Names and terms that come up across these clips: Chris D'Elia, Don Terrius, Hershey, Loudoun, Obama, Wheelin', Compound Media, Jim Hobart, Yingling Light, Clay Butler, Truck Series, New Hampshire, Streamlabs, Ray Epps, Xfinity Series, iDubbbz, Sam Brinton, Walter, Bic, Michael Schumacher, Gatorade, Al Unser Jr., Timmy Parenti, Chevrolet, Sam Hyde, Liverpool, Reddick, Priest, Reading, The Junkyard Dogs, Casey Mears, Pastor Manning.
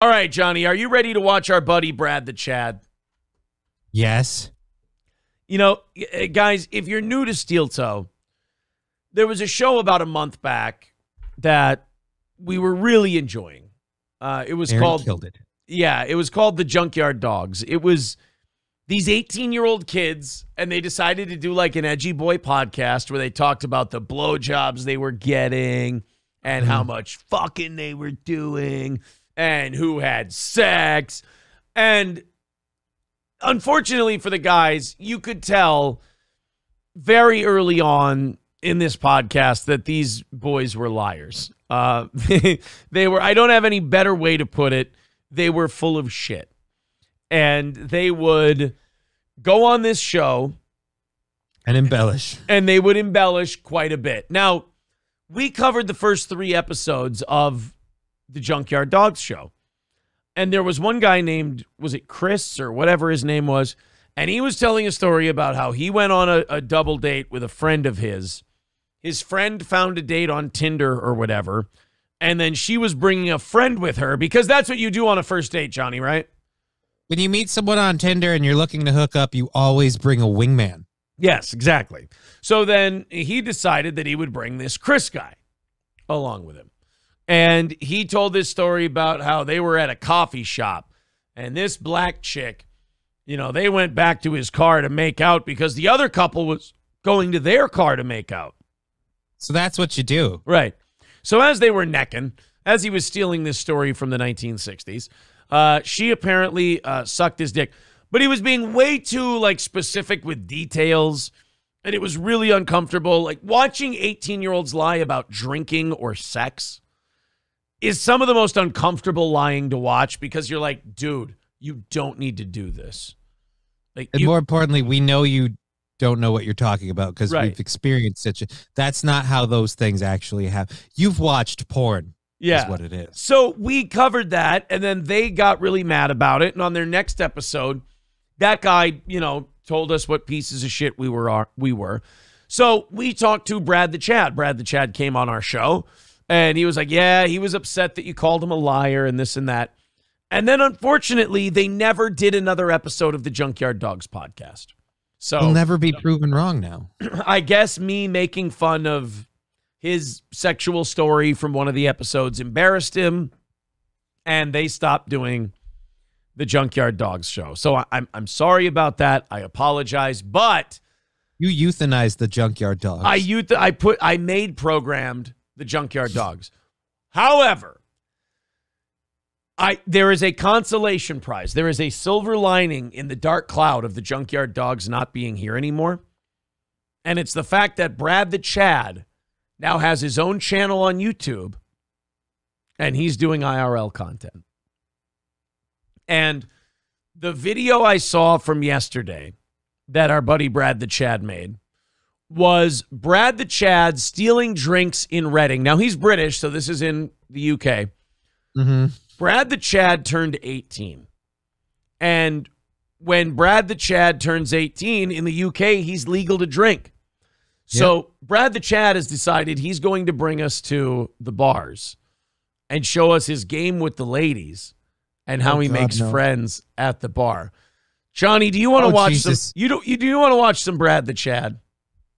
All right, Johnny, are you ready to watch our buddy Brad the Chad? Yes. You know, guys, if you're new to Steel Toe, there was a show about a month back that we were really enjoying. It was called The Junkyard Dogs. It was these 18-year-old kids, and they decided to do like an edgy boy podcast where they talked about the blowjobs they were getting and how much fucking they were doing. And who had sex. And unfortunately for the guys, you could tell very early on in this podcast that these boys were liars. They were, I don't have any better way to put it, they were full of shit. And they would go on this show and embellish. And they would embellish quite a bit. Now, we covered the first 3 episodes of The Junkyard Dogs show. And there was one guy named, was it Chris or whatever his name was? And he was telling a story about how he went on a double date with a friend of his. His friend found a date on Tinder or whatever. And then she was bringing a friend with her because that's what you do on a first date, Johnny, right? When you meet someone on Tinder and you're looking to hook up, you always bring a wingman. Yes, exactly. So then he decided that he would bring this Chris guy along with him. And he told this story about how they were at a coffee shop and this black chick, you know, they went back to his car to make out because the other couple was going to their car to make out. So that's what you do. Right. So as they were necking, as he was stealing this story from the 1960s, she apparently sucked his dick, but he was being way too like specific with details. And it was really uncomfortable. Like watching 18-year-olds lie about drinking or sex is some of the most uncomfortable lying to watch because you're like, dude, you don't need to do this. Like, and more importantly, we know you don't know what you're talking about because we've experienced such a... That's not how those things actually happen. You've watched porn. Yeah. Is what it is. So we covered that, and then they got really mad about it. And on their next episode, that guy, you know, told us what pieces of shit we were. So we talked to Brad the Chad. Brad the Chad came on our show. And he was like, yeah, he was upset that you called him a liar and this and that. And then, unfortunately, they never did another episode of the Junkyard Dogs podcast. So he'll never be proven wrong now. I guess me making fun of his sexual story from one of the episodes embarrassed him. And they stopped doing the Junkyard Dogs show. So I'm sorry about that. I apologize. But you euthanized the Junkyard Dogs. I programmed The Junkyard Dogs. However, there is a consolation prize. There is a silver lining in the dark cloud of the Junkyard Dogs not being here anymore. And it's the fact that Brad the Chad now has his own channel on YouTube and he's doing IRL content. And the video I saw from yesterday that our buddy Brad the Chad made was Brad the Chad stealing drinks in Reading. Now, he's British, so this is in the UK. Brad the Chad turned 18. And when Brad the Chad turns 18, in the UK, he's legal to drink. So Brad the Chad has decided he's going to bring us to the bars and show us his game with the ladies and how he makes friends at the bar. Johnny, do you want to watch some? Do you want to watch some Brad the Chad?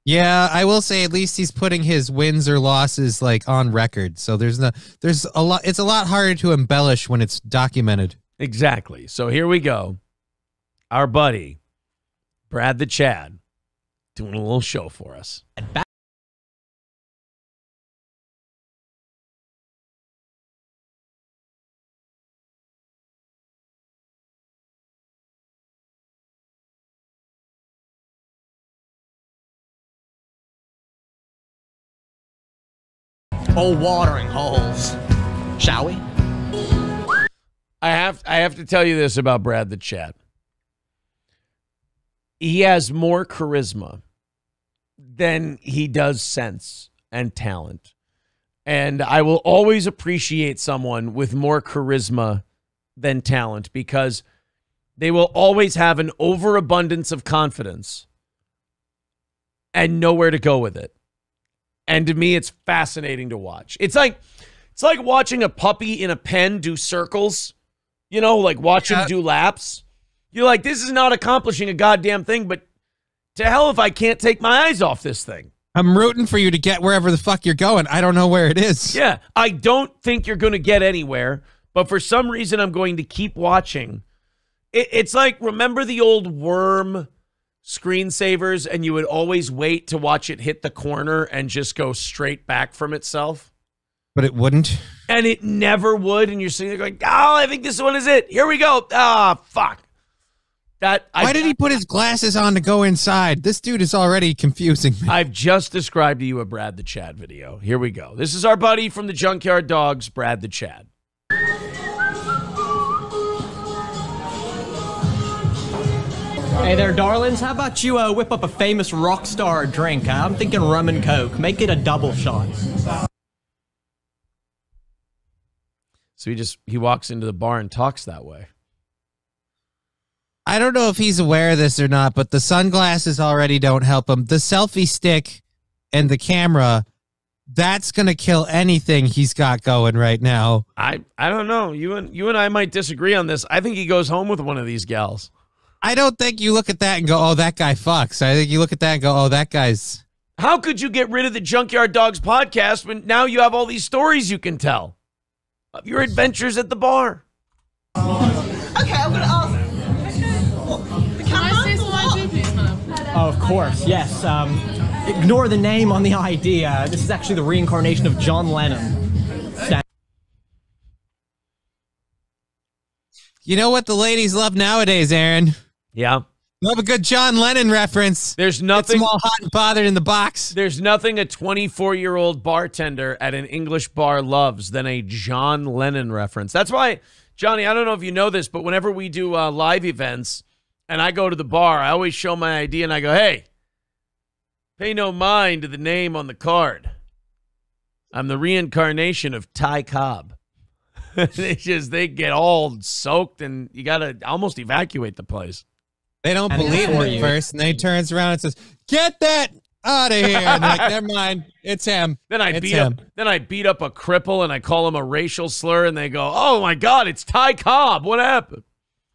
Yeah, I will say at least he's putting his wins or losses like on record. So there's a lot. It's a lot harder to embellish when it's documented. Exactly. So here we go. Our buddy, Brad the Chad, doing a little show for us. Watering holes, shall we? I have to tell you this about Brad the Chad. He has more charisma than he does sense and talent. And I will always appreciate someone with more charisma than talent because they will always have an overabundance of confidence and nowhere to go with it. And to me, it's fascinating to watch. It's like watching a puppy in a pen do circles You know, like watch him do laps. You're like, this is not accomplishing a goddamn thing, but to hell if I can't take my eyes off this thing. I'm rooting for you to get wherever the fuck you're going. I don't know where it is. Yeah, I don't think you're going to get anywhere, but for some reason I'm going to keep watching. It's like, remember the old worm screensavers and you would always wait to watch it hit the corner and just go straight back from itself? But it wouldn't. And it never would. And you're sitting there going, oh, I think this one is it. Here we go. Ah, fuck. Why did he put his glasses on to go inside? This dude is already confusing me. I've just described to you a Brad the Chad video. Here we go. This is our buddy from the Junkyard Dogs, Brad the Chad. Hey there, darlings. How about you whip up a famous rock star drink? I'm thinking rum and coke. Make it a double shot. So he walks into the bar and talks that way. I don't know if he's aware of this or not, but the sunglasses already don't help him. The selfie stick and the camera, that's going to kill anything he's got going right now. I don't know. You and I might disagree on this. I think he goes home with one of these gals. I don't think you look at that and go, oh, that guy fucks. I think you look at that and go, oh, that guy's... How could you get rid of the Junkyard Dogs podcast when now you have all these stories you can tell of your adventures at the bar? Okay, I'm going to ask... Of course, yes. Ignore the name on the idea. This is actually the reincarnation of John Lennon. You know what the ladies love nowadays, Aaron? Yeah. Love a good John Lennon reference. There's nothing... It's all hot and bothered in the box. There's nothing a 24-year-old bartender at an English bar loves than a John Lennon reference. That's why, Johnny, I don't know if you know this, but whenever we do live events... and I go to the bar, I always show my ID and I go, hey, pay no mind to the name on the card. I'm the reincarnation of Ty Cobb. They get all soaked and you got to almost evacuate the place. They don't believe it at first. And they turns around and says, get that out of here. And they're like, never mind. It's him. Then I beat up a cripple and I call him a racial slur and they go, oh my God, it's Ty Cobb. What happened?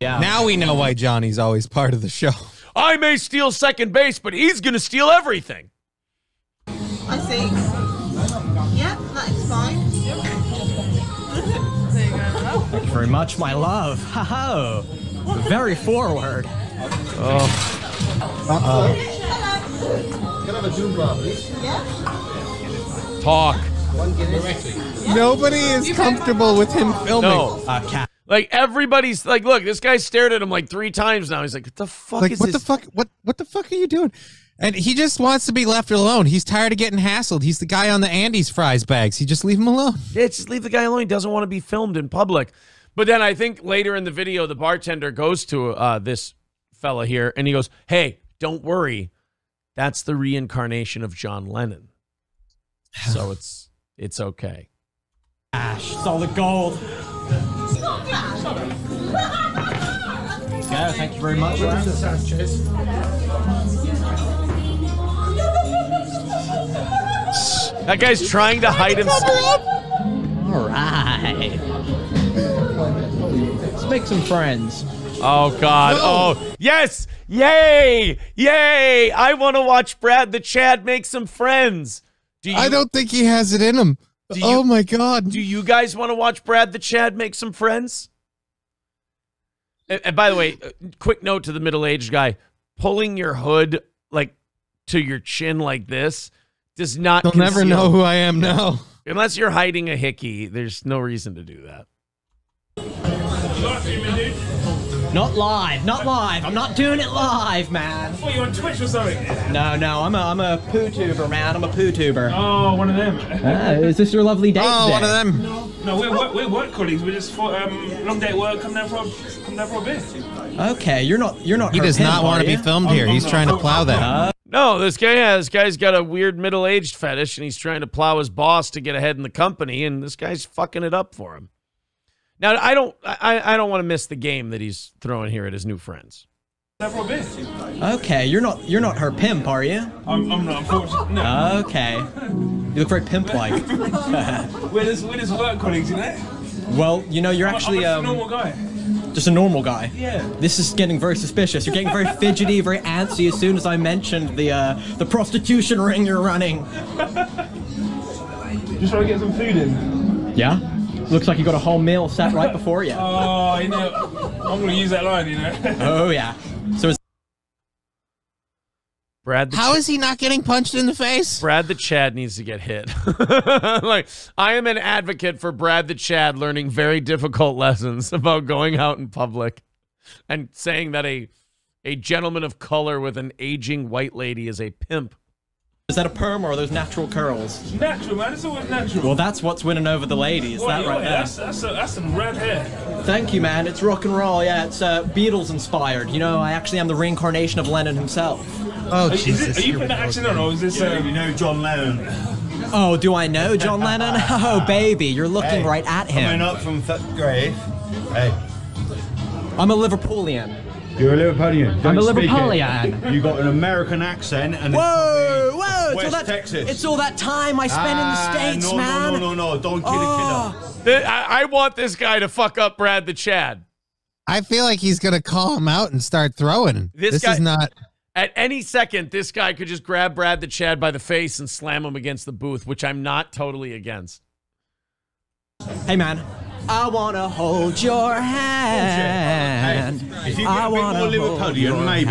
Yeah. Now we know why Johnny's always part of the show. I may steal second base, but he's going to steal everything. I see. Yep, that is fine. There you go. Thank you very much, my love. Ha-ho. Very forward. Oh. Uh-oh. Can I have a Joomla, please? Yeah. Talk. Nobody is comfortable with him filming. No. Cat. Like, everybody's like, look, this guy stared at him like 3 times now. He's like, what the fuck is this? What the fuck are you doing? And he just wants to be left alone. He's tired of getting hassled. He's the guy on the Andes fries bags. He just leave him alone. Yeah, just leave the guy alone. He doesn't want to be filmed in public. But then I think later in the video, the bartender goes to this fella here and he goes, hey, don't worry. That's the reincarnation of John Lennon. So it's okay. Ash, it's all the gold. Yeah, thank you very much. That guy's trying to hide himself. All right. Let's make some friends. Oh, God. Oh, yes. Yay. Yay. I want to watch Brad the Chad make some friends. I don't think he has it in him. Oh, my God. Do you guys want to watch Brad the Chad make some friends? And by the way, quick note to the middle-aged guy. Pulling your hood like to your chin like this does not conceal. They'll never know who I am now. Unless you're hiding a hickey, there's no reason to do that. Not live. Not live. I'm not doing it live, man. What, you on Twitch or something? No, no. I'm a poo-tuber, man. I'm a poo-tuber. Oh, one of them. Is this your lovely date today? One of them. No, we're work colleagues. We're just for long day at work. Come down for a bit. Okay, you're not. He does not want to be filmed here. He's trying to plow that. No, this guy's got a weird middle-aged fetish, and he's trying to plow his boss to get ahead in the company, and this guy's fucking it up for him. Now, I don't want to miss the game that he's throwing here at his new friends. Okay, you're not her pimp, are you? I'm not, unfortunately. No. Okay. You look very pimp-like. We're just work colleagues, you know? Well, you know, you're actually I'm just a normal guy. Just a normal guy. Yeah. This is getting very suspicious. You're getting very fidgety, very antsy as soon as I mentioned the prostitution ring you're running. Just trying to get some food in. Yeah. Looks like you got a whole meal sat right before you. Oh, you know, I'm gonna use that line, you know. Oh yeah. So it's Brad the How is he not getting punched in the face? Brad the Chad needs to get hit. Like, I am an advocate for Brad the Chad learning very difficult lessons about going out in public and saying that a gentleman of color with an aging white lady is a pimp. Is that a perm or are those natural curls? Natural, man. It's always natural. Well, that's what's winning over the ladies. Well, that right there. That's some red hair. Thank you, man. It's rock and roll. Yeah, it's Beatles inspired. You know, I actually am the reincarnation of Lennon himself. Oh, Jesus. Are you putting that accent on, or is this, you know John Lennon? Oh, do I know John Lennon? Oh, baby, you're looking right at him. Coming up from fifth grade. Hey. I'm a Liverpoolian. You're a Liverpoolian. Don't I'm a Liverpoolian. You got an American accent and whoa, it's whoa, West Texas. It's all that time I spent in the States, no, man. No, don't kid a kid up. I want this guy to fuck up Brad the Chad. I feel like he's gonna call him out and start throwing. This guy, is not. At any second, this guy could just grab Brad the Chad by the face and slam him against the booth, which I'm not totally against. Hey, man. I wanna hold your hand. Hey, if you get a bit more Liverpoolian, maybe.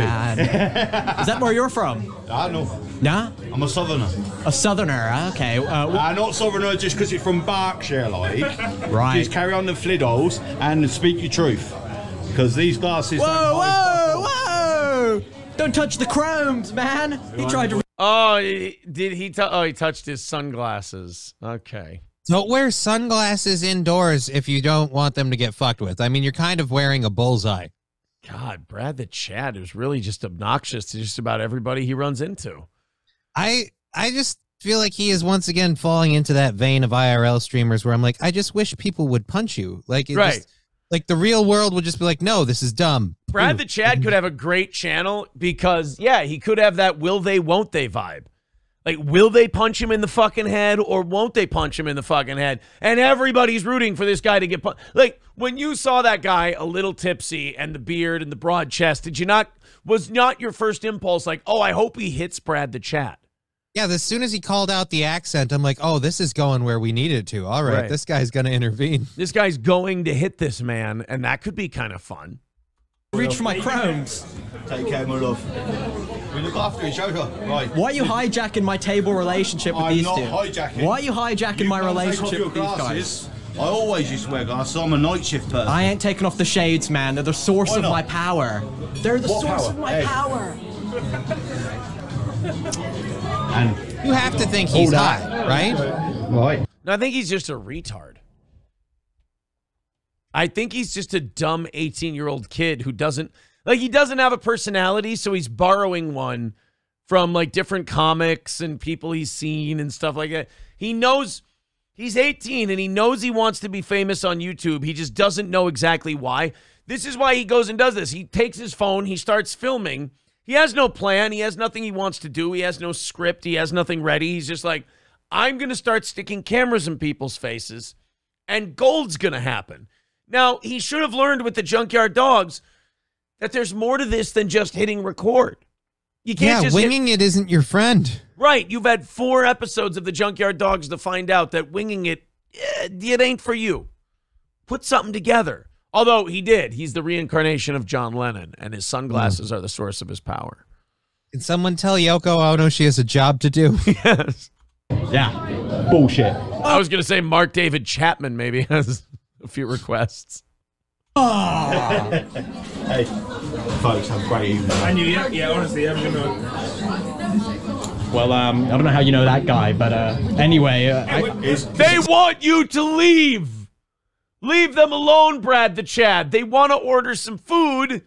Is that where you're from? I don't know. Nah? I'm a southerner. A southerner, okay. Not southerner just because you're from Berkshire, like. Right. Just carry on the fliddles and speak your truth. Because these glasses Whoa! Don't touch the chromes, man! He tried to... Oh, did he... he touched his sunglasses. Okay. Don't wear sunglasses indoors if you don't want them to get fucked with. I mean, you're kind of wearing a bullseye. God, Brad the Chad is really just obnoxious to just about everybody he runs into. I just feel like he is once again falling into that vein of IRL streamers where I'm like, I just wish people would punch you. Like, it just, like the real world would just be like, no, this is dumb. Brad the Chad could have a great channel because, yeah, he could have that will they, won't they vibe. Like, will they punch him in the fucking head or won't they punch him in the fucking head? And everybody's rooting for this guy to get punched. Like, when you saw that guy a little tipsy and the beard and the broad chest, did you not, was not your first impulse like, oh, I hope he hits Brad the Chad? Yeah, as soon as he called out the accent, I'm like, oh, this is going where we needed to. All right, this guy's going to intervene. This guy's going to hit this man, and that could be kind of fun. Reach for my crumbs. Take care, my love. We look after each other. Right. Why are you hijacking my table relationship with these two? I'm not hijacking. Why are you hijacking my relationship with these guys? I always used to wear glasses. I'm a night shift person. I ain't taking off the shades, man. They're the source of my power. They're the source of my power. And you have to think he's hot, right? Right. No, I think he's just a retard. I think he's just a dumb 18-year-old kid who doesn't, like, he doesn't have a personality, so he's borrowing one from, like, different comics and people he's seen and stuff like that. He knows, he's 18, and he knows he wants to be famous on YouTube. He just doesn't know exactly why. This is why he goes and does this. He takes his phone, he starts filming. He has no plan. He has nothing he wants to do. He has no script. He has nothing ready. He's just like, I'm going to start sticking cameras in people's faces, and gold's going to happen. Now, he should have learned with the Junkyard Dogs that there's more to this than just hitting record. You can't just winging it isn't your friend. Right. You've had 4 episodes of the Junkyard Dogs to find out that winging it, it ain't for you. Put something together. Although he did. He's the reincarnation of John Lennon, and his sunglasses are the source of his power. Can someone tell Yoko Ono she has a job to do? Yes. Yeah. Bullshit. I was going to say Mark David Chapman maybe has... a few requests. Oh. Hey, folks, have a great evening. I knew, yeah, honestly, everyone. Well, I don't know how you know that guy, but anyway, they want you to leave. Leave them alone, Brad the Chad. They want to order some food,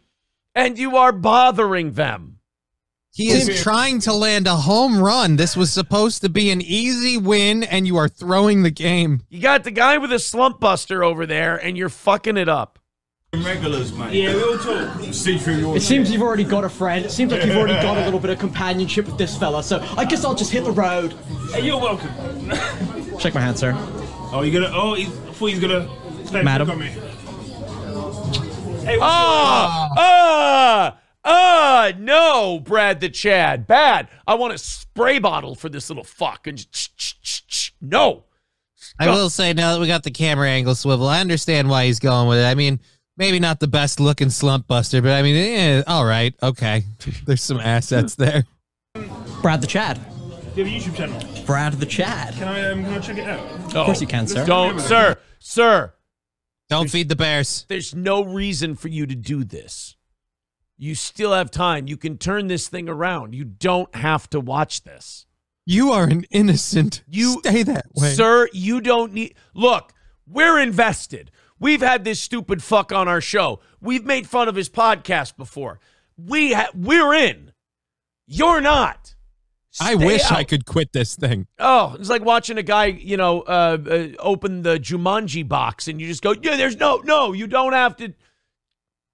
and you are bothering them. He is trying to land a home run. This was supposed to be an easy win, and you are throwing the game. You got the guy with a slump buster over there, and you're fucking it up. Regulars, mate. Yeah, we'll talk. It seems you've already got a friend. It seems like you've already got a little bit of companionship with this fella, so I guess I'll just hit the road. Hey, you're welcome. Shake my hand, sir. Oh, you're gonna... Oh, I thought he's gonna... madam. Hey, no, Brad the Chad. Bad. I want a spray bottle for this little fuck. And just, no. I will say, now that we got the camera angle swivel, I understand why he's going with it. I mean, maybe not the best looking slump buster, but I mean, eh, all right. Okay. There's some assets there. Brad the Chad. You have a YouTube channel. Brad the Chad. Can I check it out? Oh. Of course you can, sir. Don't, sir. Sir. Don't feed the bears. There's no reason for you to do this. You still have time. You can turn this thing around. You don't have to watch this. You are an innocent. You stay that way. Sir, you don't need... Look, we're invested. We've had this stupid fuck on our show. We've made fun of his podcast before. We're in. You're not. Stay out. I could quit this thing. Oh, it's like watching a guy, you know, open the Jumanji box and you just go, yeah, there's no, you don't have to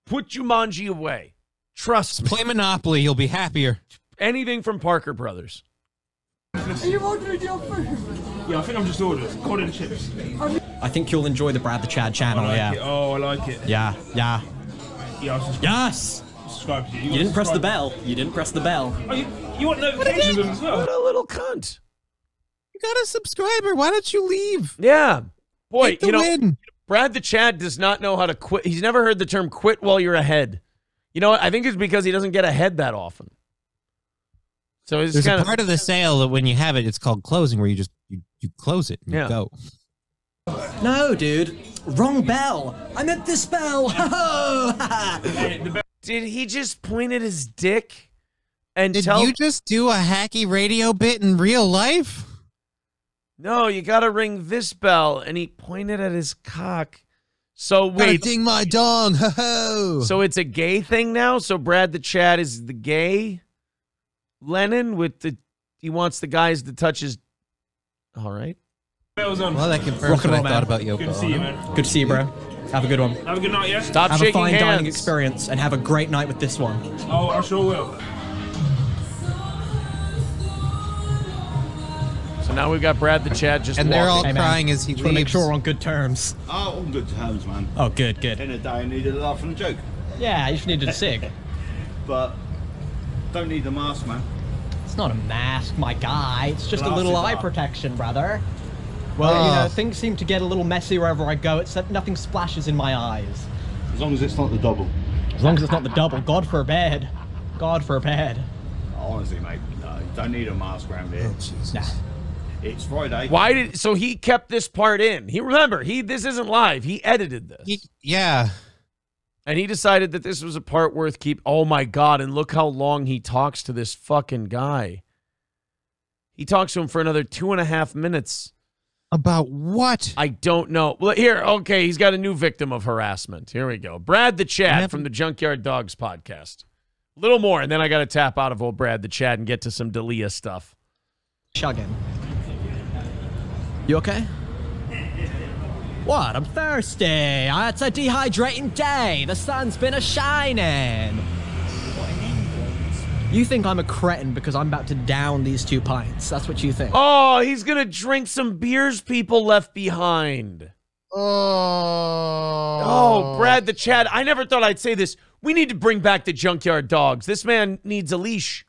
put Jumanji away. Trust me. Play Monopoly, you'll be happier. Anything from Parker Brothers. Are you ordering your food? Yeah, I think I'm just ordered corn and chips. I think you'll enjoy the Brad the Chad channel. Yeah. Oh, I like it. Yeah, yeah. Yeah, I was just yes. Subscribe to you. You didn't press the bell. You didn't press the bell. Oh, you want notifications as well? What a little cunt! You got a subscriber. Why don't you leave? Yeah, boy. You know, Brad the Chad does not know how to quit. He's never heard the term "quit while you're ahead." You know what? I think it's because he doesn't get ahead that often. So it's there's a part of the sale that when you have it, it's called closing, where you just you close it and you go. No, dude, wrong bell. I meant this bell. Did he just point at his dick and tell? Did you just do a hacky radio bit in real life? No, you got to ring this bell, and he pointed at his cock. So wait, ding my dong. So it's a gay thing now. So Brad the Chad is the gay. Lennon with the he wants the guys to touch his all right. Well, that confirms what I thought about Yoko. Good to see you, man. Good to see you, bro. Have a good one. Have a good night, yeah? Stop shaking hands. Have a fine dining experience and have a great night with this one. Oh, I sure will. So now we've got Brad the Chad just and walking. They're all crying as he leaves. Make sure we're on good terms. Oh, on good terms, man. Oh, good, good. In a day, I needed a laugh and a joke. Yeah, I just needed a cig. But... don't need the mask, man. It's not a mask, my guy. It's just a little eye protection, brother. Well, you know, things seem to get a little messy wherever I go, except nothing splashes in my eyes. As long as it's not the double. As long as it's not the double. God forbid. God forbid. Honestly, mate, no. Don't need a mask around here. Oh, Jesus. Nah. It's Friday. Why did... So he kept this part in. He remember, this isn't live. He edited this. Yeah. And he decided that this was a part worth keep. Oh, my God. And look how long he talks to this fucking guy. He talks to him for another 2.5 minutes. About what? I don't know. Well, here. Okay. He's got a new victim of harassment. Here we go. Brad the Chad from the Junkyard Dogs podcast. A little more. And then I got to tap out of old Brad the Chad and get to some D'Elia stuff. Chugging. You okay? What? I'm thirsty. It's a dehydrating day. The sun's been a-shining. You think I'm a cretin because I'm about to down these 2 pints. That's what you think. Oh, he's going to drink some beers people left behind. Oh, Brad the Chad. I never thought I'd say this. We need to bring back the Junkyard Dogs. This man needs a leash.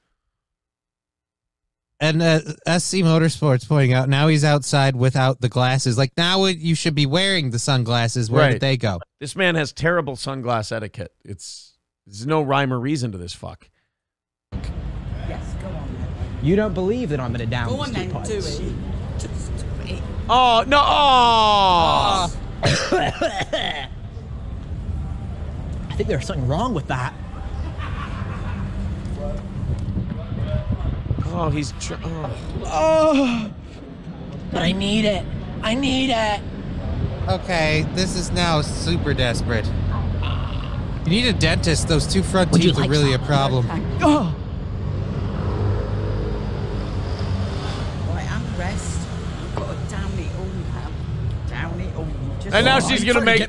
And SC Motorsports pointing out, now he's outside without the glasses. Like, now you should be wearing the sunglasses. Where did they go? This man has terrible sunglass etiquette. There's no rhyme or reason to this fuck. Yes, go on. You don't believe that I'm going to down these 2 pints. Go on then, do it. Just do it. Oh, no. Oh. I think there's something wrong with that. Oh, but I need it. I need it. Okay, this is now super desperate. You need a dentist. Those 2 front teeth are really a problem. Oh. Right, I'm rest. You've got to down it all now. Down it all. Just and now she's gonna make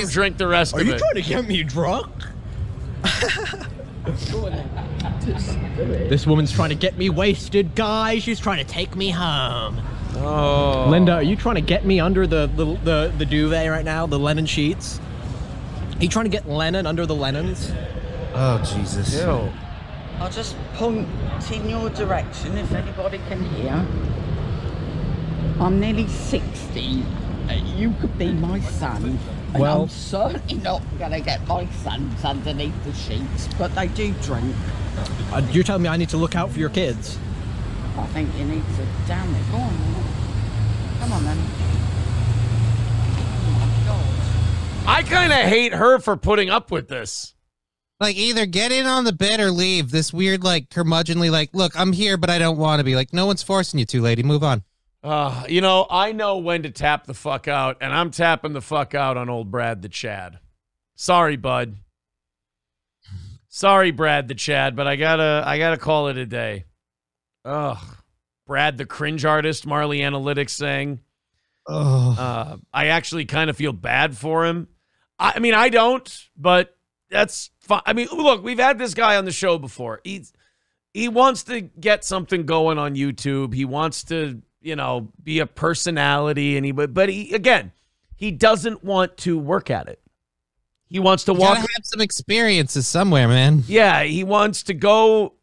him drink the rest of it. Are you trying to get me drunk? This woman's trying to get me wasted, guys. She's trying to take me home. Oh. Linda, are you trying to get me under the duvet right now? The linen sheets? Are you trying to get Lennon under the Lennons? Oh, Jesus. Ew. I'll just point in your direction if anybody can hear. I'm nearly 60. You could be my son. And well, I'm certainly not going to get my sons underneath the sheets, but they do drink. You're telling me I need to look out for your kids? I think you need to. Damn it. Go on. Come on, then. Oh, my God. I kind of hate her for putting up with this. Like, either get in on the bed or leave. This weird, like, curmudgeonly, like, look, I'm here, but I don't want to be. Like, no one's forcing you to, lady. Move on. You know, I know when to tap the fuck out, and I'm tapping the fuck out on old Brad the Chad. Sorry, bud. Sorry, Brad the Chad, but I gotta call it a day. Ugh. Brad the cringe artist, Marley Analytics saying. Ugh. I actually kind of feel bad for him. I mean, I don't, but that's fine. I mean, look, we've had this guy on the show before. He wants to get something going on YouTube. He wants to, you know, be a personality, and he doesn't want to work at it. He wants to walk. Gotta have some experiences somewhere, man. Yeah, he wants to go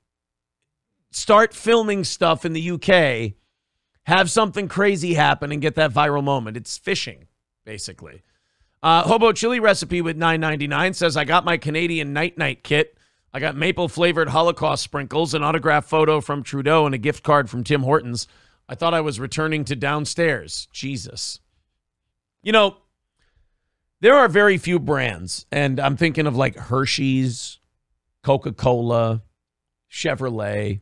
start filming stuff in the UK, have something crazy happen, and get that viral moment. It's fishing, basically. Hobo Chili Recipe with $9.99 says, I got my Canadian night-night kit. I got maple-flavored Holocaust sprinkles, an autographed photo from Trudeau, and a gift card from Tim Hortons. I thought I was returning to downstairs. Jesus. You know, there are very few brands, and I'm thinking of like Hershey's, Coca-Cola, Chevrolet,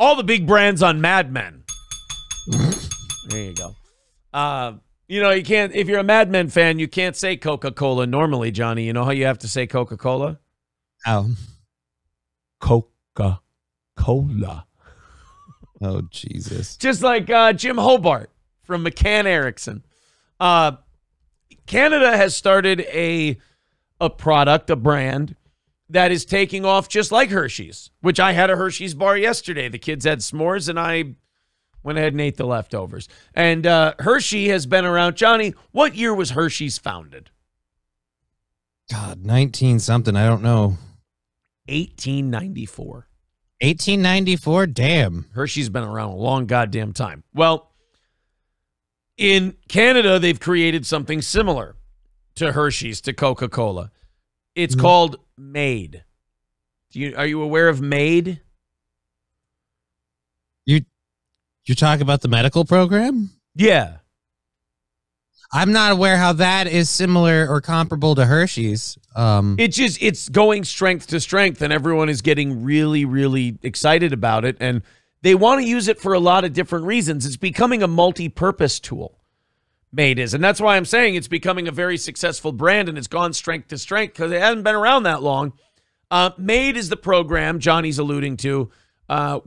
all the big brands on Mad Men. There you go. You know, you can't, if you're a Mad Men fan, you can't say Coca-Cola normally, Johnny. You know how you have to say Coca-Cola? Coca-Cola. Oh, Jesus. Just like Jim Hobart from McCann Erickson. Canada has started a product, a brand, that is taking off just like Hershey's, which I had a Hershey's bar yesterday. The kids had s'mores, and I went ahead and ate the leftovers. And Hershey has been around. Johnny, what year was Hershey's founded? God, 19-something. I don't know. 1894. 1894, damn. Hershey's been around a long goddamn time. Well, in Canada, they've created something similar to Hershey's, to Coca-Cola. It's called MAID. Are you aware of MAID? You're talking about the medical program? Yeah. I'm not aware how that is similar or comparable to Hershey's. It's going strength to strength, and everyone is getting really, really excited about it, and they want to use it for a lot of different reasons. It's becoming a multi-purpose tool, MAID is, and that's why I'm saying it's becoming a very successful brand, and it's gone strength to strength because it hasn't been around that long. MAID is the program Johnny's alluding to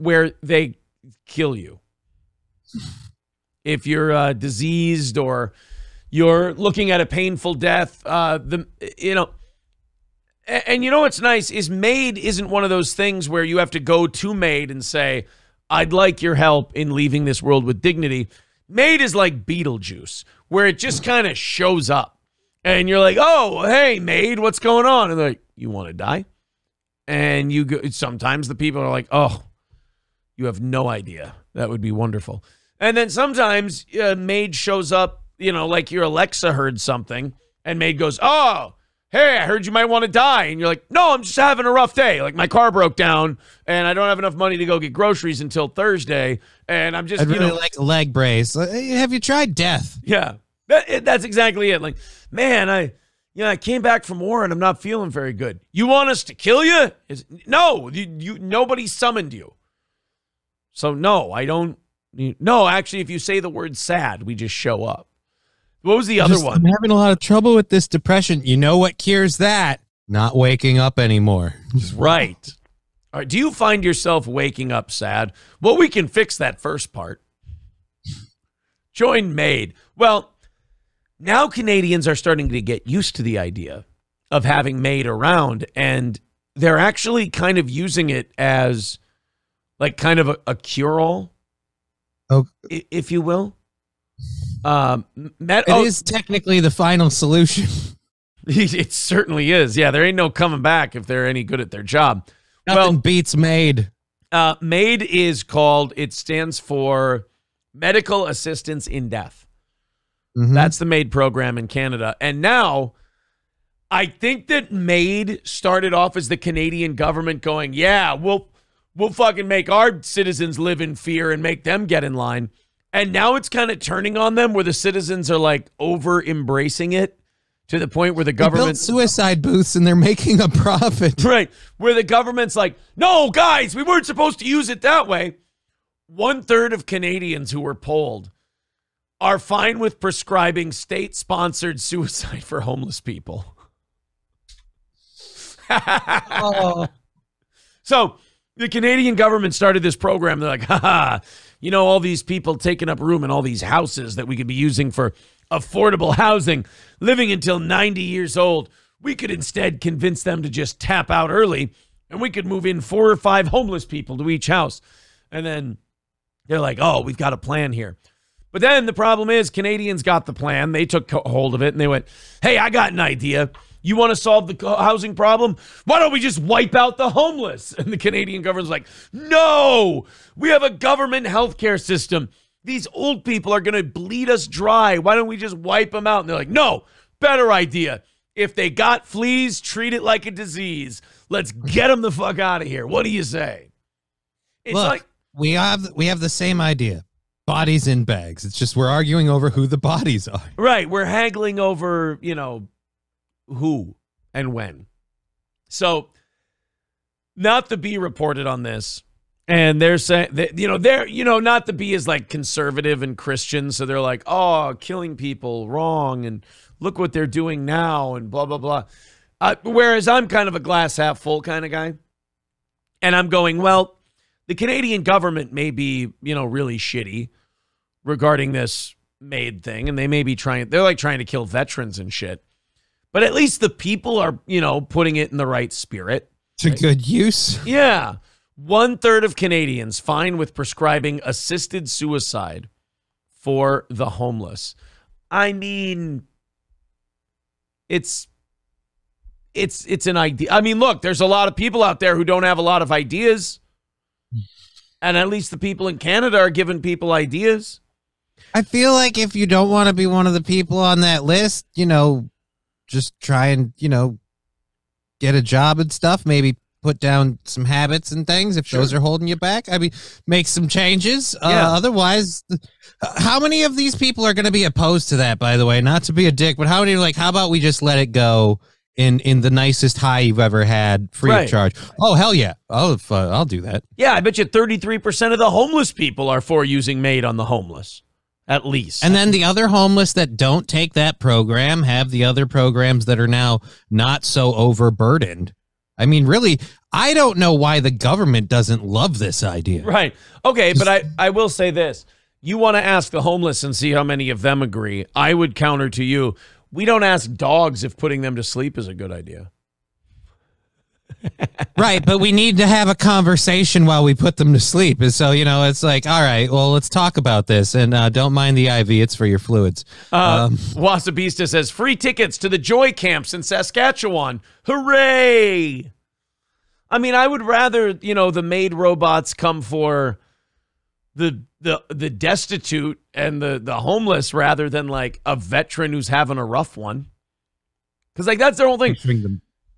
where they kill you if you're diseased or you're looking at a painful death. And you know what's nice is MAID isn't one of those things where you have to go to MAID and say, I'd like your help in leaving this world with dignity. MAID is like Beetlejuice, where it just kind of shows up. And you're like, oh, hey, MAID, what's going on? And they're like, you want to die? And you go, sometimes the people are like, oh, you have no idea. That would be wonderful. And then sometimes MAID shows up, you know, like your Alexa heard something, and MAID goes, oh, hey, I heard you might want to die. And you're like, no, I'm just having a rough day. Like, my car broke down, and I don't have enough money to go get groceries until Thursday, and I'm just, I'd really like a leg brace. Have you tried death? Yeah, that's exactly it. Like, man, I came back from war, and I'm not feeling very good. You want us to kill you? No, nobody summoned you. So, no, I don't. No, actually, if you say the word sad, we just show up. What was the other one? I'm having a lot of trouble with this depression. You know what cures that? Not waking up anymore. Right. All right. Do you find yourself waking up sad? Well, we can fix that first part. Join MAID. Well, now Canadians are starting to get used to the idea of having MAID around, and they're actually kind of using it as like kind of a cure-all. okay, if you will. It is technically the final solution. It certainly is. Yeah, there ain't no coming back if they're any good at their job. Nothing beats MAID. MAID is called, it stands for Medical Assistance in Death. Mm-hmm. That's the MAID program in Canada. And now, I think that MAID started off as the Canadian government going, yeah, we'll fucking make our citizens live in fear and make them get in line. And now it's kind of turning on them where the citizens are like over-embracing it to the point where the government... They built suicide booths and they're making a profit. Right, where the government's like, no, guys, we weren't supposed to use it that way. 1/3 of Canadians who were polled are fine with prescribing state-sponsored suicide for homeless people. Oh. So the Canadian government started this program. They're like, haha, you know, all these people taking up room in all these houses that we could be using for affordable housing, living until 90 years old. We could instead convince them to just tap out early, and we could move in 4 or 5 homeless people to each house. And then they're like, oh, we've got a plan here. But then the problem is Canadians got the plan. They took hold of it and they went, hey, I got an idea. You want to solve the housing problem? Why don't we just wipe out the homeless? And the Canadian government's like, no, we have a government healthcare system. These old people are going to bleed us dry. Why don't we just wipe them out? And they're like, no, better idea. If they got fleas, treat it like a disease. Let's get them the fuck out of here. What do you say? It's look, like we have the same idea. Bodies in bags. It's just we're arguing over who the bodies are. Right. We're haggling over, you know, who and when. So Not the B reported on this, and they're saying that, you know, they're, you know, Not the B is like conservative and Christian, so they're like, oh, killing people wrong, and look what they're doing now, and blah blah blah. Whereas I'm kind of a glass half full kind of guy, and I'm going, well, the Canadian government may be, you know, really shitty regarding this MAID thing, and they may be trying, they're like trying to kill veterans and shit. But at least the people are, you know, putting it in the right spirit. To right? Good use. Yeah. 1/3 of Canadians fine with prescribing assisted suicide for the homeless. I mean, it's an idea. I mean, look, there's a lot of people out there who don't have a lot of ideas. And at least the people in Canada are giving people ideas. I feel like if you don't want to be one of the people on that list, you know, just try and, you know, get a job and stuff. Maybe put down some habits and things if those are holding you back. I mean, make some changes. Yeah. Otherwise, how many of these people are going to be opposed to that, by the way? Not to be a dick, but how many are like, how about we just let it go in the nicest high you've ever had, free of charge? Oh, hell yeah. I'll do that. Yeah, I bet you 33% of the homeless people are for using MAID on the homeless. At least. And then the other homeless that don't take that program have the other programs that are now not so overburdened. I mean, really, I don't know why the government doesn't love this idea. Right. Okay, but I will say this. You want to ask the homeless and see how many of them agree. I would counter to you, we don't ask dogs if putting them to sleep is a good idea. Right, but we need to have a conversation while we put them to sleep. And so, you know, it's like, all right, well, let's talk about this. And don't mind the IV. It's for your fluids. Wasabista says, free tickets to the joy camps in Saskatchewan. Hooray! I mean, I would rather, you know, the MAID robots come for the destitute and the homeless rather than, like, a veteran who's having a rough one. Because, like, that's their whole thing.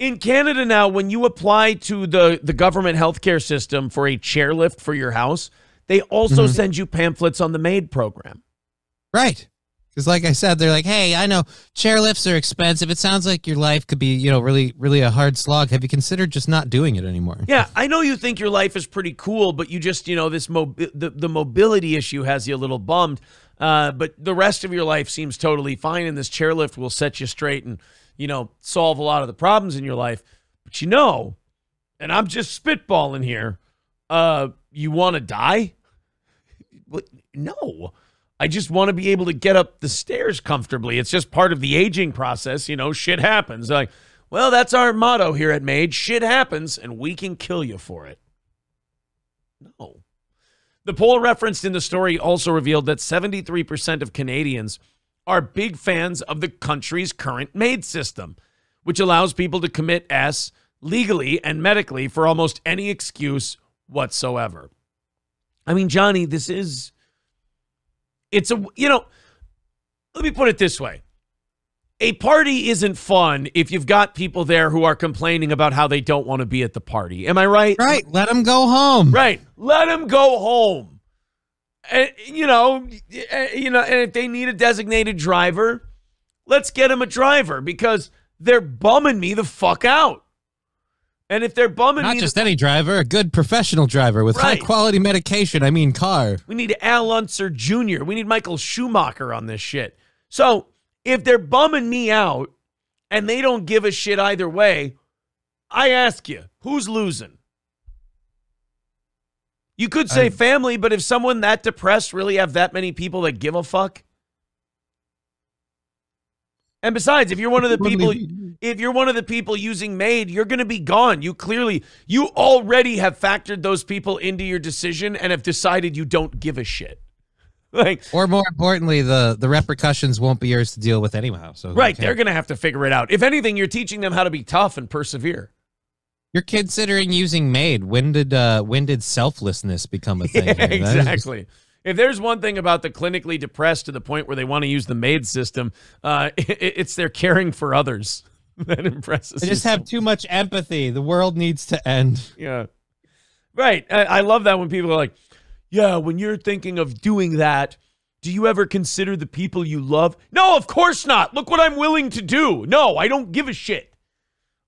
In Canada now, when you apply to the government healthcare system for a chairlift for your house, they also send you pamphlets on the MAID program. Right. Because like I said, they're like, hey, I know chairlifts are expensive. It sounds like your life could be, you know, really, really a hard slog. Have you considered just not doing it anymore? Yeah, I know you think your life is pretty cool, but you just, you know, this the mobility issue has you a little bummed. But the rest of your life seems totally fine, and this chairlift will set you straight and, you know, solve a lot of the problems in your life. But you know, and I'm just spitballing here, you want to die? No, I just want to be able to get up the stairs comfortably. It's just part of the aging process. You know, shit happens. Like, well, that's our motto here at MAID. Shit happens, and we can kill you for it. No. The poll referenced in the story also revealed that 73% of Canadians are big fans of the country's current MAID system, which allows people to commit S legally and medically for almost any excuse whatsoever. I mean, Johnny, this is, it's a, you know, let me put it this way. A party isn't fun if you've got people there who are complaining about how they don't want to be at the party. Am I right? Right. Let them go home. Right. Let them go home. And, you know, and if they need a designated driver, let's get them a driver because they're bumming me the fuck out. And if they're bumming me... Not just any driver, a good professional driver with high-quality medication. I mean car. We need Al Unser Jr. We need Michael Schumacher on this shit. So... if they're bumming me out and they don't give a shit either way, I ask you, who's losing? You could say family, but if someone that depressed really have that many people that give a fuck? And besides, if you're one of the people, if you're one of the people using MAID, you're going to be gone. You clearly, you already have factored those people into your decision and have decided you don't give a shit. Like, or more importantly, the repercussions won't be yours to deal with anyhow. So right, they're going to have to figure it out. If anything, you're teaching them how to be tough and persevere. You're considering using MAID. When did selflessness become a thing? Yeah, exactly. Just... if there's one thing about the clinically depressed to the point where they want to use the MAID system, it's their caring for others that impresses. They just have too much empathy. The world needs to end. Yeah, right. I love that when people are like, yeah, when you're thinking of doing that, do you ever consider the people you love? No, of course not. Look what I'm willing to do. No, I don't give a shit.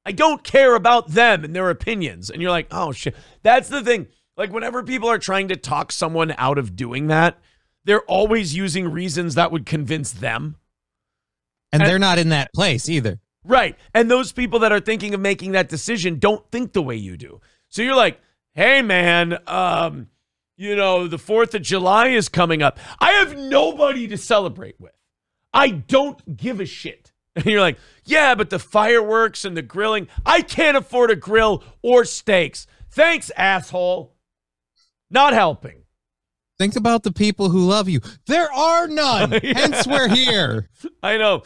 I don't care about them and their opinions. And you're like, oh, shit. That's the thing. Like, whenever people are trying to talk someone out of doing that, they're always using reasons that would convince them. And they're not in that place either. Right. And those people that are thinking of making that decision don't think the way you do. So you're like, hey, man, you know, the 4th of July is coming up. I have nobody to celebrate with. I don't give a shit. And you're like, yeah, but the fireworks and the grilling, I can't afford a grill or steaks. Thanks, asshole. Not helping. Think about the people who love you. There are none. Yeah. Hence we're here. I know.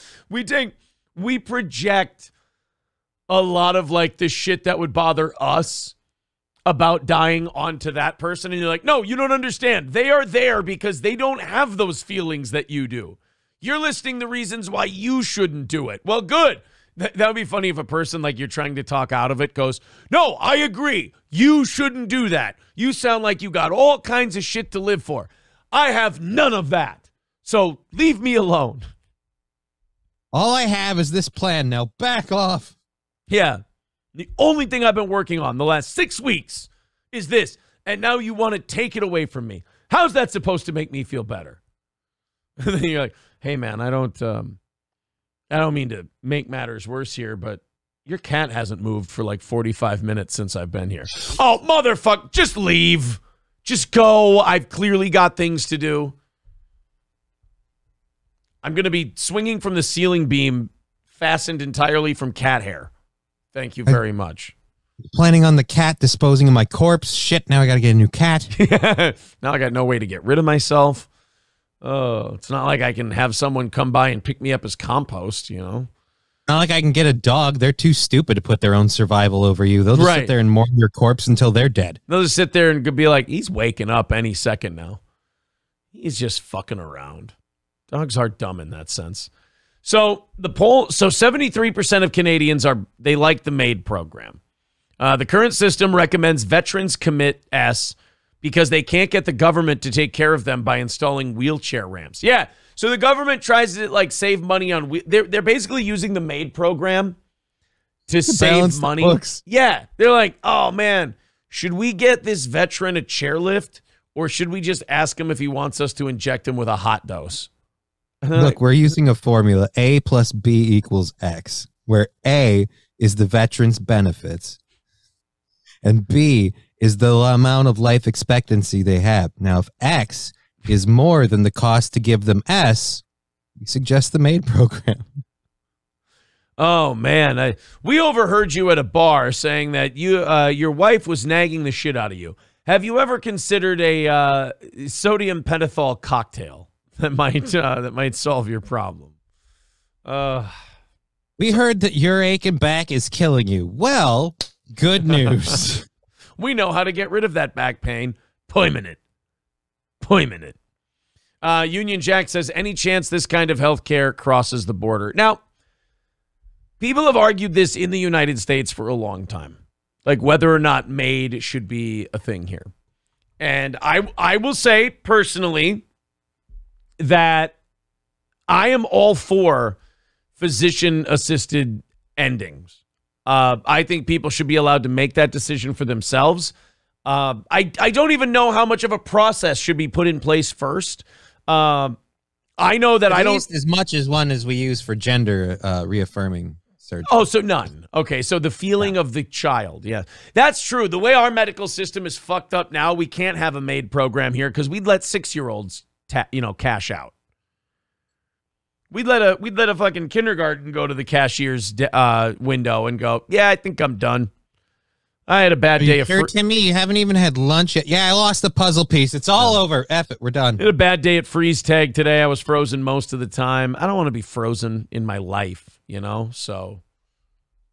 We project a lot of like the shit that would bother us about dying onto that person, and you're like, no, you don't understand. They are there because they don't have those feelings that you do. You're listing the reasons why you shouldn't do it. Well, good. That would be funny if a person like you're trying to talk out of it goes, no, I agree. You shouldn't do that. You sound like you got all kinds of shit to live for. I have none of that. So leave me alone. All I have is this plan. Now back off. Yeah. The only thing I've been working on the last 6 weeks is this, and now you want to take it away from me. How's that supposed to make me feel better? And then you're like, hey, man, I don't mean to make matters worse here, but your cat hasn't moved for like 45 minutes since I've been here. Oh, motherfucker, just leave. Just go. I've clearly got things to do. I'm going to be swinging from the ceiling beam fastened entirely from cat hair. Thank you very much. Planning on the cat disposing of my corpse. Shit, now I got to get a new cat. Now I got no way to get rid of myself. Oh, it's not like I can have someone come by and pick me up as compost, you know? Not like I can get a dog. They're too stupid to put their own survival over you. They'll just sit there and mourn your corpse until they're dead. They'll just sit there and be like, he's waking up any second now. He's just fucking around. Dogs are dumb in that sense. So the poll, so 73% of Canadians they like the MAID program. The current system recommends veterans commit S because they can't get the government to take care of them by installing wheelchair ramps. Yeah. So the government tries to like save money on, they're basically using the MAID program to save money. Yeah. They're like, oh man, should we get this veteran a chairlift or should we just ask him if he wants us to inject him with a hot dose? Look, we're using a formula. A plus B equals X, where A is the veterans' benefits, and B is the amount of life expectancy they have. Now, if X is more than the cost to give them S, we suggest the MAID program. Oh, man. We overheard you at a bar saying that your wife was nagging the shit out of you. Have you ever considered a sodium pentothal cocktail that might solve your problem? We heard that your aching back is killing you. Well, good news. We know how to get rid of that back pain. Poiminate. Poiminate. Union Jack says, any chance this kind of health care crosses the border? Now, people have argued this in the United States for a long time, like whether or not MAID should be a thing here. And I will say personally that I am all for physician-assisted endings. I think people should be allowed to make that decision for themselves. I don't even know how much of a process should be put in place first. I know that I don't... At least as much as one as we use for gender reaffirming surgery. Oh, so none. Okay, so the feeling of the child. Yeah, that's true. The way our medical system is fucked up now, we can't have a MAID program here because we'd let six-year-olds, you know, cash out. We'd let a fucking kindergarten go to the cashier's window and go, yeah, I think I'm done. I had a bad day of fruit. Timmy, you haven't even had lunch yet. Yeah, I lost the puzzle piece. It's all over. F it. We're done. I had a bad day at freeze tag today. I was frozen most of the time. I don't want to be frozen in my life, you know? So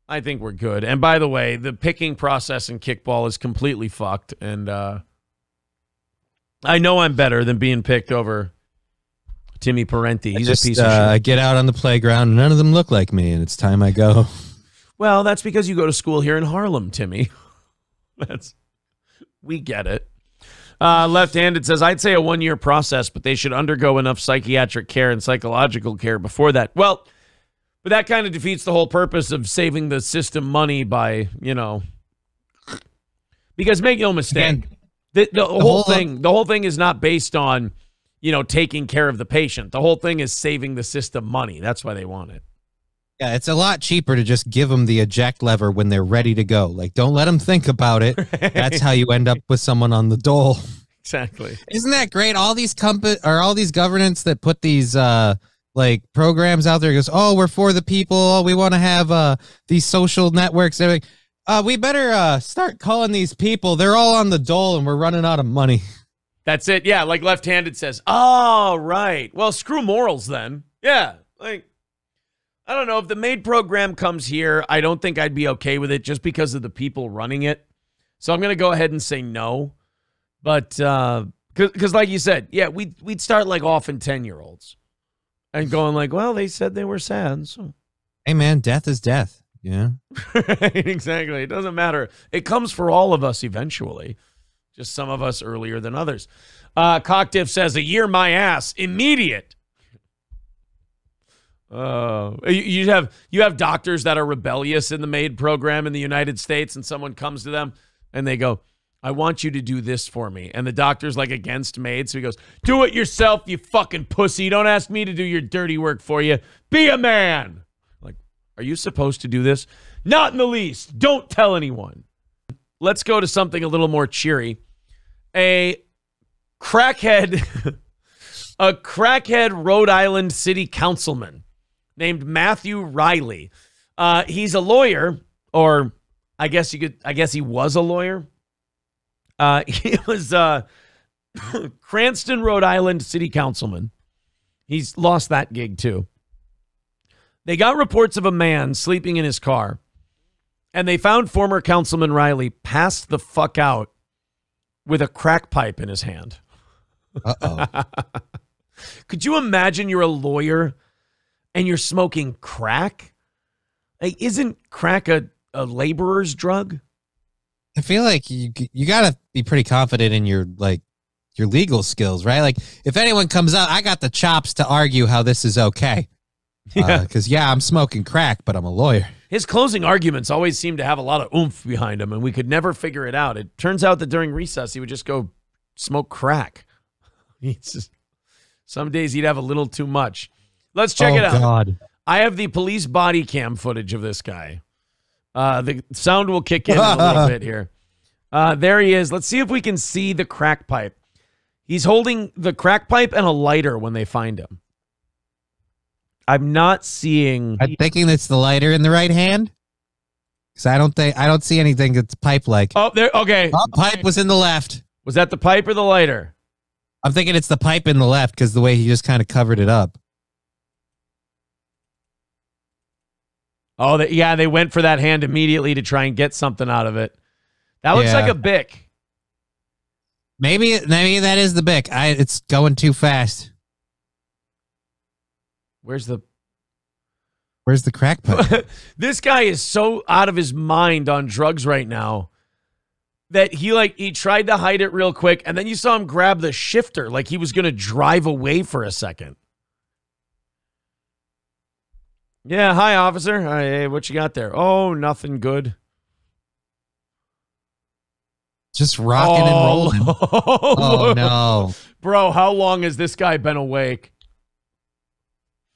I think we're good. And by the way, the picking process in kickball is completely fucked. And I know I'm better than being picked over Timmy Parenti. He's just a piece of shit. I get out on the playground. None of them look like me, and it's time I go. Well, that's because you go to school here in Harlem, Timmy. That's, we get it. Left-handed says, I'd say a one-year process, but they should undergo enough psychiatric care and psychological care before that. Well, but that kind of defeats the whole purpose of saving the system money by, you know, because make no mistake, the whole thing is not based on, you know, taking care of the patient. The whole thing is saving the system money. That's why they want it. Yeah, it's a lot cheaper to just give them the eject lever when they're ready to go. Like, don't let them think about it. Right. That's how you end up with someone on the dole. Exactly. Isn't that great? All these governments that put these like programs out there goes, oh, we're for the people. Oh, we want to have these social networks. They're like, we better start calling these people. They're all on the dole, and we're running out of money. That's it. Yeah, like Left-handed says. Oh, right. Well, screw morals then. Yeah, like. I don't know. If the MAID program comes here, I don't think I'd be okay with it just because of the people running it. So I'm going to go ahead and say no. But because like you said, yeah, we'd start like off in 10-year-olds and going like, well, they said they were sad. So. Hey, man, death is death. Yeah, right, exactly. It doesn't matter. It comes for all of us eventually. Just some of us earlier than others. Cocktiff says a year, my ass, immediate. You have doctors that are rebellious in the MAID program in the United States, and someone comes to them and they go, I want you to do this for me. And the doctor's like against MAID, so he goes, do it yourself, you fucking pussy. Don't ask me to do your dirty work for you. Be a man. Like, are you supposed to do this? Not in the least. Don't tell anyone. Let's go to something a little more cheery. A crackhead, a crackhead Rhode Island city councilman named Matthew Riley. He's a lawyer, or I guess you could, I guess he was a lawyer. He was Cranston, Rhode Island city councilman. He's lost that gig too. They got reports of a man sleeping in his car, and they found former councilman Riley passed the fuck out with a crack pipe in his hand. Uh-oh. Could you imagine you're a lawyer and you're smoking crack? Like, isn't crack a laborer's drug? I feel like you got to be pretty confident in your, like, your legal skills, right? Like, if anyone comes out, I got the chops to argue how this is okay. Yeah. Because, yeah, I'm smoking crack, but I'm a lawyer. His closing arguments always seem to have a lot of oomph behind them, and we could never figure it out. It turns out that during recess, he would just go smoke crack. He's just, some days he'd have a little too much. Let's check it out. God. I have the police body cam footage of this guy. The sound will kick in a little bit here. There he is. Let's see if we can see the crack pipe. He's holding the crack pipe and a lighter when they find him. I'm not seeing. I'm thinking it's the lighter in the right hand. Because I don't see anything that's pipe-like. Oh, there. Okay. Pipe was in the left. Was that the pipe or the lighter? I'm thinking it's the pipe in the left because the way he just kind of covered it up. Oh, yeah, they went for that hand immediately to try and get something out of it. That looks like a Bic. Maybe that is the Bic. It's going too fast. Where's the crack pipe? This guy is so out of his mind on drugs right now that he tried to hide it real quick, and then you saw him grab the shifter like he was going to drive away for a second. Yeah, hi, officer. Hey, what you got there? Oh, nothing good. Just rocking and rolling. Oh, no. Bro, how long has this guy been awake?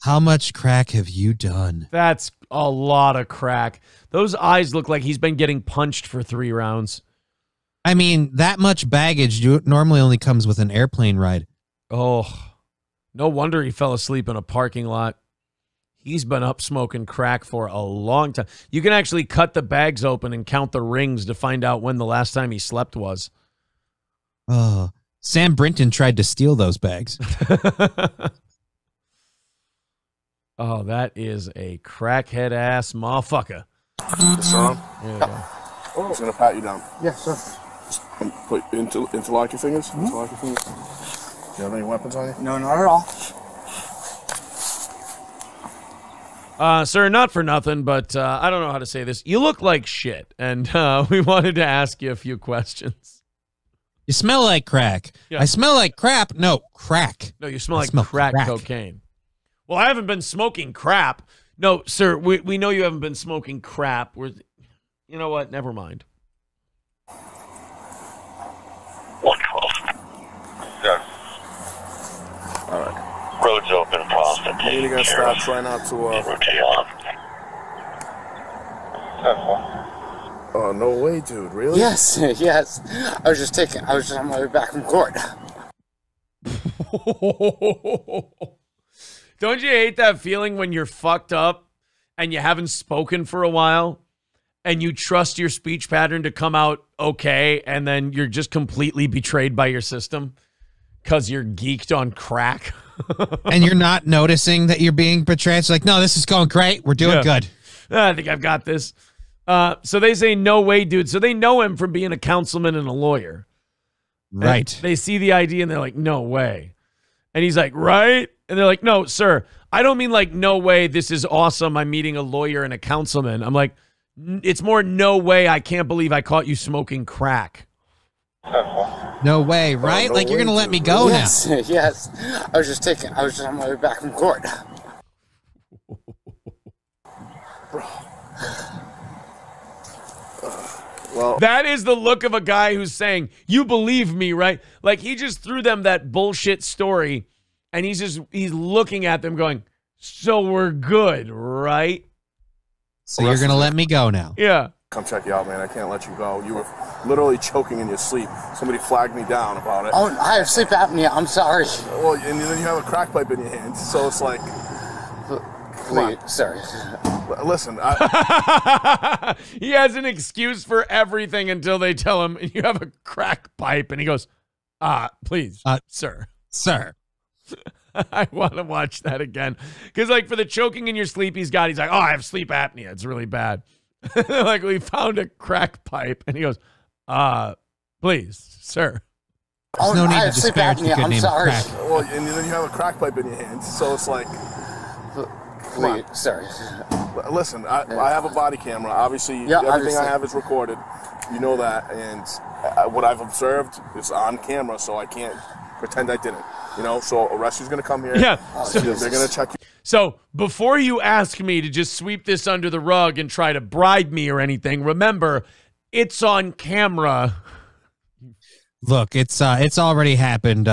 How much crack have you done? That's a lot of crack. Those eyes look like he's been getting punched for 3 rounds. I mean, that much baggage normally only comes with an airplane ride. Oh, no wonder he fell asleep in a parking lot. He's been up smoking crack for a long time. You can actually cut the bags open and count the rings to find out when the last time he slept was. Oh, Sam Brinton tried to steal those bags. Oh, that is a crackhead ass motherfucker. Yes, sir. There you go. Oh. Just gonna pat you down. Yes, sir. Just put interlock your fingers. Mm-hmm. Interlock your fingers. Do you have any weapons on you? No, not at all. Sir, not for nothing, but I don't know how to say this. You look like shit, and we wanted to ask you a few questions. You smell like crack. Yeah. I smell like crap. No, crack. No, you smell like crack cocaine. Well, I haven't been smoking crap. No, sir, we know you haven't been smoking crap. You know what? Never mind. Yeah. All right. Roads open, prostitutes. Really gonna stop. Try not to. Oh no way, dude! Really? Yes, yes. I was just taking. I was just on my way back from court. Don't you hate that feeling when you're fucked up and you haven't spoken for a while, and you trust your speech pattern to come out okay, and then you're just completely betrayed by your system? Because you're geeked on crack. And you're not noticing that you're being betrayed. It's like, no, this is going great. We're doing good. I think I've got this. So they say, no way, dude. So they know him from being a councilman and a lawyer. Right. And they see the ID and they're like, no way. And he's like, right? And they're like, no, sir. I don't mean like, no way. This is awesome. I'm meeting a lawyer and a councilman. I'm like, it's more no way. I can't believe I caught you smoking crack. No way, right? No, like you're gonna let me go now? Yes. I was just taking. I was just on my way back from court. Bro. Well, that is the look of a guy who's saying, "You believe me, right?" Like he just threw them that bullshit story, and he's looking at them, going, "So we're good, right?" So you're gonna let me go now? Yeah. Come check you out, man. I can't let you go. You were literally choking in your sleep. Somebody flagged me down about it. Oh, I have sleep apnea. I'm sorry. Well, and then you have a crack pipe in your hand, so it's like... Please, sorry. Listen, he has an excuse for everything until they tell him, you have a crack pipe, and he goes, please, sir. Sir. I want to watch that again. Because, like, for the choking in your sleep he's like, oh, I have sleep apnea. It's really bad. Like, we found a crack pipe, and he goes, please, sir. There's no need to disparage the good name of crack. Well, and then you have a crack pipe in your hand, so it's like, please, sir. Listen, I have a body camera. Obviously, everything I have is recorded. You know that, and what I've observed is on camera, so I can't pretend I didn't. You know, so a rescue's going to come here. Yeah. They're going to check you. So before you ask me to just sweep this under the rug and try to bribe me or anything, remember, it's on camera. Look, it's already happened.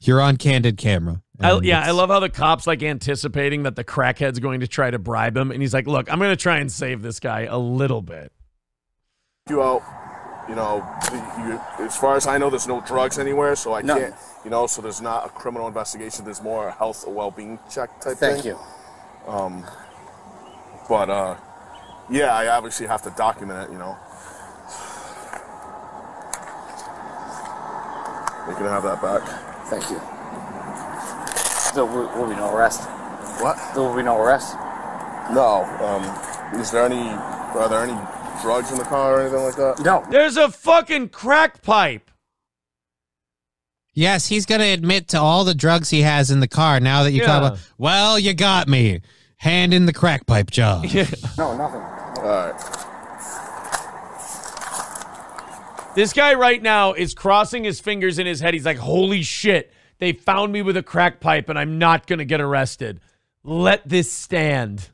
You're on candid camera. I love how the cop's like anticipating that the crackhead's going to try to bribe him. And he's like, look, I'm going to try and save this guy a little bit. You out. You know, as far as I know, there's no drugs anywhere, so I can't, you know, so there's not a criminal investigation. There's more a health or well-being check type thing. Thank you. Yeah, I obviously have to document it, you know. You can have that back. Thank you. There will be no arrest. What? There will be no arrest. No. Are there any drugs in the car or anything like that? No. There's a fucking crack pipe. Yes, he's going to admit to all the drugs he has in the car now that you talk about, well, you got me. Hand in the crack pipe job. Yeah. No, nothing. All right. This guy right now is crossing his fingers in his head. He's like, holy shit. They found me with a crack pipe and I'm not going to get arrested. Let this stand.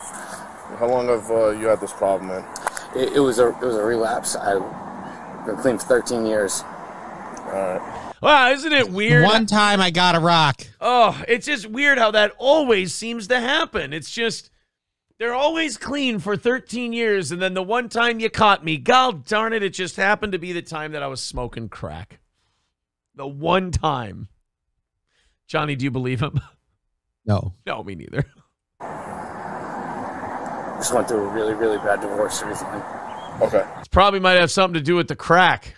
How long have you had this problem, man? It was a relapse. I've been clean for 13 years. All right. Wow, isn't it weird? One time I got a rock. Oh, it's just weird how that always seems to happen. It's just, they're always clean for 13 years, and then the one time you caught me, god darn it, it just happened to be the time that I was smoking crack. The one time. Johnny, do you believe him? No. No, me neither. Just went through a really, really bad divorce recently. Okay. It probably might have something to do with the crack.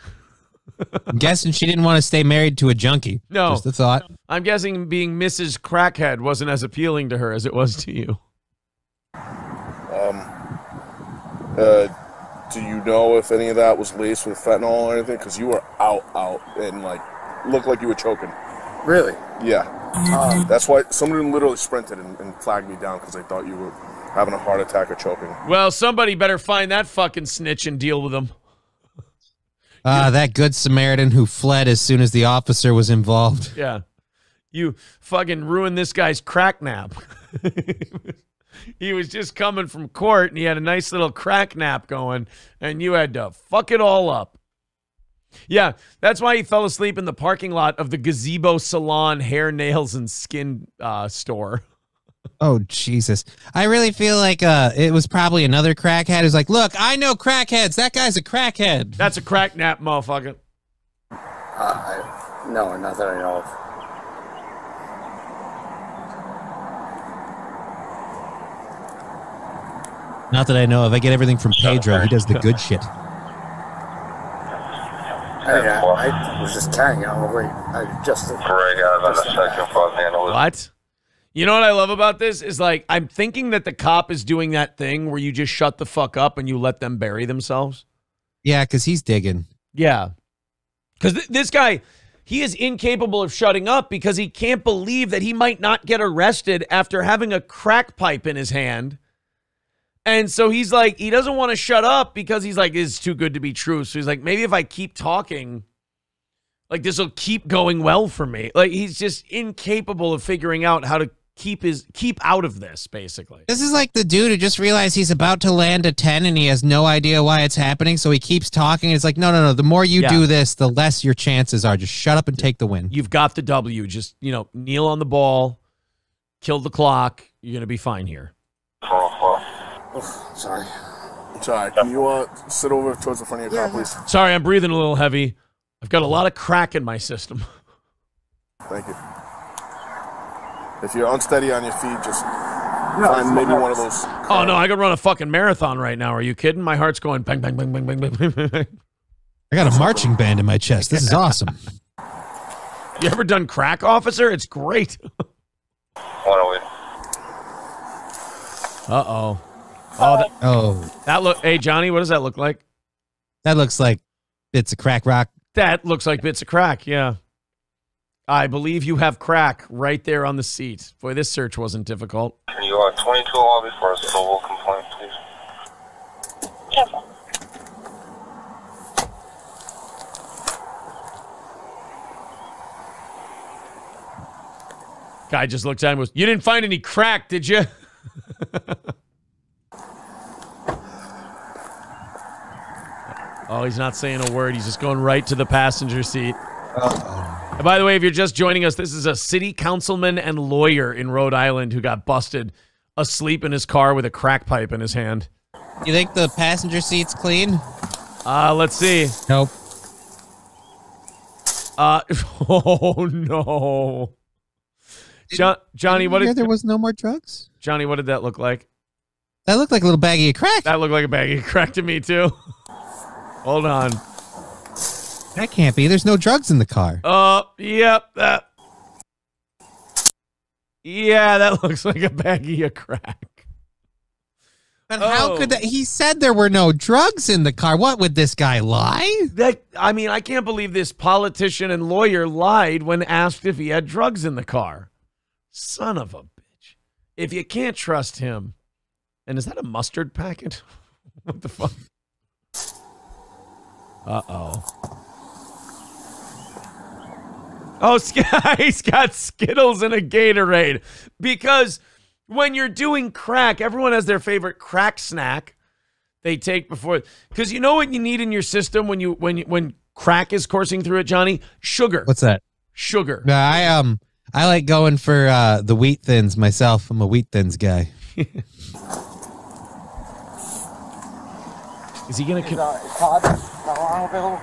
I'm guessing she didn't want to stay married to a junkie. No. Just a thought. I'm guessing being Mrs. Crackhead wasn't as appealing to her as it was to you. Do you know if any of that was laced with fentanyl or anything? Because you were out, and, like, looked like you were choking. Really? Yeah. That's why somebody literally sprinted and flagged me down because they thought you were having a heart attack or choking. Well, somebody better find that fucking snitch and deal with him. That good Samaritan who fled as soon as the officer was involved. Yeah. You fucking ruined this guy's crack nap. He was just coming from court and he had a nice little crack nap going and you had to fuck it all up. Yeah, that's why he fell asleep in the parking lot of the Gazebo Salon hair, nails, and skin store. Oh, Jesus. I really feel like it was probably another crackhead who's like, look, I know crackheads. That guy's a crackhead. That's a crack nap, motherfucker. No, not that I know of. Not that I know of. I get everything from Pedro. He does the good shit. I was just carrying on the way. I just... What? You know what I love about this is, like, I'm thinking that the cop is doing that thing where you just shut the fuck up and you let them bury themselves. Yeah, because he's digging. Yeah. Because this guy, he is incapable of shutting up because he can't believe that he might not get arrested after having a crack pipe in his hand. And so he's like, he doesn't want to shut up because he's like, it's too good to be true. So he's like, maybe if I keep talking... like, this will keep going well for me. Like, he's just incapable of figuring out how to keep out of this, basically. This is like the dude who just realized he's about to land a 10 and he has no idea why it's happening, so he keeps talking. It's like, no, no, no. The more you do this, the less your chances are. Just shut up and take the win. You've got the W. Just, you know, kneel on the ball, kill the clock. You're going to be fine here. Oh, sorry. Sorry. Can you sit over towards the front of your car, please? Sorry, I'm breathing a little heavy. I've got a lot of crack in my system. Thank you. If you're unsteady on your feet, just find maybe one of those. Oh, no, I could run a fucking marathon right now. Are you kidding? My heart's going bang, bang, bang, bang, bang, bang, bang. I got a marching band in my chest. This is awesome. You ever done crack, officer? It's great. Uh-oh. Oh. That look. Hey, Johnny, what does that look like? That looks like bits of crack rock. That looks like bits of crack, yeah. I believe you have crack right there on the seat. Boy, this search wasn't difficult. Can you 22 lobby for a civil complaint, please? Careful. Guy just looked at him and was, you didn't find any crack, did you? Oh, he's not saying a word. He's just going right to the passenger seat. Uh-oh. And by the way, if you're just joining us, this is a city councilman and lawyer in Rhode Island who got busted asleep in his car with a crack pipe in his hand. You think the passenger seat's clean? Let's see. Nope. Oh, no. Johnny, what did... there was no more drugs? Johnny, what did that look like? That looked like a little baggie of crack. That looked like a baggie of crack to me, too. Hold on. That can't be. There's no drugs in the car. Yep. Yeah, that looks like a baggie of crack. But how could that? He said there were no drugs in the car. What, would this guy lie? I mean, I can't believe this politician and lawyer lied when asked if he had drugs in the car. Son of a bitch. If you can't trust him. And is that a mustard packet? What the fuck? Oh, he's got Skittles and a Gatorade. Because when you're doing crack, everyone has their favorite crack snack they take before. Because you know what you need in your system when crack is coursing through it, Johnny? Sugar. What's that? Sugar. No, I like going for the Wheat Thins myself. I'm a Wheat Thins guy. Is he gonna? Is Todd available?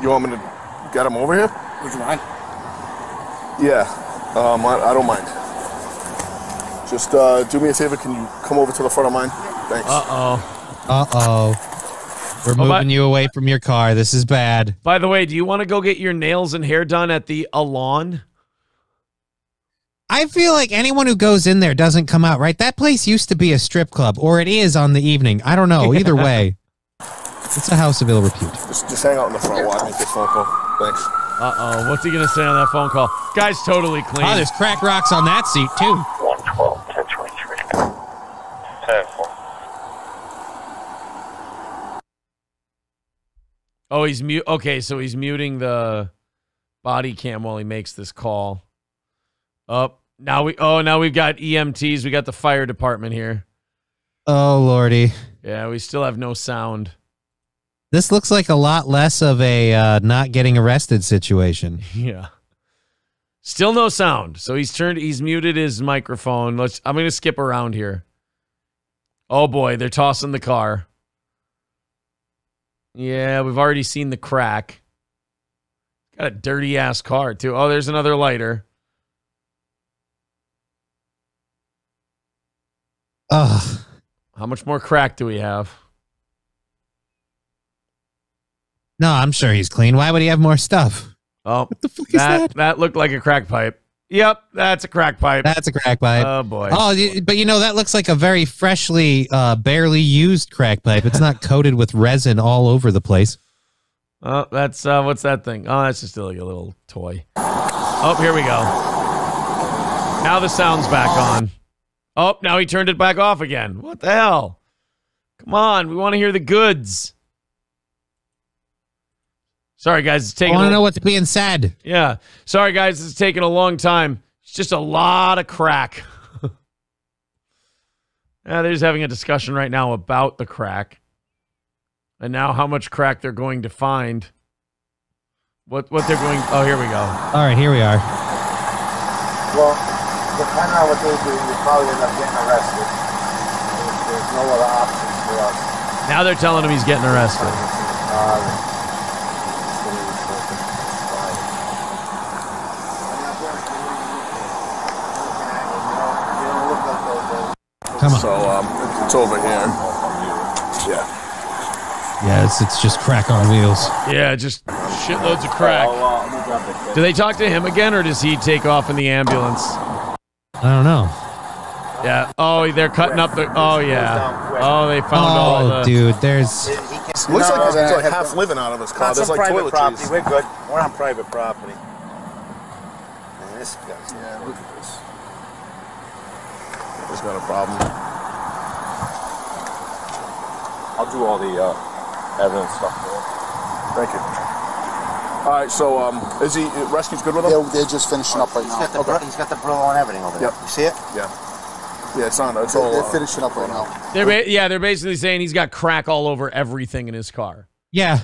You want me to get him over here? Would you mind? Yeah, I don't mind. Just do me a favor. Can you come over to the front of mine? Thanks. We're moving you away from your car. This is bad. By the way, do you want to go get your nails and hair done at the Alon? I feel like anyone who goes in there doesn't come out right. That place used to be a strip club, or it is on the evening. I don't know. Either way, it's a house of ill repute. Just hang out in the front while I make this phone call. Thanks. What's he gonna say on that phone call? Guy's totally clean. Oh, there's crack rocks on that seat too. 112, 1023. 10-4. Oh, he's mute. Okay, so he's muting the body cam while he makes this call. Now we've got EMTs. We got the fire department here. Oh, Lordy. Yeah, we still have no sound. This looks like a lot less of a not getting arrested situation. Yeah. Still no sound. So he's muted his microphone. I'm going to skip around here. Oh boy, they're tossing the car. Yeah, we've already seen the crack. Got a dirty ass car too. Oh, there's another lighter. Ugh. How much more crack do we have? No, I'm sure he's clean. Why would he have more stuff? Oh, what the fuck is that? That looked like a crack pipe. Yep, that's a crack pipe. That's a crack pipe. Oh, boy. Oh, but you know, that looks like a very freshly, barely used crack pipe. It's not coated with resin all over the place. Oh, that's, what's that thing? Oh, that's just like a little toy. Oh, here we go. Now the sound's back on. Oh, now he turned it back off again. What the hell? Come on, we want to hear the goods. Sorry, guys, it's taking. I want to know what's being said. Yeah, sorry, guys, it's taking a long time. It's just a lot of crack. They're just having a discussion right now about the crack, and now how much crack they're going to find. What they're going? Oh, here we go. All right, here we are. Well, depending on what they do, you probably end up getting arrested. There's no other options for us. Now they're telling him he's getting arrested. Come on. So it's over here. Yeah. Yes, it's just crack on wheels. Yeah, just shitloads of crack. Do they talk to him again, or does he take off in the ambulance? I don't know. Yeah. Oh, they're cutting up the. Oh, yeah. Oh, they found all the. Oh, dude, there's. Looks like there's like half living out of his car. There's like toilet property. We're good. We're on private property. Man, this guy's. Yeah, look at this. He's got a problem. I'll do all the evidence stuff for him. Thank you. All right, so is he rescue's good with him? Yeah, they're just finishing up right now. He's got the Brillo and everything over there. Yep. You see it? Yeah. Yeah, it's on. It's all. They're finishing up right now. They're basically saying he's got crack all over everything in his car. Yeah,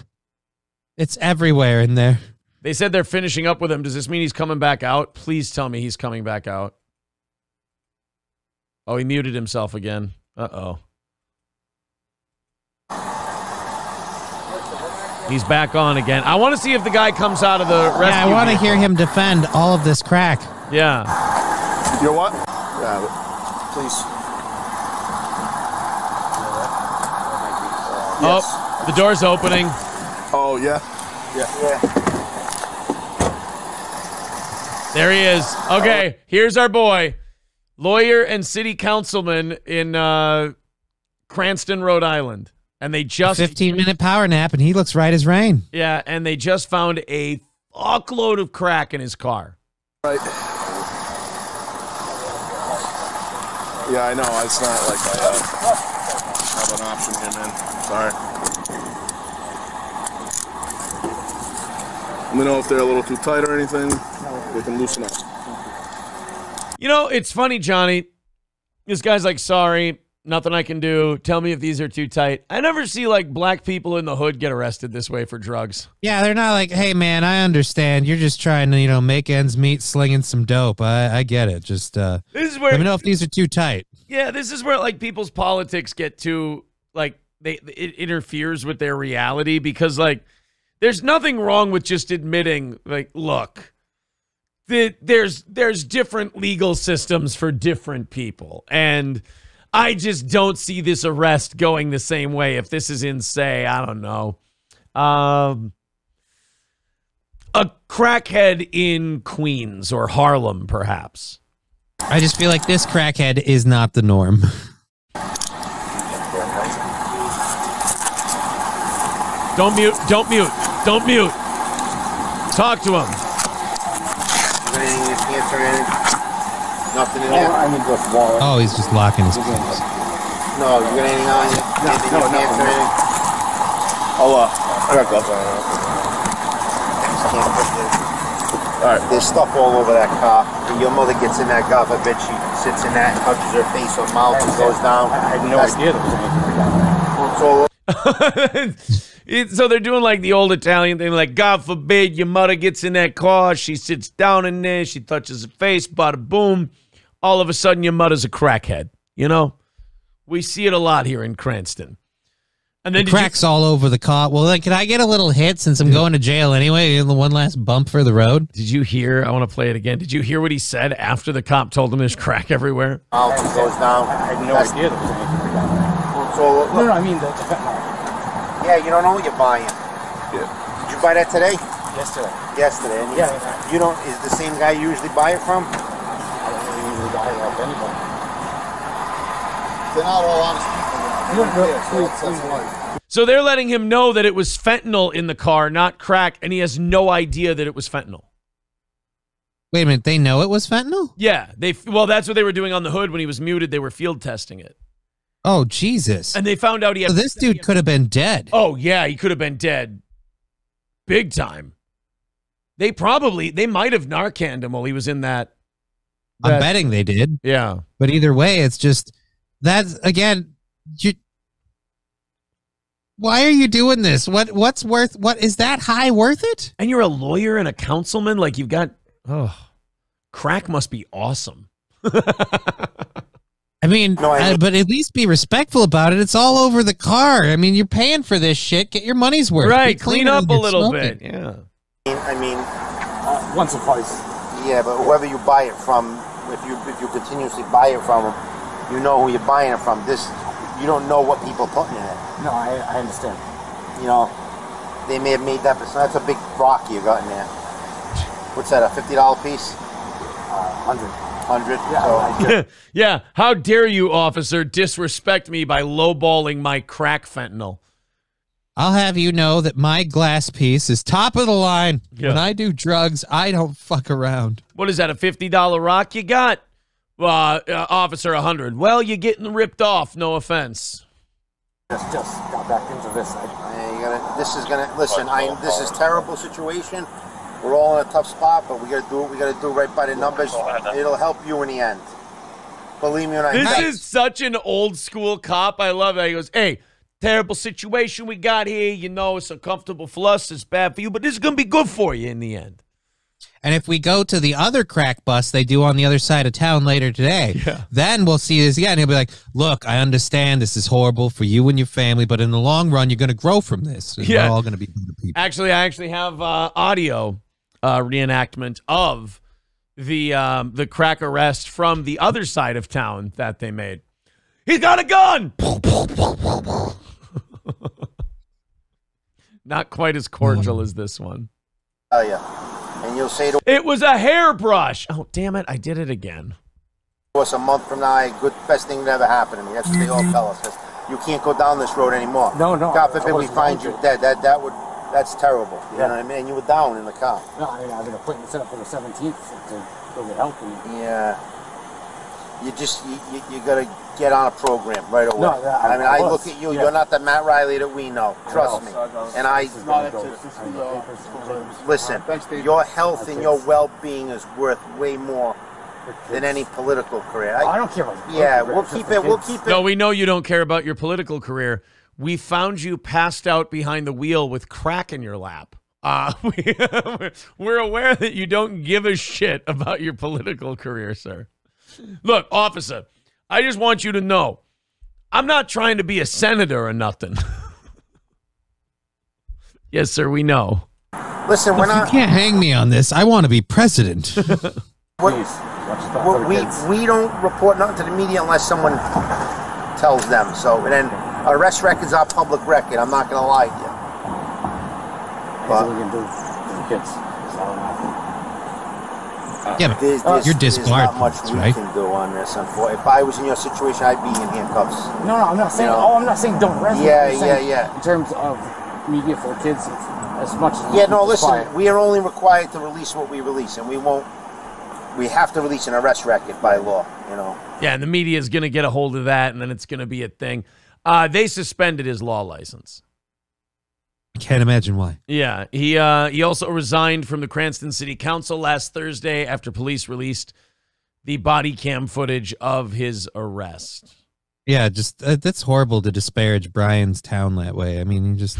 it's everywhere in there. They said they're finishing up with him. Does this mean he's coming back out? Please tell me he's coming back out. Oh, he muted himself again. He's back on again. I want to see if the guy comes out of the rescue. Yeah, I want to hear him defend all of this crack. Yeah. You know what? Yeah, please. Oh, yes. The door's opening. Oh, yeah. Yeah. There he is. Okay, here's our boy, lawyer and city councilman in Cranston, Rhode Island. And they just... 15-minute power nap, and he looks right as rain. Yeah, and they just found a fuckload of crack in his car. Right. Yeah, I know. It's not like I have an option here, man. Sorry. Let me know if they're a little too tight or anything. They can loosen up. You know, it's funny, Johnny. This guy's like, sorry, nothing I can do. Tell me if these are too tight. I never see, like, black people in the hood get arrested this way for drugs. Yeah, they're not like, hey, man, I understand. You're just trying to, you know, make ends meet, slinging some dope. I get it. Just this is where, let me know if these are too tight. Yeah, this is where, like, people's politics get too, like, it interferes with their reality because, like, there's nothing wrong with just admitting, like, look, there's different legal systems for different people, and I just don't see this arrest going the same way. If this is in, say, I don't know, a crackhead in Queens or Harlem, perhaps. I just feel like this crackhead is not the norm. Don't mute. Don't mute. Don't mute. Talk to him. Nothing in there. Oh, he's just locking his hands. No, you got anything on you? No. Oh, I got gloves on. All right, there's stuff all over that car. When your mother gets in that car, I bet she sits in that, touches her face or mouth and goes down. I had no idea there was anything down there. It's all over. So they're doing like the old Italian thing, like, God forbid your mother gets in that car, she sits down in there, she touches her face, bada boom. All of a sudden, your mother's a crackhead. You know, we see it a lot here in Cranston. And then cracks all over the car. Well, like, can I get a little hit since I'm going to jail anyway? One last bump for the road. Did you hear? I want to play it again. Did you hear what he said after the cop told him there's crack everywhere? Oh, it goes down. I had no idea there was anything down there. So, no, I mean, yeah, you don't know what you're buying. Yeah. Did you buy that today? Yesterday. Yesterday. And yeah. You don't. Is the same guy you usually buy it from? I don't really usually buy it off anybody. They're not all honest people. So they're letting him know that it was fentanyl in the car, not crack, and he has no idea that it was fentanyl. Wait a minute. They know it was fentanyl? Yeah. Well, that's what they were doing on the hood when he was muted. They were field testing it. Oh, Jesus. And they found out he had... So this dude could have been dead. Oh, yeah, he could have been dead. Big time. They probably... They might have Narcaned him while he was in that... I'm betting they did. Yeah. But either way, it's just... That's, again... Why are you doing this? What's worth... What is that high worth it? And you're a lawyer and a councilman? Like, you've got... Oh, crack must be awesome. I mean, but at least be respectful about it. It's all over the car. I mean, you're paying for this shit. Get your money's worth. Right. Clean up a little bit. Yeah. I mean, once or twice. Yeah, but whoever you buy it from, if you continuously buy it from them, you know who you're buying it from. This, you don't know what people are putting in it. No, I understand. You know, they may have made that, but that's a big rock you got in there. What's that, a $50 piece? 100. Yeah. Yeah. How dare you, officer, disrespect me by lowballing my crack fentanyl? I'll have you know that my glass piece is top of the line. Yeah. When I do drugs, I don't fuck around. What is that, a $50 rock you got? Officer, 100. Well, you're getting ripped off. No offense. Just got back into this. This is a terrible situation. We're all in a tough spot, but we got to do what we got to do right by the numbers. It'll help you in the end. Believe me when I say this is such an old school cop. I love it. He goes, hey, terrible situation we got here. You know, it's uncomfortable for us. It's bad for you, but this is going to be good for you in the end. And if we go to the other crack bus they do on the other side of town later today, then we'll see this again. He'll be like, look, I understand this is horrible for you and your family, but in the long run, you're going to grow from this. Yeah. We're all going to be better people. Actually, I actually have audio. Reenactment of the crack arrest from the other side of town that they made. He's got a gun. Not quite as cordial as this one. Oh, yeah. And you'll say to it was a hairbrush. Oh, damn it. I did it again. Us a month from now, good best thing that ever happened to me. That's what they all tell us. That's, you can't go down this road anymore. No, no. God forbid we find you dead. That's terrible. You know what I mean? You were down in the car. No, I mean, I've been appointed set up for the 17th to go get help. Yeah. You just, you gotta get on a program right away. No, I mean, I look at you, you're not the Matt Riley that we know. Trust me. And listen, your health and your well-being is worth way more than any political career. I don't care about we'll keep it. No, we know you don't care about your political career. We found you passed out behind the wheel with crack in your lap. We're aware that you don't give a shit about your political career, sir. Look, officer, I just want you to know, I'm not trying to be a senator or nothing. Yes, sir, we know. Listen, we're not... You can't hang me on this. I want to be president. We don't report nothing to the media unless someone tells them. So, and then arrest record's our public record. I'm not going to lie to you. But, we can do for the kids. Yeah, but you're disbarred. There's not much we can do on this, unfortunately. If I was in your situation, I'd be in handcuffs. No, no, I'm not saying. You know? Oh, I'm not saying don't arrest. Yeah. In terms of media for the kids, as much as listen, we are only required to release what we release, and we won't. We have to release an arrest record by law, you know. Yeah, and the media is going to get a hold of that, and then it's going to be a thing. They suspended his law license. I can't imagine why. Yeah, he also resigned from the Cranston City Council last Thursday after police released the body cam footage of his arrest. Yeah, just that's horrible to disparage Brian's town that way. I mean, he just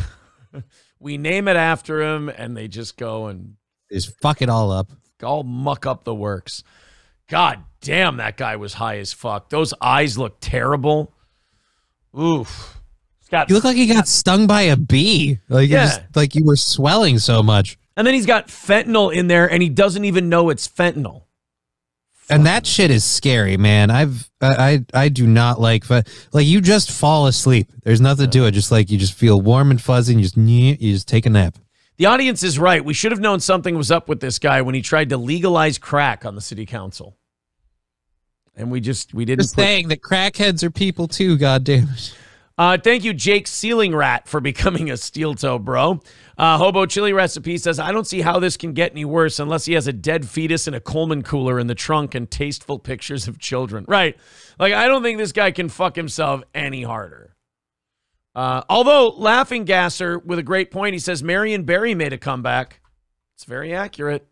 we name it after him, and they just go and just fuck it all up, all muck up the works. God damn, that guy was high as fuck. Those eyes look terrible. Oof. You look like he got stung by a bee. Like, like you were swelling so much. And then he's got fentanyl in there, and he doesn't even know it's fentanyl. And that shit is scary, man. I do not like, but like you just fall asleep. There's nothing to it. Just like you just feel warm and fuzzy, and you just take a nap. The audience is right. We should have known something was up with this guy when he tried to legalize crack on the city council. And we didn't. Just saying that crackheads are people too. Goddamn it. Thank you, Jake Ceiling Rat, for becoming a Steel Toe bro. Hobo Chili Recipe says, I don't see how this can get any worse unless he has a dead fetus in a Coleman cooler in the trunk and tasteful pictures of children. Right. Like, I don't think this guy can fuck himself any harder. Although, Laughing Gasser, with a great point, he says, Marion Barry made a comeback. It's very accurate.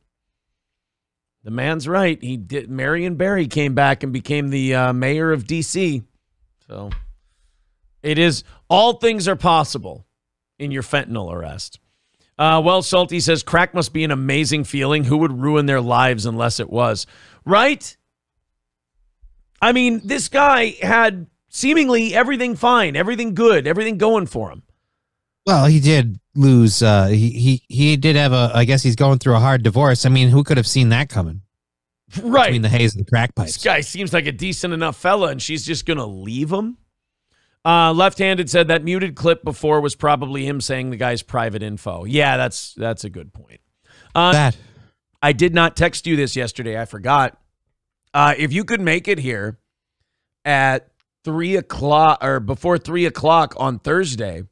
The man's right. He did. Marion Barry came back and became the mayor of D.C. So... it is, all things are possible in your fentanyl arrest. Well, Salty says, crack must be an amazing feeling. Who would ruin their lives unless it was? Right? I mean, this guy had seemingly everything fine, everything good, everything going for him. Well, he did lose. He did have a, I guess he's going through a hard divorce. I mean, who could have seen that coming? Right. Between the haze and the crack pipes. This guy seems like a decent enough fella, and she's just going to leave him? Left-handed said that muted clip before was probably him saying the guy's private info. Yeah, that's a good point. I did not text you this yesterday. I forgot. If you could make it here at 3 o'clock or before 3 o'clock on Thursday,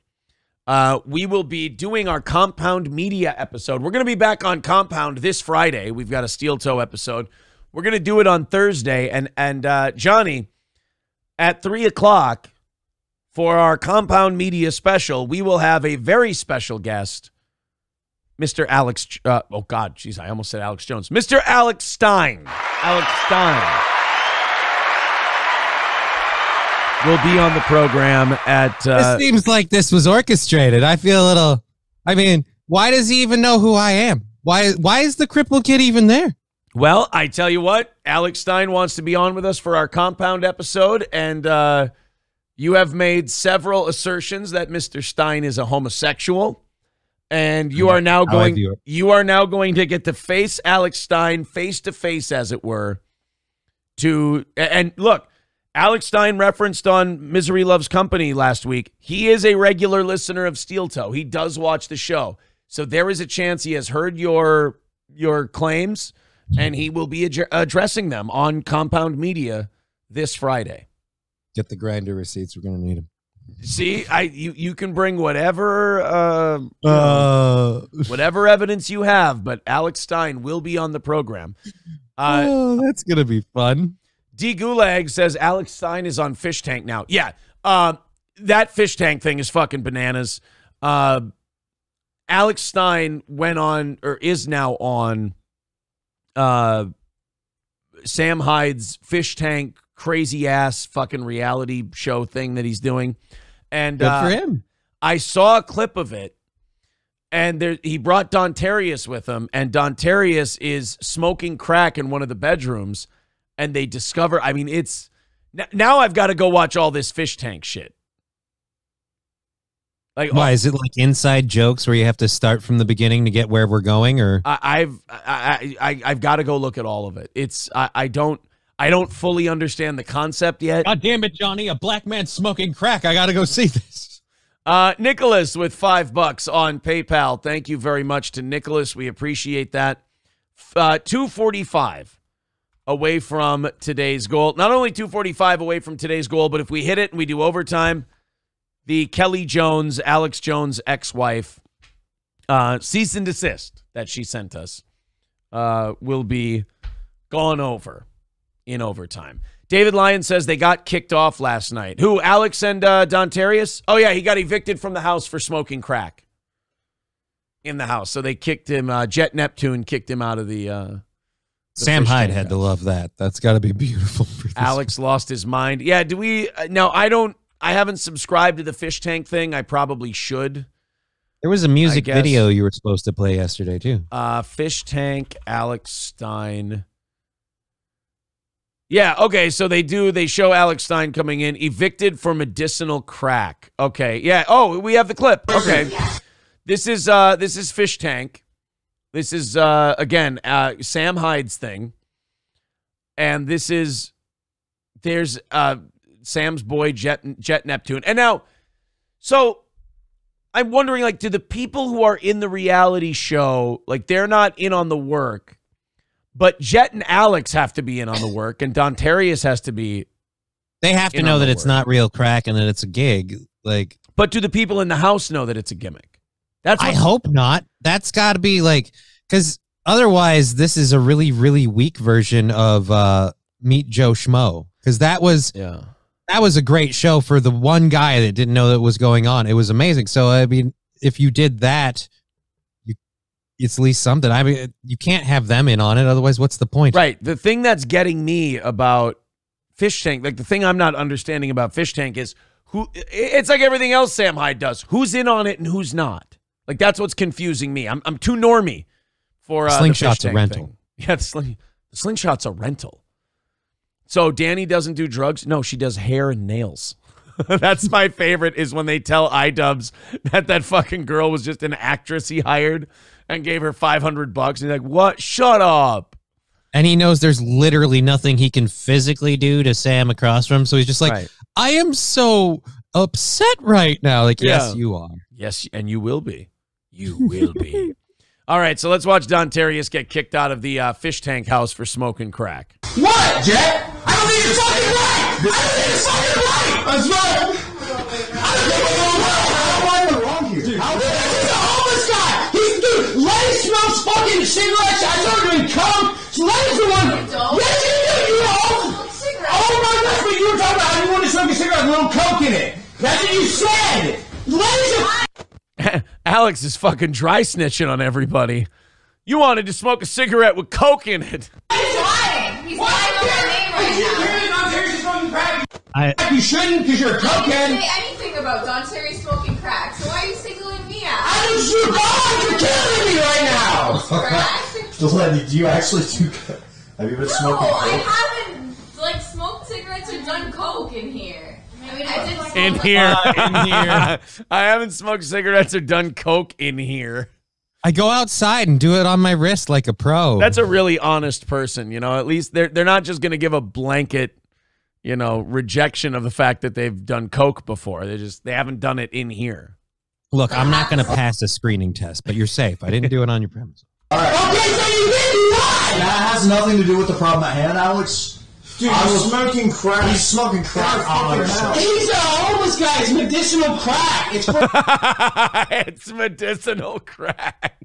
we will be doing our Compound Media episode. We're going to be back on Compound this Friday. We've got a Steel Toe episode. We're going to do it on Thursday. And Johnny, at 3 o'clock. For our Compound Media special, we will have a very special guest, Mr. Alex. Oh, God, jeez, I almost said Alex Jones. Mr. Alex Stein. Alex Stein will be on the program at... It seems like this was orchestrated. I feel a little... I mean, why does he even know who I am? Why is the crippled kid even there? Well, I tell you what, Alex Stein wants to be on with us for our Compound episode, and... you have made several assertions that Mr. Stein is a homosexual, and you are now going to get to face Alex Stein face to face, as it were. And look, Alex Stein referenced on Misery Loves Company last week. He is a regular listener of Steel Toe. He does watch the show. So there is a chance he has heard your claims, and he will be addressing them on Compound Media this Friday. Get the grinder receipts. We're going to need them. See, you can bring whatever whatever evidence you have, but Alex Stein will be on the program. Oh, that's going to be fun. D. Gulag says Alex Stein is on Fish Tank now. Yeah, that Fish Tank thing is fucking bananas. Alex Stein went on, or is now on, Sam Hyde's Fish Tank crazy ass fucking reality show thing that he's doing. And good for him. I saw a clip of it, and there, he brought Don Terrius with him, and Don Terrius is smoking crack in one of the bedrooms, and they discover, I mean, it's, now I've got to go watch all this Fish Tank shit. Like, why is it like inside jokes where you have to start from the beginning to get where we're going? Or I've got to go look at all of it. It's I don't fully understand the concept yet. God damn it, Johnny! A black man smoking crack. I got to go see this. Nicholas with $5 on PayPal. Thank you very much to Nicholas. We appreciate that. 245 away from today's goal. Not only 245 away from today's goal, but if we hit it and we do overtime, the Kelly Jones, Alex Jones' ex-wife, cease and desist that she sent us will be gone over in overtime. David Lyon says they got kicked off last night. Who, Alex and Don Terrius? Oh, yeah, he got evicted from the house for smoking crack in the house. So they kicked him. Jet Neptune kicked him out of the... Sam Hyde had to love that. That's got to be beautiful. For this Alex lost hhis mind. Yeah, do we... No, I don't... I haven't subscribed to the Fish Tank thing. I probably should. There was a music video you were supposed to play yesterday, too. Fish Tank, Alex Stein. Yeah, okay, so they do. They show Alex Stein coming in, evicted for medicinal crack. Okay, yeah. Oh, we have the clip. Okay. This is Fish Tank. This is, again, Sam Hyde's thing. And this is... There's... Sam's boy, Jet Neptune. And now, so I'm wondering, like, do the people who are in the reality show, like, they're not in on the work, but Jet and Alex have to be in on the work, and Don Terrius has to be. They have to know that it's not real crack and that it's a gig. Like, but do the people in the house know that it's a gimmick? That's I hope not. That's got to be, like, because otherwise this is a really, really weak version of Meet Joe Schmo, because that was... Yeah. That was a great show for the one guy that didn't know that was going on. It was amazing. So, I mean, if you did that, it's at least something. I mean, you can't have them in on it. Otherwise, what's the point? Right. The thing that's getting me about Fish Tank, like the thing I'm not understanding about Fish Tank is who, it's like everything else Sam Hyde does. Who's in on it and who's not? Like, that's what's confusing me. I'm too normie for Slingshot's a rental. Thing. Yeah, the Slingshot's a rental. So Danny doesn't do drugs. No, she does hair and nails. That's my favorite is when they tell iDubbbz that fucking girl was just an actress he hired and gave her $500. And he's like, what? Shut up. And he knows there's literally nothing he can physically do to Sam across from him. So he's just like, right. I am so upset right now. Like, yeah. Yes, you are. Yes, and you will be. You will be. All right, so let's watch Don Terrius get kicked out of the Fish Tank house for smoking crack. What, Jack? I don't need your fucking life! I don't need your fucking life! That's right! I don't need your fucking life! Why am I wrong here? Dude, he's a homeless guy! Dude, Lenny smells fucking cigarettes! I don't even come! Lenny's the one! Yes, you do! You're homeless! Oh my God, that's what you were talking about! I didn't want to smoke a cigarette with a little coke in it! That's what you said! Lenny's a... Alex is fucking dry snitching on everybody. You wanted to smoke a cigarette with coke in it. He's lying. He's lying on my name right now. You shouldn't because you're a cokehead. You say anything about Don Terrius smoking crack, so why are you singling me out? I don't shoot God, you're killing me right now. Delaney, do you actually do coke? Have you been smoking coke? No, I haven't, like, smoked cigarettes or done coke in here. In here. I haven't smoked cigarettes or done coke in here. I go outside and do it on my wrist like a pro. That's a really honest person, you know. At least they're not just going to give a blanket you know, rejection of the fact that they've done coke before. They haven't done it in here. Look, I'm not going to pass a screening test, but you're safe. I didn't do it on your premise. All right. Okay, so you didn't lie. That has nothing to do with the problem at hand, Alex. Dude, I'm smoking crack. He's smoking crack. He's a homeless guy. It's medicinal crack. It's medicinal crack.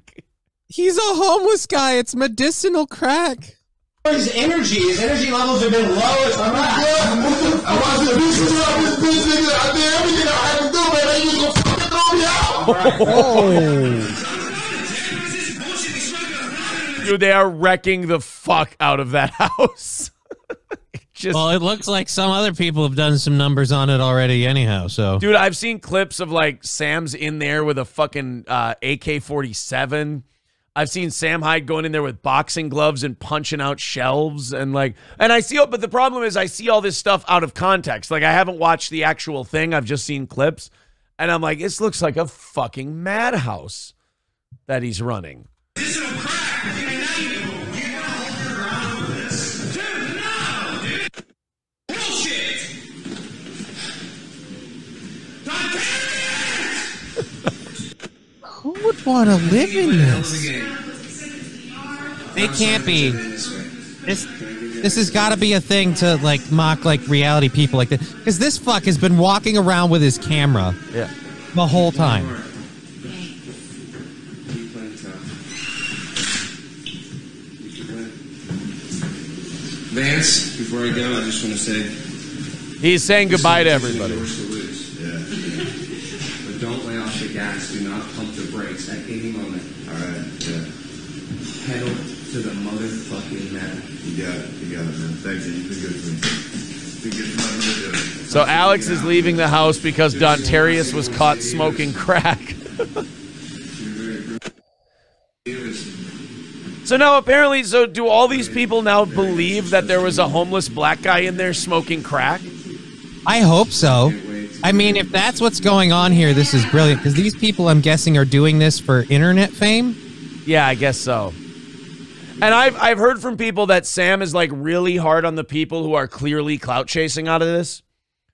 He's a homeless guy. It's medicinal crack. His energy levels have been lowest. I'm not good. I watched the beast throughout this business. I did everything I had to do, man. They just gonna fucking throw me out. Right. Oh. Dude, they are wrecking the fuck out of that house. Well, it looks like some other people have done some numbers on it already anyhow, so. Dude, I've seen clips of, like, Sam's in there with a fucking AK-47. I've seen Sam Hyde going in there with boxing gloves and punching out shelves. And, like, and I see, but the problem is I see all this stuff out of context. Like, I haven't watched the actual thing. I've just seen clips. And I'm like, this looks like a fucking madhouse that he's running. Who would want to live in this? They can't be. This has got to be a thing to, like, mock, like, reality people like this. Because this fuck has been walking around with his camera the whole time. Vance, before I go, I just want to say... He's saying goodbye to everybody. Don't lay off the gas. Do not pump the brakes at any moment. All right. Yeah. Pedal to the motherfucking metal. You got it. You got it, man. Thank you. You've been good for me. So Alex is leaving the house because Dontarius was caught smoking crack. So now apparently, so do all these people now believe that there was a homeless black guy in there smoking crack? I hope so. I mean, if that's what's going on here, this is brilliant. Because these people, I'm guessing, are doing this for internet fame? Yeah, I guess so. And I've heard from people that Sam is, like, really hard on the people who are clearly clout chasing out of this.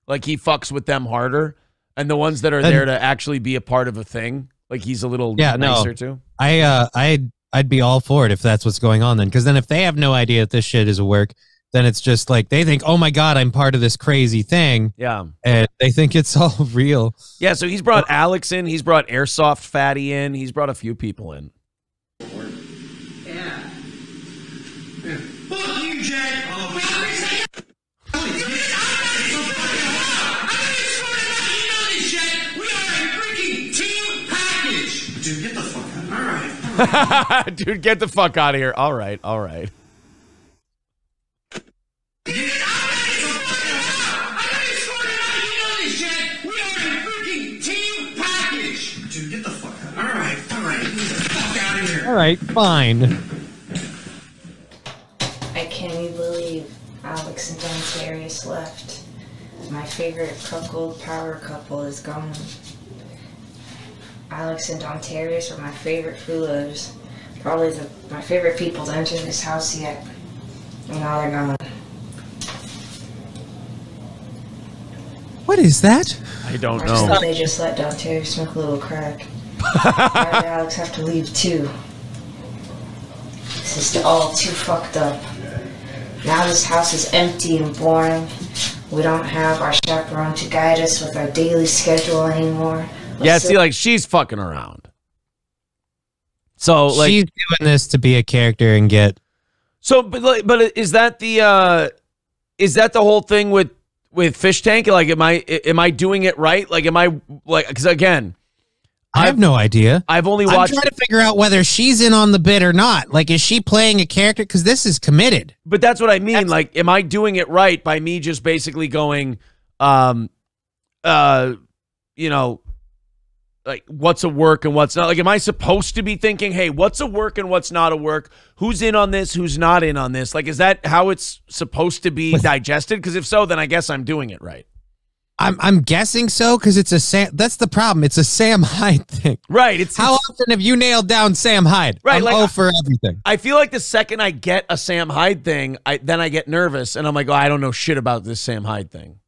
Like, he fucks with them harder. And the ones that are there to actually be a part of a thing. Like, he's a little nicer, too. I'd be all for it if that's what's going on, then. Because then if they have no idea that this shit is a work... then it's just like they think, oh, my God, I'm part of this crazy thing. Yeah. And they think it's all real. Yeah, so he's brought Alex in. He's brought Airsoft Fatty in. He's brought a few people in. Yeah. Fuck you, Jet. Oh, dude, get the fuck out of here. All right. Dude, get the fuck out of here. All right. All right. All right, fine. I can't believe Alex and Dontarius left. My favorite cuckold power couple is gone. Alex and Dontarius are my favorite foolers. Probably my favorite people to enter this house yet. And now they're gone. What is that? I don't know. I thought they just let Dontarius smoke a little crack. Why did Alex have to leave too? This is all too fucked up. Now this house is empty and boring. We don't have our chaperone to guide us with our daily schedule anymore. Yeah, see, like, she's fucking around. So, like, she's doing this to be a character and get. So, but is that the whole thing with Fish Tank? Like, am I doing it right? Like, because again. I have no idea. I've only watched. I'm trying to figure out whether she's in on the bid or not. Like, is she playing a character? Because this is committed. But that's what I mean. That's... like, am I doing it right by me just basically going, you know, like, what's a work and what's not? Like, am I supposed to be thinking, hey, what's a work and what's not a work? Who's in on this? Who's not in on this? Like, is that how it's supposed to be digested? Because if so, then I guess I'm doing it right. I'm guessing so, because it's a Sam. That's the problem. It's a Sam Hyde thing, right? It's how often have you nailed down Sam Hyde? Right, I'm like, oh, for everything. I feel like the second I get a Sam Hyde thing, then I get nervous, and I'm like, oh, I don't know shit about this Sam Hyde thing.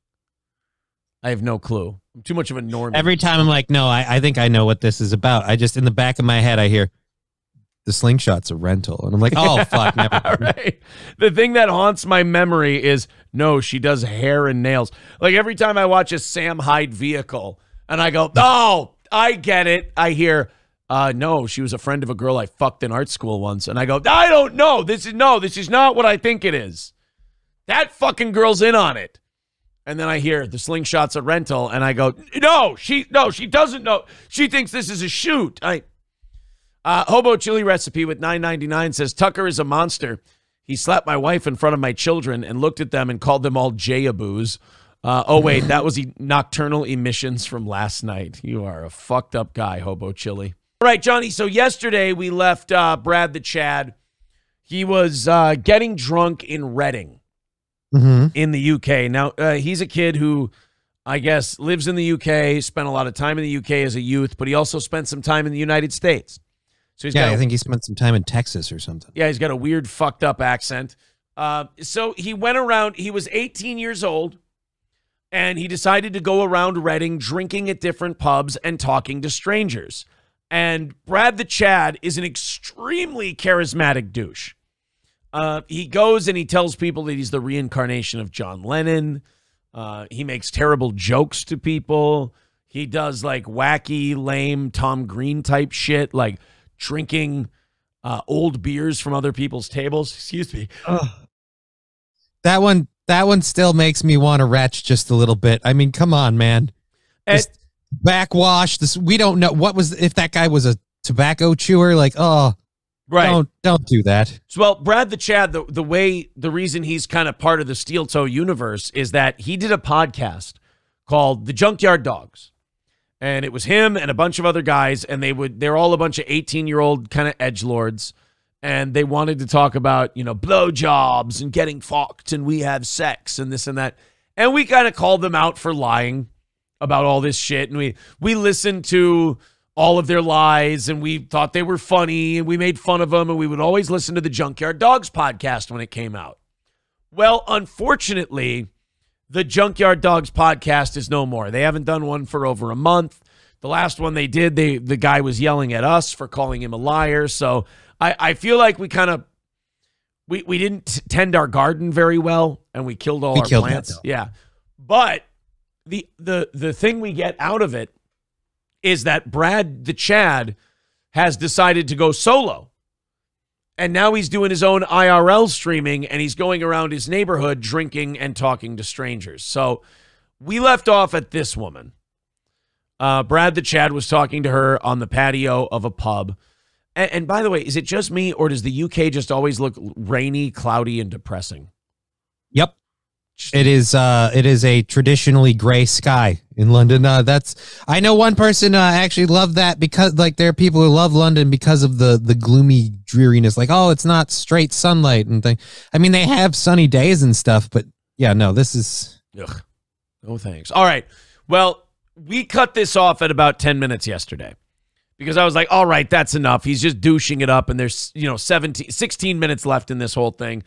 I have no clue. I'm too much of a normie. Every time I'm like, no, I think I know what this is about. I just, in the back of my head, I hear, the slingshot's a rental. And I'm like, oh, fuck, never. Right. The thing that haunts my memory is, no, she does hair and nails. Like, every time I watch a Sam Hyde vehicle, and I go, oh, I get it. I hear, no, she was a friend of a girl I fucked in art school once. And I go, I don't know. This is not what I think it is. That fucking girl's in on it. And then I hear, the slingshot's a rental. And I go, no, she doesn't know. She thinks this is a shoot. Hobo Chili Recipe with $9.99 says, Tucker is a monster. He slapped my wife in front of my children and looked at them and called them all jayaboos. Oh, wait, that was nocturnal emissions from last night. You are a fucked up guy, Hobo Chili. All right, Johnny, so yesterday we left Brad the Chad. He was getting drunk in Reading, in the UK. Now, he's a kid who, I guess, lives in the UK, spent a lot of time in the UK as a youth, but he also spent some time in the United States. So he's I think he spent some time in Texas or something. Yeah, he's got a weird, fucked up accent. So he went around. He was 18 years old, and he decided to go around Reading drinking at different pubs and talking to strangers. And Brad the Chad is an extremely charismatic douche. He goes and he tells people that he's the reincarnation of John Lennon. He makes terrible jokes to people. He does, like, wacky, lame Tom Green type shit, like drinking old beers from other people's tables. Excuse me. Ugh. That one still makes me want to retch just a little bit. I mean, come on, man. Just backwash. This, we don't know what was, if that guy was a tobacco chewer. Like, oh, right. Don't do that. So, well, Brad the Chad, the reason he's kind of part of the Steel Toe universe is that he did a podcast called The Junkyard Dogs. And it was him and a bunch of other guys, and they're all a bunch of 18-year-old kind of edgelords, and they wanted to talk about, you know, blowjobs and getting fucked and we have sex and this and that. And we kind of called them out for lying about all this shit, and we listened to all of their lies, and we thought they were funny, and we made fun of them, and we would always listen to the Junkyard Dogs podcast when it came out. Well, unfortunately, the Junkyard Dogs podcast is no more. They haven't done one for over a month. The last one they did, the guy was yelling at us for calling him a liar. So I feel like we kind of, we didn't tend our garden very well, and we killed all our plants. Yeah. But the thing we get out of it is that Brad the Chad has decided to go solo. And now he's doing his own IRL streaming, and he's going around his neighborhood drinking and talking to strangers. So we left off at this woman. Brad the Chad was talking to her on the patio of a pub. And by the way, is it just me, or does the UK just always look rainy, cloudy, and depressing? Yep. It is a traditionally gray sky in London. I know one person actually loved that, because, like, there are people who love London because of the gloomy dreariness. Like, oh, it's not straight sunlight and thing. I mean, they have sunny days and stuff, but yeah, no, this is ugh. No thanks. All right. Well, we cut this off at about 10 minutes yesterday because I was like, all right, that's enough. He's just douching it up, and there's, you know, 16 minutes left in this whole thing.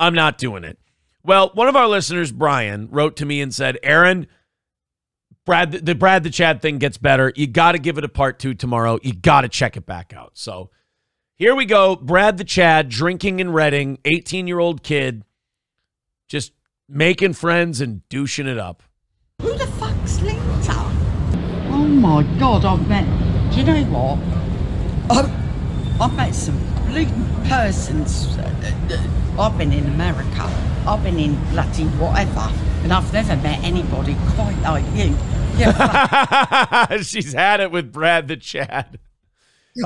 I'm not doing it. Well, one of our listeners, Brian, wrote to me and said, Aaron, Brad the Chad thing gets better. You got to give it a part 2 tomorrow. You got to check it back out. So here we go. Brad the Chad drinking in Reading, 18-year-old kid, just making friends and douching it up. Who the fuck's linked up? Oh, my God, do you know what? I've met some bleeding persons. I've been in America, I've been in bloody whatever, and I've never met anybody quite like you. Yeah, she's had it with Brad the Chad.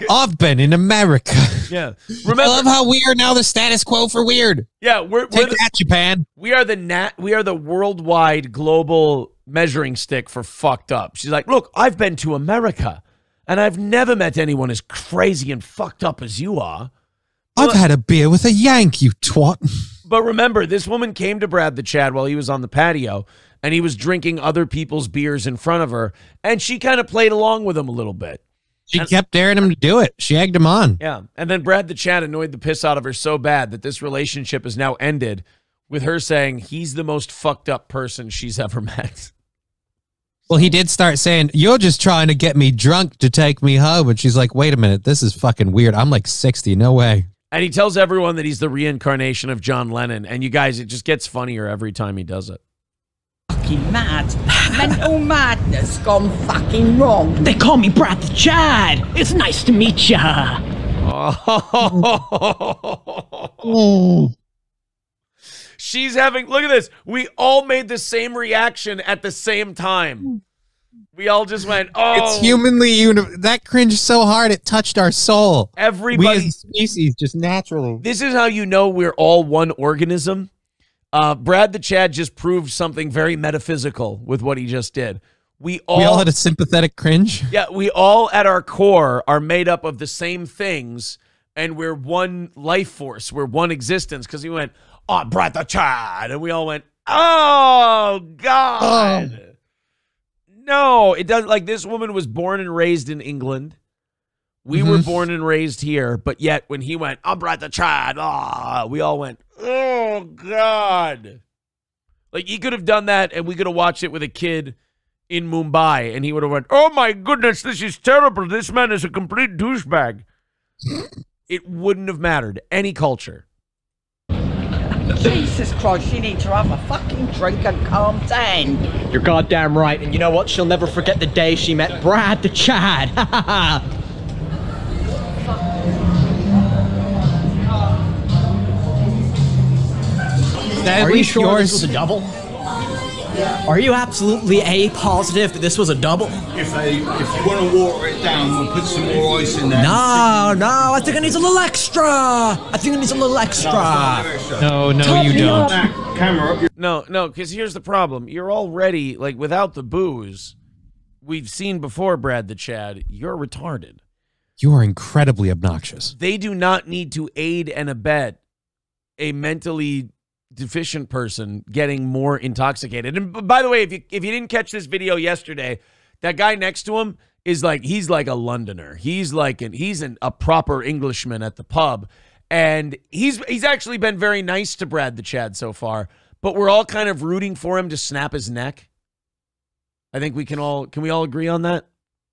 I've been in America. Yeah. Remember, I love how we are now the status quo for weird. Yeah, we're that, Japan. We are the worldwide global measuring stick for fucked up. She's like, look, I've been to America, and I've never met anyone as crazy and fucked up as you are. I've had a beer with a Yank, you twat. But remember, this woman came to Brad the Chad while he was on the patio, and he was drinking other people's beers in front of her, and she kind of played along with him a little bit. She kept daring him to do it. She egged him on. Yeah, and then Brad the Chad annoyed the piss out of her so bad that this relationship is now ended with her saying he's the most fucked up person she's ever met. Well, he did start saying, you're just trying to get me drunk to take me home. And she's like, wait a minute, this is fucking weird. I'm like 60, no way. And he tells everyone that he's the reincarnation of John Lennon. And you guys, it just gets funnier every time he does it. Fucking mad. Mental madness gone fucking wrong. They call me Brad the Chad. It's nice to meet ya. Oh. She's having, look at this. We all made the same reaction at the same time. We all just went, oh. It's humanly, that cringed so hard it touched our soul. Everybody. We as a species, just naturally. This is how you know we're all one organism. Brad the Chad just proved something very metaphysical with what he just did. We all had a sympathetic cringe. Yeah, we all at our core are made up of the same things, and we're one life force. We're one existence, because he went, oh, Brad the Chad. And we all went, oh, God. Oh. No, it doesn't. Like, this woman was born and raised in England. We were born and raised here. But yet, when he went, oh, Brad the Chad, oh, we all went, oh, God. Like, he could have done that, and we could have watched it with a kid in Mumbai, and he would have went, oh, my goodness, this is terrible. This man is a complete douchebag. It wouldn't have mattered. Any culture. Jesus Christ, you need to have a fucking drink and calm down. You're goddamn right, and you know what? She'll never forget the day she met Brad the Chad. Ha ha ha. Are you sure this was a double? Yeah. Are you absolutely A, positive that this was a double? If you want to water it down, we'll put some more ice in there. No, I think it needs a little extra. No, you don't. No, because here's the problem. You're already, like, without the booze, we've seen before, Brad the Chad, you're retarded. You are incredibly obnoxious. They do not need to aid and abet a mentally deficient person getting more intoxicated. And by the way, if you didn't catch this video yesterday, that guy next to him is like, he's like a Londoner. He's like a proper Englishman at the pub. And he's actually been very nice to Brad the Chad so far, but we're all kind of rooting for him to snap his neck. I think we can we all agree on that?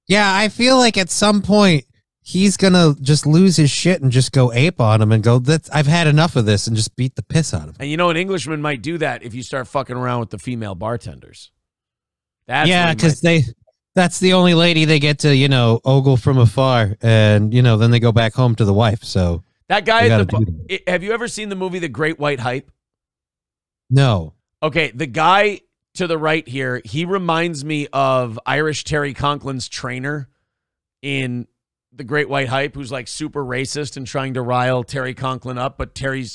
Yeah, I feel like at some point he's going to just lose his shit and just go ape on him and go, I've had enough of this, and just beat the piss out of him. And you know, an Englishman might do that if you start fucking around with the female bartenders. That's yeah, because that's the only lady they get to, you know, ogle from afar. And, you know, then they go back home to the wife. So that guy, have you ever seen the movie The Great White Hype? No. Okay, the guy to the right here, he reminds me of Irish Terry Conklin's trainer in The Great White Hype, who's like super racist and trying to rile Terry Conklin up, but Terry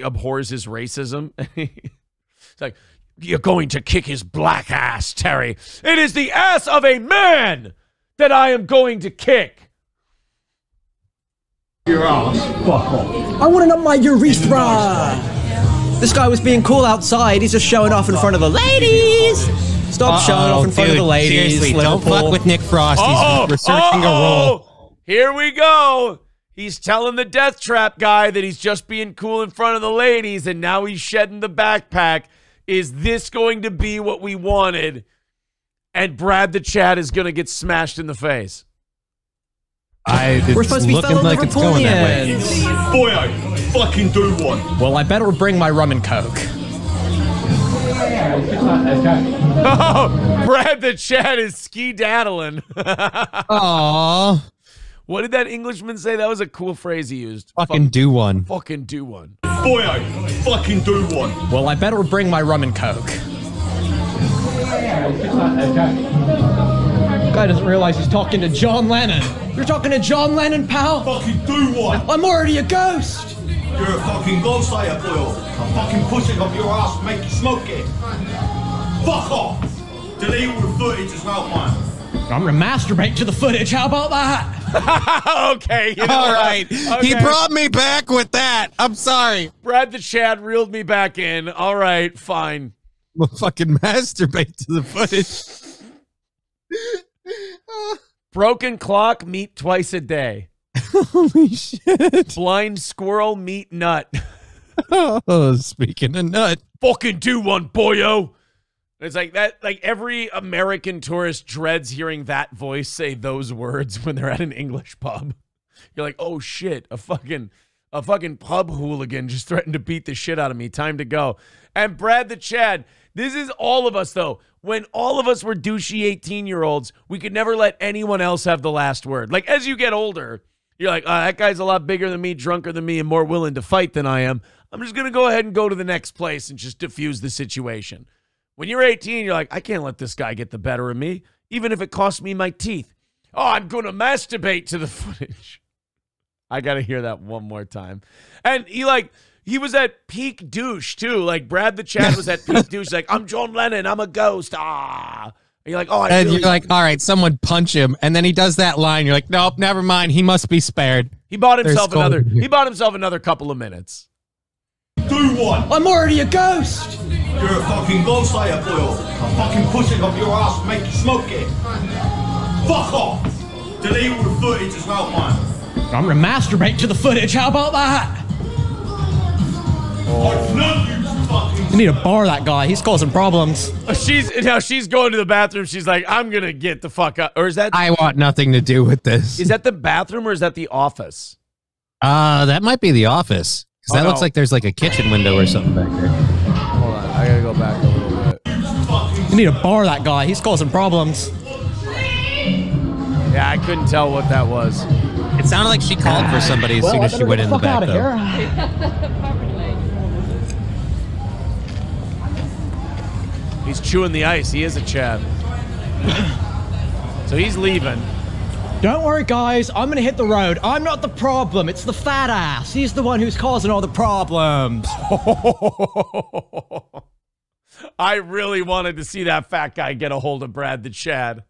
abhors his racism. It's like, you're going to kick his black ass, Terry. It is the ass of a man that I am going to kick. Your ass, fuck off. I want to know my urethra. Nice. This guy was being cool outside. He's just showing off in front of the ladies. Stop showing off in front of the ladies. Seriously, don't fuck with Nick Frost. He's researching a role. Here we go. He's telling the death trap guy that he's just being cool in front of the ladies, and now he's shedding the backpack. Is this going to be what we wanted? And Brad the Chad is going to get smashed in the face. We're supposed to be fellow Liverpoolians. Boy, I fucking do one. Well, I better bring my rum and coke. Oh, Brad the Chad is ski-daddling. Aww. What did that Englishman say? That was a cool phrase he used. Fucking do one. Fucking do one. Boy, I fucking do one. Well, I better bring my rum and coke. Guy doesn't realize he's talking to John Lennon. You're talking to John Lennon, pal? Fucking do one. I'm already a ghost. You're a fucking ghost, I have oil. I'll fucking push it up your ass and make you smoke it. Fuck off. Delete all the footage as well, man. I'm gonna masturbate to the footage. How about that? Okay. You know, all right. Okay. He brought me back with that. I'm sorry. Brad the Chad reeled me back in. All right, fine. will fucking masturbate to the footage. Broken clock, meet twice a day. Holy shit. Blind squirrel, meet nut. Oh, speaking of nut. Fucking do one, boyo. It's like that, like every American tourist dreads hearing that voice say those words when they're at an English pub. You're like, oh shit, a fucking pub hooligan just threatened to beat the shit out of me. Time to go. And Brad the Chad, this is all of us though. When all of us were douchey 18-year-olds, we could never let anyone else have the last word. Like as you get older, you're like, oh, that guy's a lot bigger than me, drunker than me, and more willing to fight than I am. I'm just going to go ahead and go to the next place and just diffuse the situation. When you're 18, you're like, I can't let this guy get the better of me, even if it costs me my teeth. Oh, I'm going to masturbate to the footage. I got to hear that one more time. And he was at peak douche, too. Like, Brad the Chad was at peak douche. Like, I'm John Lennon. I'm a ghost. Ah. And you're like, oh, you're like, all right, someone punch him. And then he does that line. You're like, nope, never mind. He must be spared. He bought himself another couple of minutes. Do what? I'm already a ghost. You're a fucking ghost, I appeal. I'm fucking pushing up your ass and make you smoke it. Fuck off. Delete all the footage as well, man. I'm gonna masturbate to the footage. How about that? Oh. I need to bar that guy. He's causing problems. She's going to the bathroom. She's like, I'm gonna get the fuck up. Or is that? I want nothing to do with this. Is that the bathroom or is that the office? That might be the office. Cause that looks like there's like a kitchen window or something back there. Hold on, I gotta go back a little bit. You need to bar that guy. He's causing problems. Yeah, I couldn't tell what that was. It sounded like she called for somebody as soon as she went in the back, though. He's chewing the ice. He is a Chad. So he's leaving. Don't worry, guys. I'm going to hit the road. I'm not the problem. It's the fat ass. He's the one who's causing all the problems. I really wanted to see that fat guy get a hold of Brad the Chad.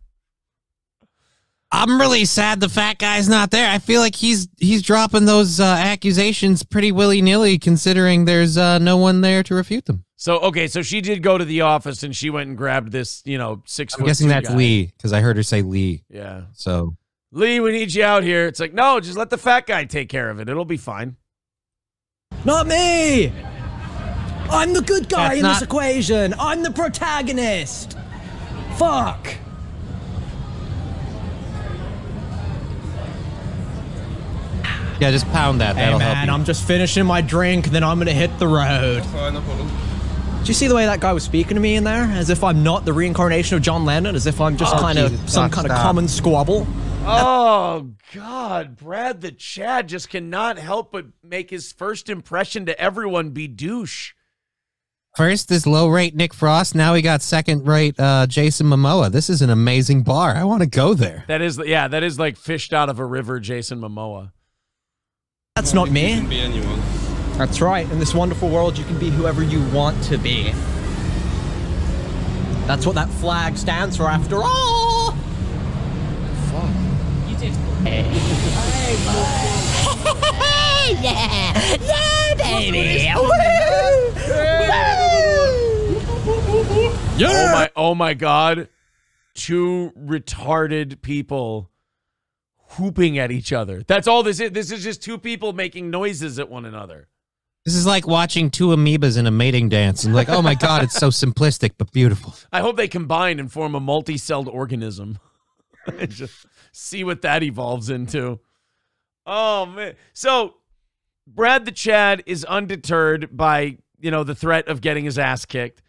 I'm really sad the fat guy's not there. I feel like he's dropping those accusations pretty willy-nilly, considering there's no one there to refute them. So, okay, so she did go to the office, and she went and grabbed this, you know, 6 foot. I'm guessing that's guy. Lee, because I heard her say Lee. Yeah. So, Lee, we need you out here. It's like, no, just let the fat guy take care of it. It'll be fine. Not me. I'm the good guy in this equation. I'm the protagonist. Fuck. Yeah, just pound that. That'll help you. I'm just finishing my drink, then I'm gonna hit the road. Did you see the way that guy was speaking to me in there? As if I'm not the reincarnation of John Lennon, as if I'm just kind of some common squabble. Oh, God. Brad the Chad just cannot help but make his first impression to everyone be douche. First is low-rate Nick Frost. Now we got second-rate Jason Momoa. This is an amazing bar. I want to go there. That is, yeah, that is like fished out of a river Jason Momoa. That's not me. You can be anyone. That's right. In this wonderful world, you can be whoever you want to be. That's what that flag stands for, after all. Fuck. You did. Hey. Yeah. Yeah, baby. Woo. Yeah. Oh my God. Two retarded people hooping at each other. That's all this is. This is just two people making noises at one another. This is like watching two amoebas in a mating dance and like, oh my God, it's so simplistic but beautiful. I hope they combine and form a multi-celled organism. Just see what that evolves into. Oh man. So Brad the Chad is undeterred by, you know, the threat of getting his ass kicked.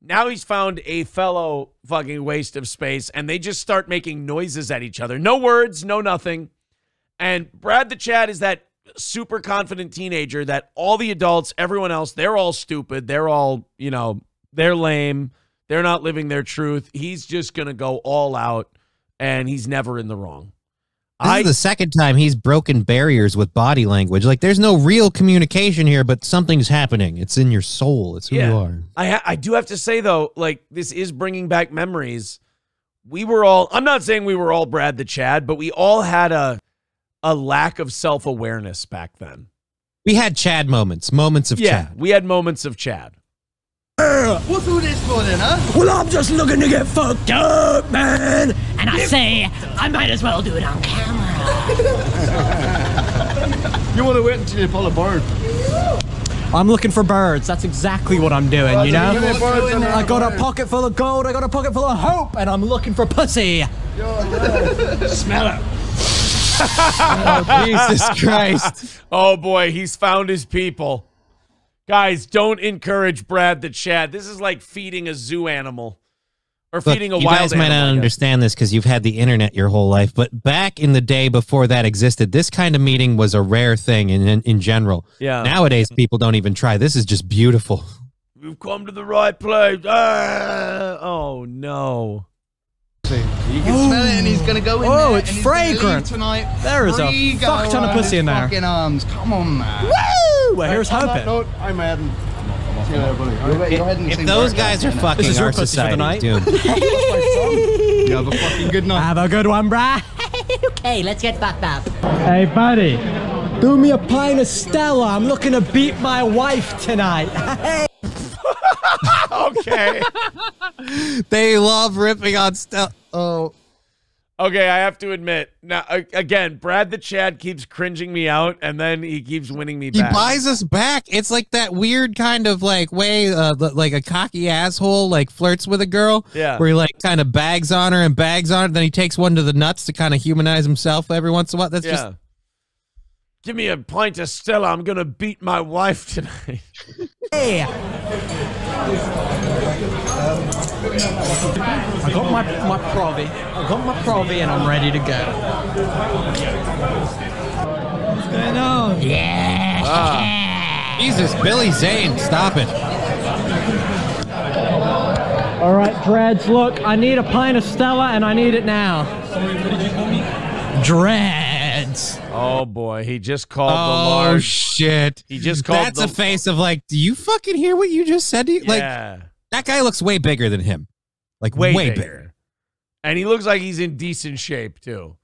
Now he's found a fellow fucking waste of space, and they just start making noises at each other. No words, no nothing. And Brad the Chad is that super confident teenager that all the adults, everyone else, they're all stupid. They're all, you know, they're lame. They're not living their truth. He's just going to go all out, and he's never in the wrong. This is the second time he's broken barriers with body language. Like, there's no real communication here, but something's happening. It's in your soul. It's who you are. I do have to say, though, like, this is bringing back memories. We were all... I'm not saying we were all Brad the Chad, but we all had a lack of self-awareness back then. We had Chad moments. Moments of Chad. We had moments of Chad. What's all this for then, huh? Well, I'm just looking to get fucked up, man. And I say, I might as well do it on camera. You want to wait until you pull a bird? I'm looking for birds. That's exactly what I'm doing, you know? I got a pocket full of gold. I got a pocket full of hope. And I'm looking for pussy. Smell it. Oh, Jesus Christ. Oh, boy. He's found his people. Guys, don't encourage Brad the Chad. This is like feeding a zoo animal. Or feeding a wild animal. You guys might not understand this because you've had the internet your whole life. But back in the day before that existed, this kind of meeting was a rare thing in general. Yeah. Nowadays, people don't even try. This is just beautiful. We've come to the right place. Ah! Oh, no. You can smell it, and he's gonna go in there. Oh, it's fragrant tonight. There is a fuck ton of pussy in there. Fucking arms, come on, man. Woo! Well, here's hoping. No, I'm adding. If those guys are fucking, this is our society, dude. You have a fucking good night. Have a good one, brah. Okay, let's get fucked up. Hey, buddy, do me a pint of Stella. I'm looking to beat my wife tonight. Okay. They love ripping on stuff. Oh. Okay, I have to admit. Now, again, Brad the Chad keeps cringing me out, and then he keeps winning me back. He buys us back. It's like that weird kind of like way, like a cocky asshole, like flirts with a girl. Yeah. Where he like kind of bags on her and bags on her, then he takes one to the nuts to kind of humanize himself every once in a while. That's just. Give me a pint of Stella. I'm going to beat my wife tonight. I got my Provi. I got my Provi and I'm ready to go. What's going on? Yeah. Ah. Jesus, Billy Zane, stop it. All right, Dreads, look, I need a pint of Stella and I need it now. Sorry, what did you call me? Dreads. Oh boy, he just called the large. Oh shit. He just called That's a face of like, do you fucking hear what you just said to you? Yeah. Like that guy looks way bigger than him. Like way bigger. And he looks like he's in decent shape too.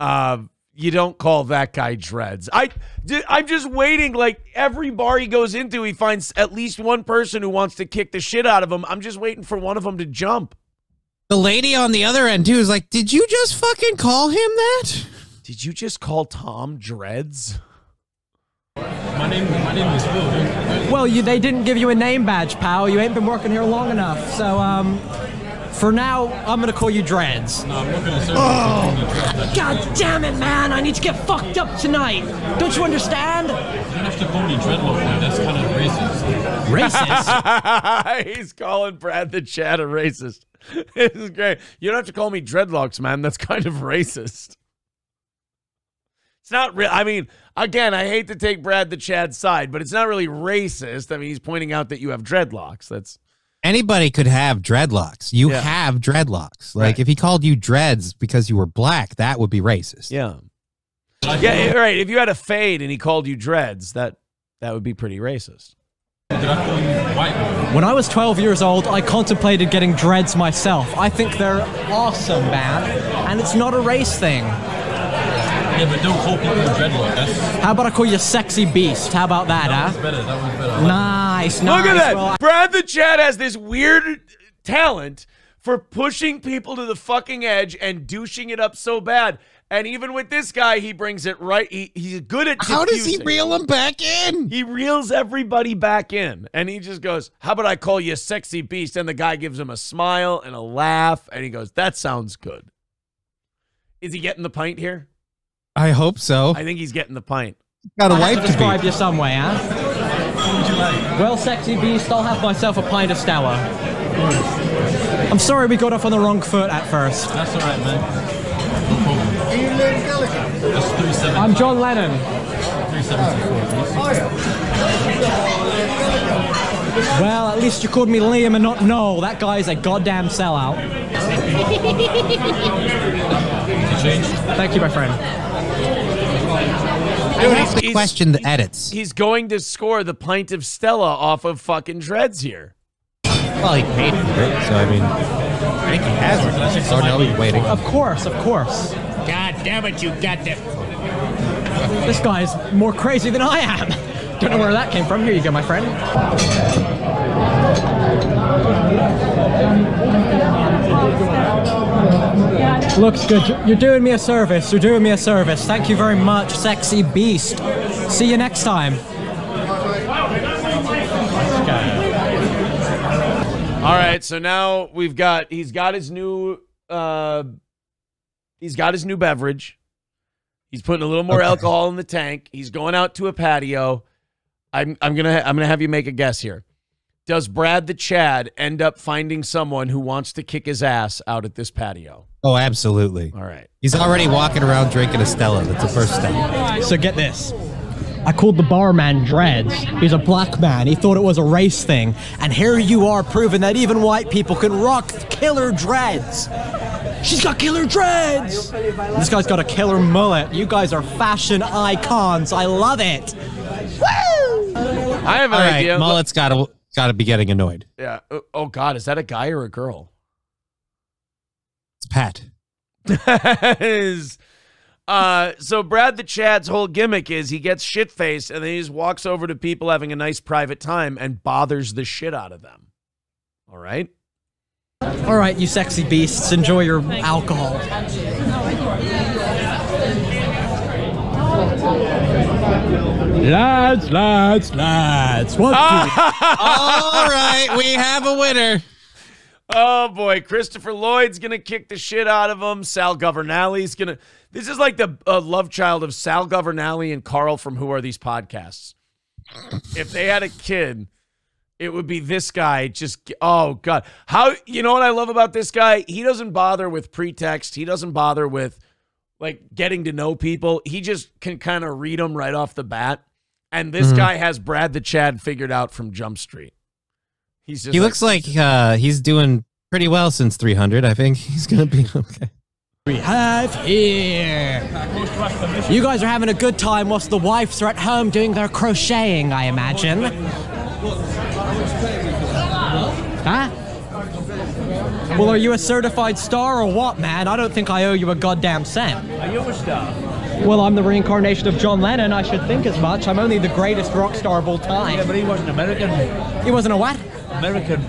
You don't call that guy Dreads. I'm just waiting, like every bar he goes into, he finds at least one person who wants to kick the shit out of him. I'm just waiting for one of them to jump. The lady on the other end too is like, did you just fucking call him that? Did you just call Tom Dreads? My name is Phil. Well, they didn't give you a name badge, pal. You ain't been working here long enough. So, for now, I'm going to call you Dreads. No, I'm not going to. Oh, God damn it, man. I need to get fucked up tonight. Don't you understand? You don't have to call me Dreadlock, though. That's kind of racist. Racist? He's calling Brad the Chad a racist. This is great. You don't have to call me Dreadlocks, man. That's kind of racist. It's not real. I mean, again, I hate to take Brad the Chad's side, but it's not really racist. I mean, he's pointing out that you have dreadlocks. That's anybody could have dreadlocks. You have dreadlocks. Like if he called you Dreads because you were black, that would be racist. Yeah. Yeah. Right. If you had a fade and he called you Dreads, that would be pretty racist. When I was 12 years old, I contemplated getting dreads myself. I think they're awesome, man. And it's not a race thing. Yeah, but don't call people dreadlock. How about I call you Sexy Beast? How about that, huh? That was better. Nice, nice. Look at that. Well, Brad the Chad has this weird talent for pushing people to the fucking edge and douching it up so bad. And even with this guy, he brings it right. He's good at diffusing. How does he reel him back in? He reels everybody back in. And he just goes, how about I call you Sexy Beast? And the guy gives him a smile and a laugh. And he goes, that sounds good. Is he getting the pint here? I hope so. I think he's getting the pint. Got a wife to describe you some way, huh? What would you like? Well, Sexy Beast, I'll have myself a pint of Stella. I'm sorry we got off on the wrong foot at first. That's all right, man. No problem. I'm John Lennon. 374. Well, at least you called me Liam and not Noel. That guy's a goddamn sellout. Thank you, my friend. I have to question the edits. He's going to score the pint of Stella off of fucking Dreads here. Well, he paid for it, so I mean, I think he has it. So now he's waiting. Of course, of course. God damn it, you got that. This guy is more crazy than I am. Don't know where that came from. Here you go, my friend. Looks good. You're doing me a service. You're doing me a service. Thank you very much, sexy beast. See you next time. All right, so now we've got, he's got his new beverage. He's putting a little more alcohol in the tank. He's going out to a patio. I'm gonna have you make a guess here. Does Brad the Chad end up finding someone who wants to kick his ass out at this patio? Oh, absolutely. All right. He's already walking around drinking Estella. That's the first step. So get this. I called the barman Dreads. He's a black man. He thought it was a race thing. And here you are proving that even white people can rock killer dreads. She's got killer dreads. This guy's got a killer mullet. You guys are fashion icons. I love it. Woo! I have an idea. Mullet's got to be getting annoyed. Yeah. Oh, God. Is that a guy or a girl? It's Pat. That is... so Brad the Chad's whole gimmick is he gets shit-faced and then he just walks over to people having a nice private time and bothers the shit out of them. All right? All right, you sexy beasts. Enjoy your alcohol. Lads, lads, lads. All right, we have a winner. Oh, boy. Christopher Lloyd's going to kick the shit out of him. Sal Governale's going to... This is like the love child of Sal Governale and Carl from Who Are These Podcasts. If they had a kid, it would be this guy. Just, oh, God. How, you know what I love about this guy? He doesn't bother with pretext. He doesn't bother with, like, getting to know people. He just can kind of read them right off the bat. And this guy has Brad the Chad figured out from Jump Street. He's just looks like he's doing pretty well since 300. I think he's going to be okay. We have here. You guys are having a good time whilst the wives are at home doing their crocheting, I imagine. Huh? Well, are you a certified star or what, man? I don't think I owe you a goddamn cent. Are you a star? Well, I'm the reincarnation of John Lennon. I should think as much. I'm only the greatest rock star of all time. Yeah, but he wasn't American. He wasn't a what? American.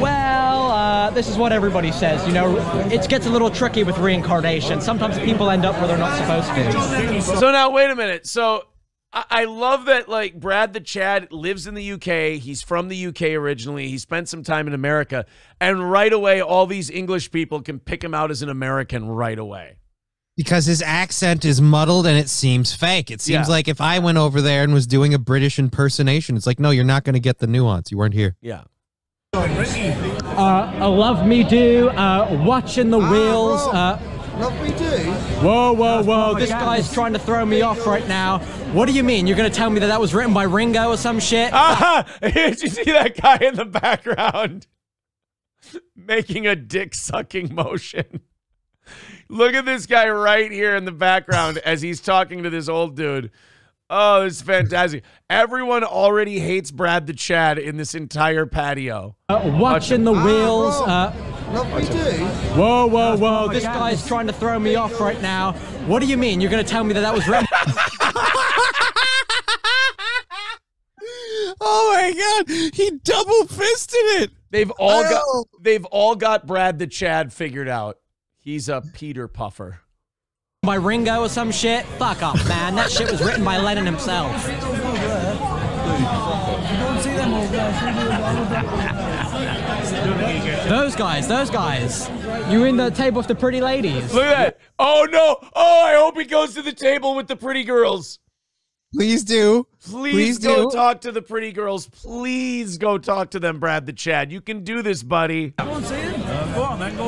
Well, this is what everybody says, you know. It gets a little tricky with reincarnation. Sometimes people end up where they're not supposed to. So now, wait a minute. So I love that, like, Brad the Chad lives in the UK. He's from the UK originally. He spent some time in America. And right away, all these English people can pick him out as an American right away. Because his accent is muddled and it seems fake. It seems like if I went over there and was doing a British impersonation, it's like, no, you're not going to get the nuance. You weren't here. Yeah. Love me do, watching the wheels. Love me do? Whoa, whoa, whoa. This guy's trying to throw me off right now. What do you mean? You're going to tell me that that was written by Ringo or some shit? Did you see that guy in the background making a dick-sucking motion? Look at this guy right here in the background as he's talking to this old dude. Oh, it's fantastic. Everyone already hates Brad the Chad in this entire patio. Watching the wheels. Whoa, whoa, whoa. This guy's trying to throw me off right now. What do you mean? You're going to tell me that that was... Oh, my God. He double-fisted it. They've all got Brad the Chad figured out. He's a Peter Puffer. By Ringo or some shit? Fuck off, man. That shit was written by Lennon himself. Those guys. You in the table with the pretty ladies. Look at that. Oh, no. Oh, I hope he goes to the table with the pretty girls. Please do. Please go talk to the pretty girls. Please go talk to them, Brad the Chad. You can do this, buddy. Well,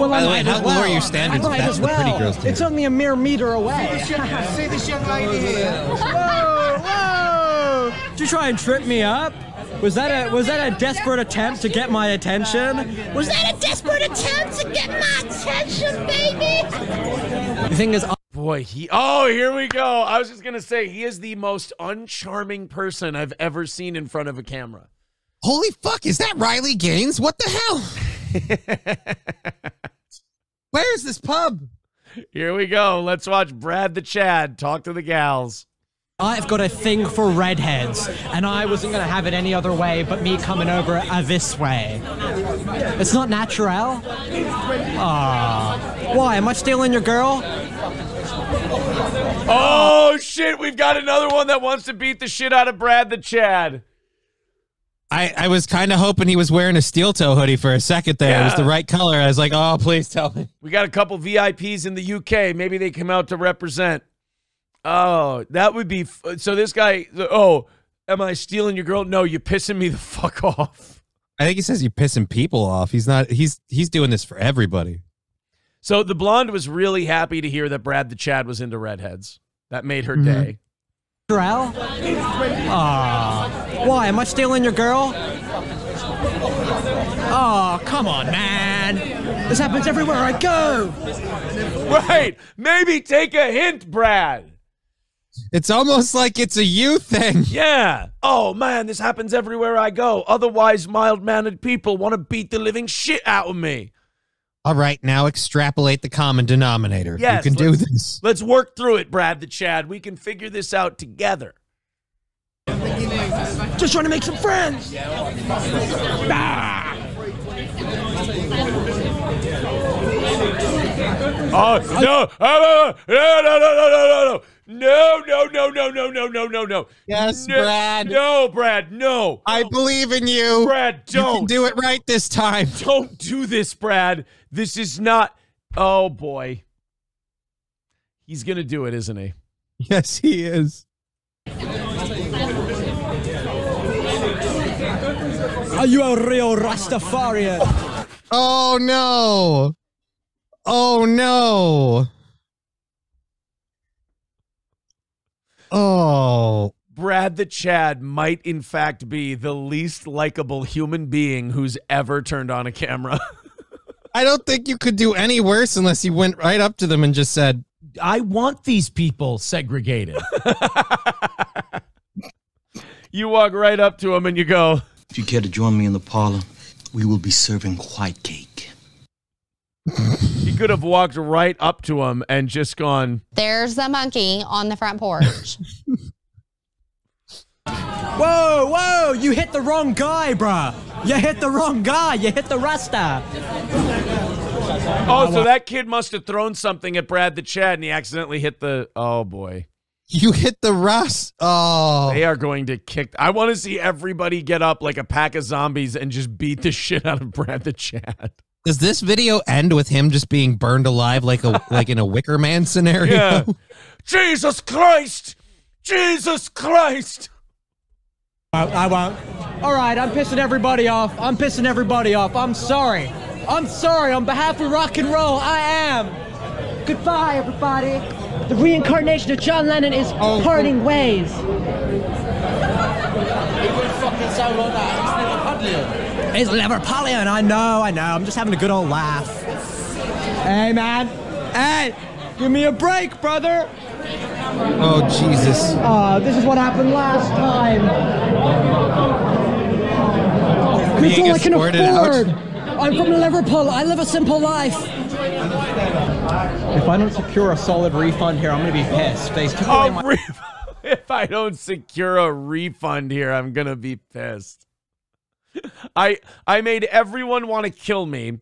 by the way, how low are your standards if that's the pretty girls team? It's only a mere meter away. See this young lady here. Whoa, whoa. Did you try and trip me up? Was that a desperate attempt to get my attention? Was that a desperate attempt to get my attention, baby? The thing is... Boy, oh, here we go. I was just going to say, he is the most uncharming person I've ever seen in front of a camera. Holy fuck, is that Riley Gaines? What the hell? Where is this pub? Here we go. Let's watch Brad the Chad talk to the gals. I've got a thing for redheads, and I wasn't going to have it any other way but me coming over this way. It's not natural. Aww. Why? Am I stealing your girl? Oh, shit. We've got another one that wants to beat the shit out of Brad the Chad. I was kind of hoping he was wearing a Steel Toe hoodie for a second there. Yeah. It was the right color. I was like, oh, please tell me. We got a couple VIPs in the UK. Maybe they come out to represent. Oh, that would be... So this guy... Oh, am I stealing your girl? No, you're pissing me the fuck off. I think he says you're pissing people off. He's not... He's doing this for everybody. So the blonde was really happy to hear that Brad the Chad was into redheads. That made her day. Why? Am I stealing your girl? Oh, come on, man. This happens everywhere I go. Right. Maybe take a hint, Brad. It's almost like it's a you thing. Yeah. Oh, man, this happens everywhere I go. Otherwise, mild-mannered people want to beat the living shit out of me. All right, now extrapolate the common denominator. Yes, you can do this. Let's work through it, Brad the Chad. We can figure this out together. Just trying to make some friends. Ah. Oh, no. No. Yes, no, Brad. No, Brad, no. I believe in you. Brad, don't. You can do it right this time. Don't do this, Brad. This is not... Oh, boy. He's going to do it, isn't he? Yes, he is. Are you a real Rastafarian? Oh, no. Oh, no. Oh, Brad the Chad might in fact be the least likable human being who's ever turned on a camera. I don't think you could do any worse unless you went right up to them and just said, I want these people segregated. You walk right up to them and you go, if you care to join me in the parlor, we will be serving white cake. He could have walked right up to him and just gone, there's the monkey on the front porch. Whoa, whoa, you hit the wrong guy, bruh. You hit the wrong guy. You hit the Rasta. Oh, so that kid must have thrown something at Brad the Chad and he accidentally hit the... Oh, boy. You hit the Rasta. Oh. They are going to kick... I want to see everybody get up like a pack of zombies and just beat the shit out of Brad the Chad. Does this video end with him just being burned alive like a in a Wicker Man scenario? Yeah. Jesus Christ! Jesus Christ! I won't. All right, I'm pissing everybody off. I'm pissing everybody off. I'm sorry. I'm sorry. On behalf of rock and roll, I am. Goodbye, everybody. The reincarnation of John Lennon is parting ways. It would fucking sound like that. It's never Hudley. It's Liverpoolian, I know. I'm just having a good old laugh. Hey, man. Hey, give me a break, brother. Oh, Jesus. Oh, this is what happened last time. It's all I can afford. I'm from Liverpool. I live a simple life. If I don't secure a solid refund here, I'm going to be pissed. They took away my... If I don't secure a refund here, I'm going to be pissed. I made everyone want to kill me.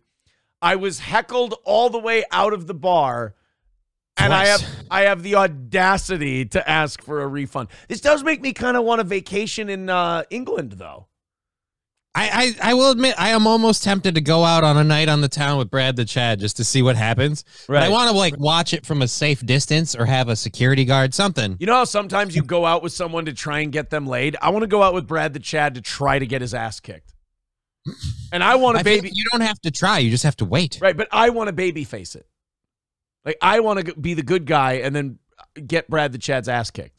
I was heckled all the way out of the bar, and I have the audacity to ask for a refund. This does make me kind of want a vacation in England, though. I will admit I am almost tempted to go out on a night on the town with Brad the Chad just to see what happens. Right. I want to like watch it from a safe distance or have a security guard, something. You know how sometimes you go out with someone to try and get them laid? I want to go out with Brad the Chad to try to get his ass kicked. And I want to baby... You don't have to try. You just have to wait. Right, but I want to baby face it. Like, I want to be the good guy and then get Brad the Chad's ass kicked.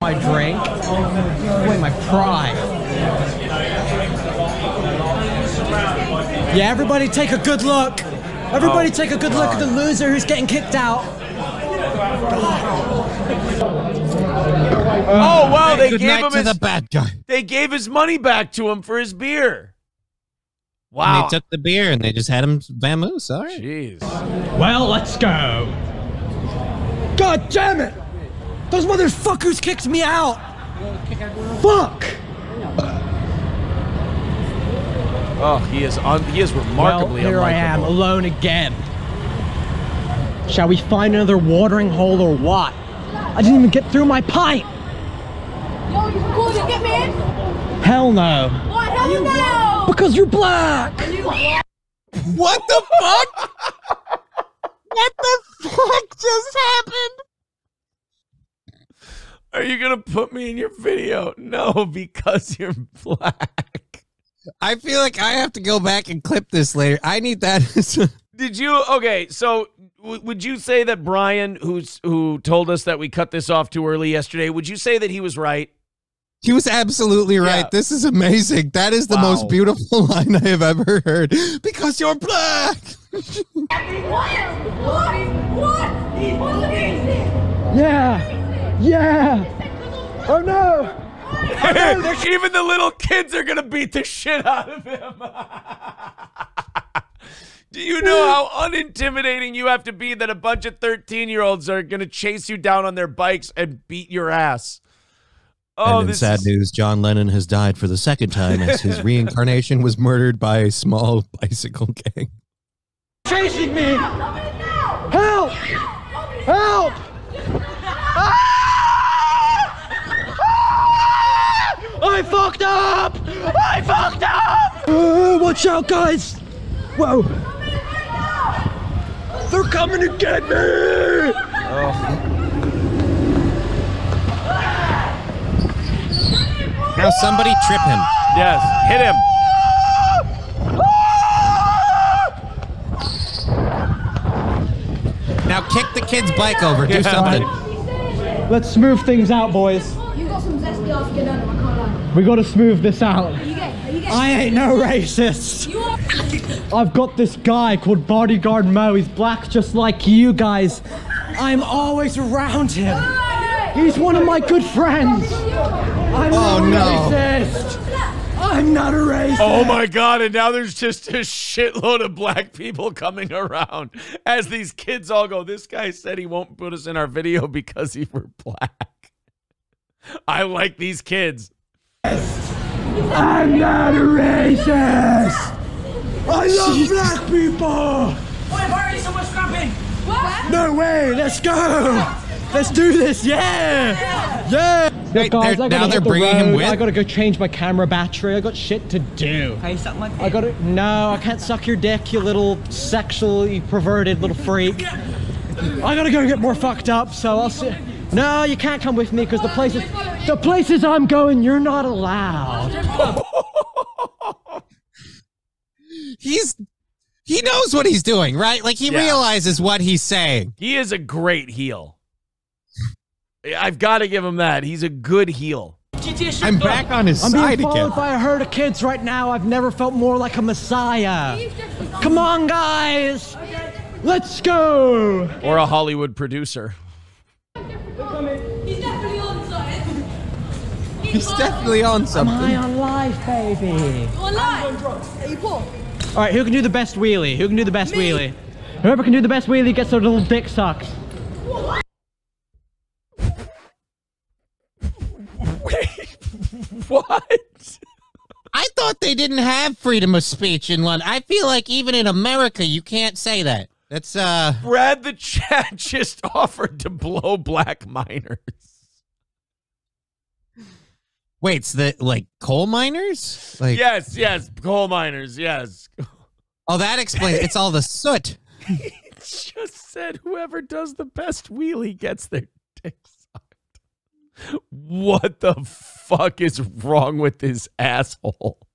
My drink. Wait, my pride. Yeah, everybody take a good look. Everybody take a good look at the loser who's getting kicked out. Oh, wow, they gave him to the bad guy. They gave his money back to him for his beer. Wow. And they took the beer and they just had him vamoose. All right. Jeez. Well, let's go. God damn it. Those motherfuckers kicked me out. Fuck. Oh, he is remarkably unlikable. Well, here I am, alone again. Shall we find another watering hole or what? I didn't even get through my pint. Yo, you cool to get me in? Hell no. Why hell you no? Because you're black. What the fuck? What the fuck just happened? Are you gonna put me in your video? No, because you're black. I feel like I have to go back and clip this later. I need that. Did you? Okay, so would you say that Brian, who told us that we cut this off too early yesterday, would you say that he was right? He was absolutely right. Yeah. This is amazing. That is the most beautiful line I have ever heard. Because you're black. Yeah. Yeah. Oh, no. Oh, no. Even the little kids are going to beat the shit out of him. Do you know how unintimidating you have to be that a bunch of 13-year-olds are going to chase you down on their bikes and beat your ass? Oh, and in sad news, John Lennon has died for the second time as his reincarnation was murdered by a small bicycle gang. Chasing me! Help! Help! I fucked up! I fucked up! Watch out, guys! Whoa! They're coming to get me! Oh. Now somebody trip him. Yes, hit him. Now kick the kid's bike over. Do something. Let's smooth things out, boys. You got some zesty ass get under my car. We got to smooth this out. I ain't no racist. I've got this guy called Bodyguard Mo. He's black just like you guys. I'm always around him. He's one of my good friends. I'm not a racist. I'm not a racist. Oh my God, and now there's just a shitload of black people coming around as these kids all go, this guy said he won't put us in our video because he were black. I like these kids. I'm not a racist. I love black people. Why are you so much scrapping? What? No way, let's go. Let's do this, yeah. Yeah. Wait, guys, now they're bringing him with? I gotta go change my camera battery. I got shit to do. Can you suck my dick? No, I can't suck your dick, you little sexually perverted little freak. I gotta go get more fucked up, so I'll see. No, you can't come with me because the places I'm going, you're not allowed. He knows what he's doing, right? Like he realizes what he's saying. He is a great heel. I've got to give him that. He's a good heel. I'm back on his side again. I'm being followed by a herd of kids right now. I've never felt more like a messiah. Come on, guys. Let's go. Or a Hollywood producer. He's definitely on something. Am I on live, baby? You're alive. All right, who can do the best wheelie? Who can do the best wheelie? Whoever can do the best wheelie gets their little dick sucked. What? I thought they didn't have freedom of speech in London. I feel like even in America, you can't say that. That's, Brad the Chad just offered to blow black miners. Wait, it's the, like, coal miners? Like, yes, coal miners, yes. Oh, that explains it. It's all the soot. He just said whoever does the best wheelie gets their dicks. What the fuck is wrong with this asshole? All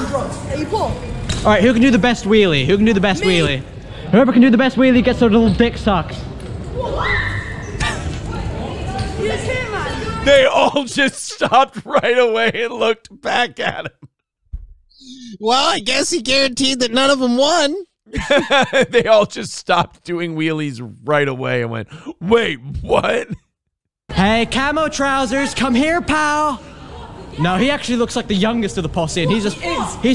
right, who can do the best wheelie? Who can do the best wheelie? Whoever can do the best wheelie gets their little dick sucked. They all just stopped right away and looked back at him. Well, I guess he guaranteed that none of them won. They all just stopped doing wheelies right away and went, wait, what? Hey, camo trousers, come here, pal. No, he actually looks like the youngest of the posse, and he's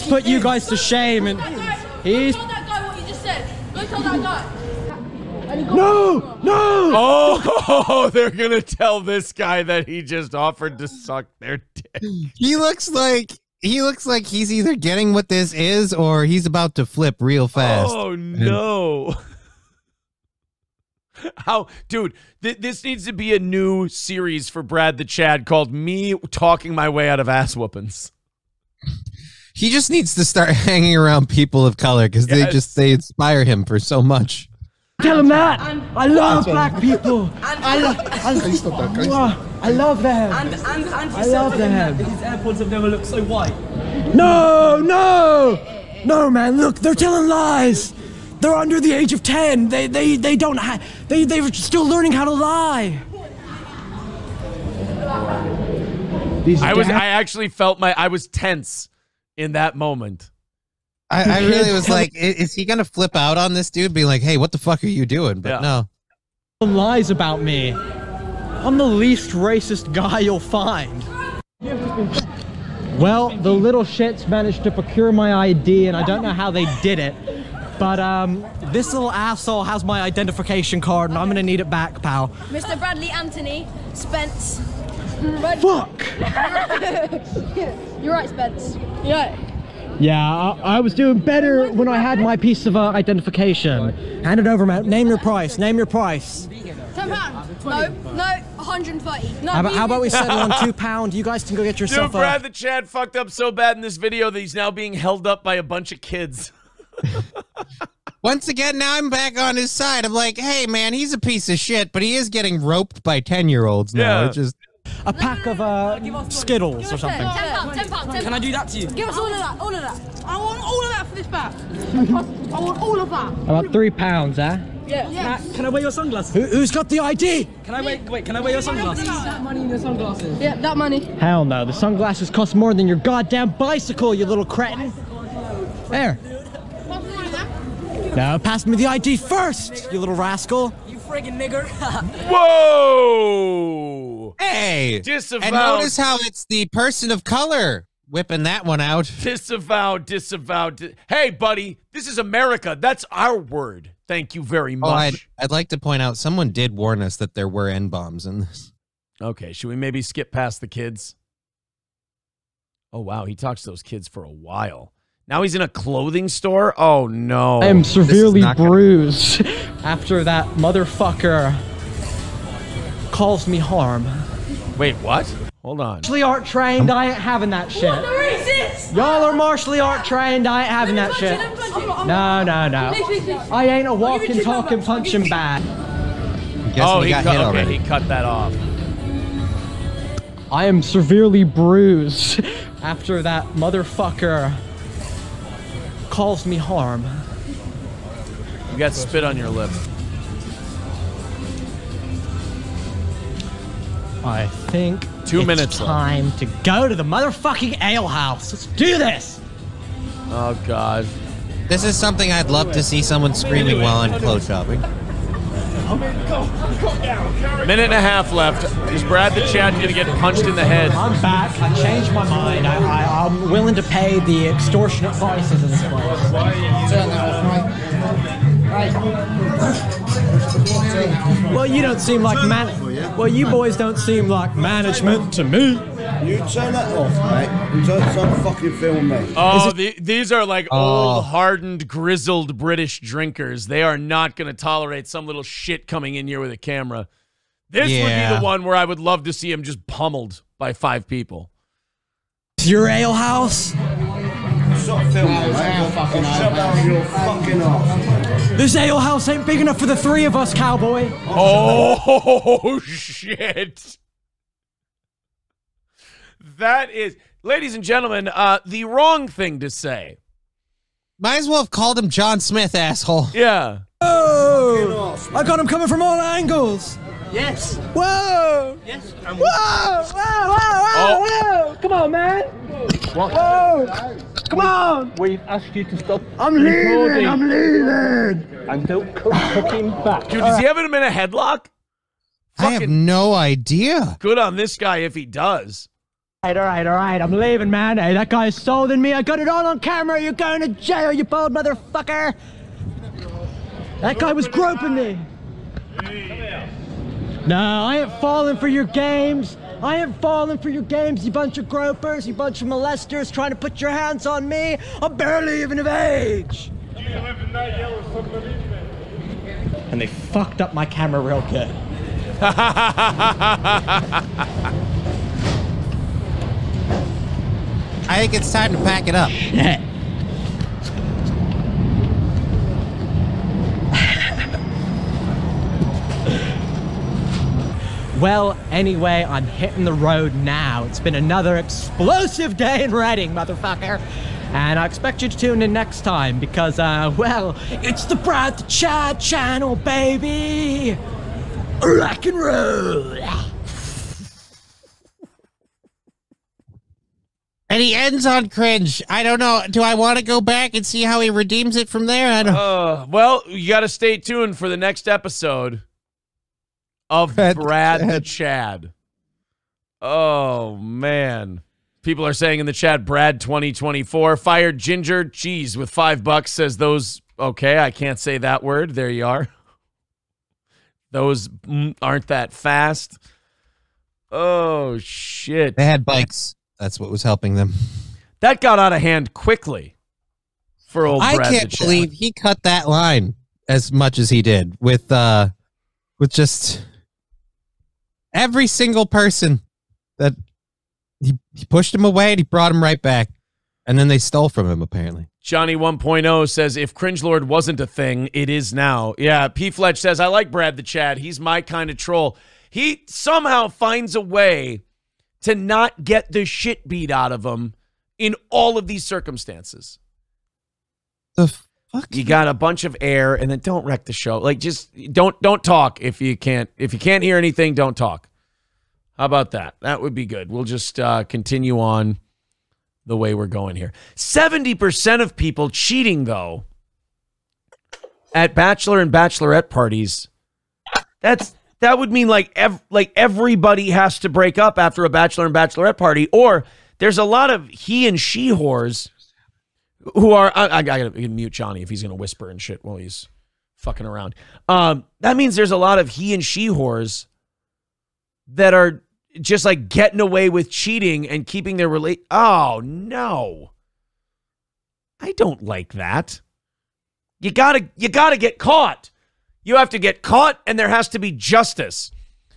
put you guys to shame. And he's. Go tell that guy what you just said. Go tell that guy. No! No! Oh, they're going to tell this guy that he just offered to suck their dick. He looks like he's either getting what this is or he's about to flip real fast. Oh, no. How, dude, this needs to be a new series for Brad the Chad called Me Talking My Way Out of Ass Whoopings. He just needs to start hanging around people of color because they inspire him for so much. Tell him that. I love black people. I love them. I love them. His AirPods have never looked so white. No, no, no, man. Look, they're telling lies. They're under the age of 10. They don't have. They're still learning how to lie. I actually felt tense in that moment. I really was like, is he going to flip out on this dude? Be like, hey, what the fuck are you doing? But no. Lies about me. I'm the least racist guy you'll find. Well, the little shits managed to procure my ID, and I don't know how they did it. But this little asshole has my identification card, and I'm going to need it back, pal. Mr. Bradley Anthony Spence. Fuck! You're right, Spence. You're right. Yeah, I was doing better when I had my piece of identification. Hand it over, man. Name your price. Name your price. £10. No, no, 130. No, how about we settle on £2? You guys can go get yourself. Dude, Brad the Chad fucked up so bad in this video that he's now being held up by a bunch of kids. Once again, now I'm back on his side. I'm like, hey, man, he's a piece of shit, but he is getting roped by 10-year-olds now. Yeah. It's just. A pack of Skittles or something. £10. Can I do that to you? Give us all of that, all of that. I want all of that for this bag. I want all of that. About £3, eh? Yeah. Yes. Can I wear your sunglasses? Who's got the ID? Can I wear? Wait, can I wear your sunglasses? That money in the sunglasses. Yeah, that money. Hell no, the sunglasses cost more than your goddamn bicycle, you little cretin. There. Now pass me the ID first, you little rascal. You friggin' nigger. Whoa. Hey! Disavowed. And notice how it's the person of color whipping that one out. Disavowed, disavowed. Hey, buddy, this is America. That's our word. Thank you very much. Oh, I'd like to point out, someone did warn us that there were N-bombs in this. Okay, should we maybe skip past the kids? Oh, wow, he talks to those kids for a while. Now he's in a clothing store? Oh, no. I am severely bruised after that motherfucker calls me harm. Wait, what? Hold on. Martially art trained, I ain't having that shit. Y'all are martially art trained, I ain't having that shit. No, no, no. I ain't a walking, talking, punching bag. Oh, he cut that off. I am severely bruised after that motherfucker calls me harm. You got spit on your lip. I think 2 minutes time to go to the motherfucking ale house. Let's do this. Oh, God. This is something I'd love to see someone screaming while I'm clothes shopping. Minute and a half left. Is Brad the Chad going to get punched in the head? I'm back. I changed my mind. I'm willing to pay the extortionate prices in this place. Well, you don't seem like man. Well, you boys don't seem like management to me. You turn that off, mate. You don't fucking film me. Oh, these are like old, hardened, grizzled British drinkers. They are not going to tolerate some little shit coming in here with a camera. This would be the one where I would love to see him just pummeled by 5 people. Your ale house? This ale house ain't big enough for the 3 of us, cowboy. Oh, shit. That is, ladies and gentlemen, the wrong thing to say. Might as well have called him John Smith, asshole. Yeah. Oh, I got him coming from all angles. Yes. Whoa. Yes. Whoa. Whoa. Whoa. Whoa. Come on, man. What? Whoa. Come on! We've asked you to stop. I'm leaving! I'm leaving! And don't come fucking back. Dude, does he have him in a headlock? I have no idea. Good on this guy if he does. Alright, alright, alright. I'm leaving, man. Hey, that guy's sold in me. I got it all on camera. You're going to jail, you bald motherfucker. That guy was groping me. No, I ain't falling for your games. I ain't falling for your games, you bunch of gropers, you bunch of molesters trying to put your hands on me. I'm barely even of age. And they fucked up my camera real good. I think it's time to pack it up. Shit. Well, anyway, I'm hitting the road now. It's been another explosive day in Reading, motherfucker. And I expect you to tune in next time because, well, it's the Brad the Chad channel, baby. Rock and roll. And he ends on cringe. I don't know. Do I want to go back and see how he redeems it from there? I don't. Well, you got to stay tuned for the next episode of Brad the Chad. Oh, man. People are saying in the chat, Brad 2024 fired Ginger Cheese with $5, says those. Okay, I can't say that word. There you are. Those aren't that fast. Oh, shit. They had bikes. That's what was helping them. That got out of hand quickly for old Brad the Chad. I can't believe he cut that line as much as he did with just every single person that he pushed him away and he brought him right back. And then they stole from him, apparently. Johnny 1.0 says, if Cringelord wasn't a thing, it is now. Yeah, P. Fletch says, I like Brad the Chad. He's my kind of troll. He somehow finds a way to not get the shit beat out of him in all of these circumstances. The fuck? You got a bunch of air and then don't wreck the show. Like, just don't talk if you can't hear anything, don't talk. How about that? That would be good. We'll just continue on the way we're going here. 70% of people cheating, though, at bachelor and bachelorette parties. That would mean like everybody has to break up after a bachelor and bachelorette party, or there's a lot of he and she whores who are, I gotta mute Johnny if he's gonna whisper and shit while he's fucking around. That means there's a lot of he and she whores that are just like getting away with cheating and keeping their relate. Oh no, I don't like that. You gotta get caught. You have to get caught, and there has to be justice.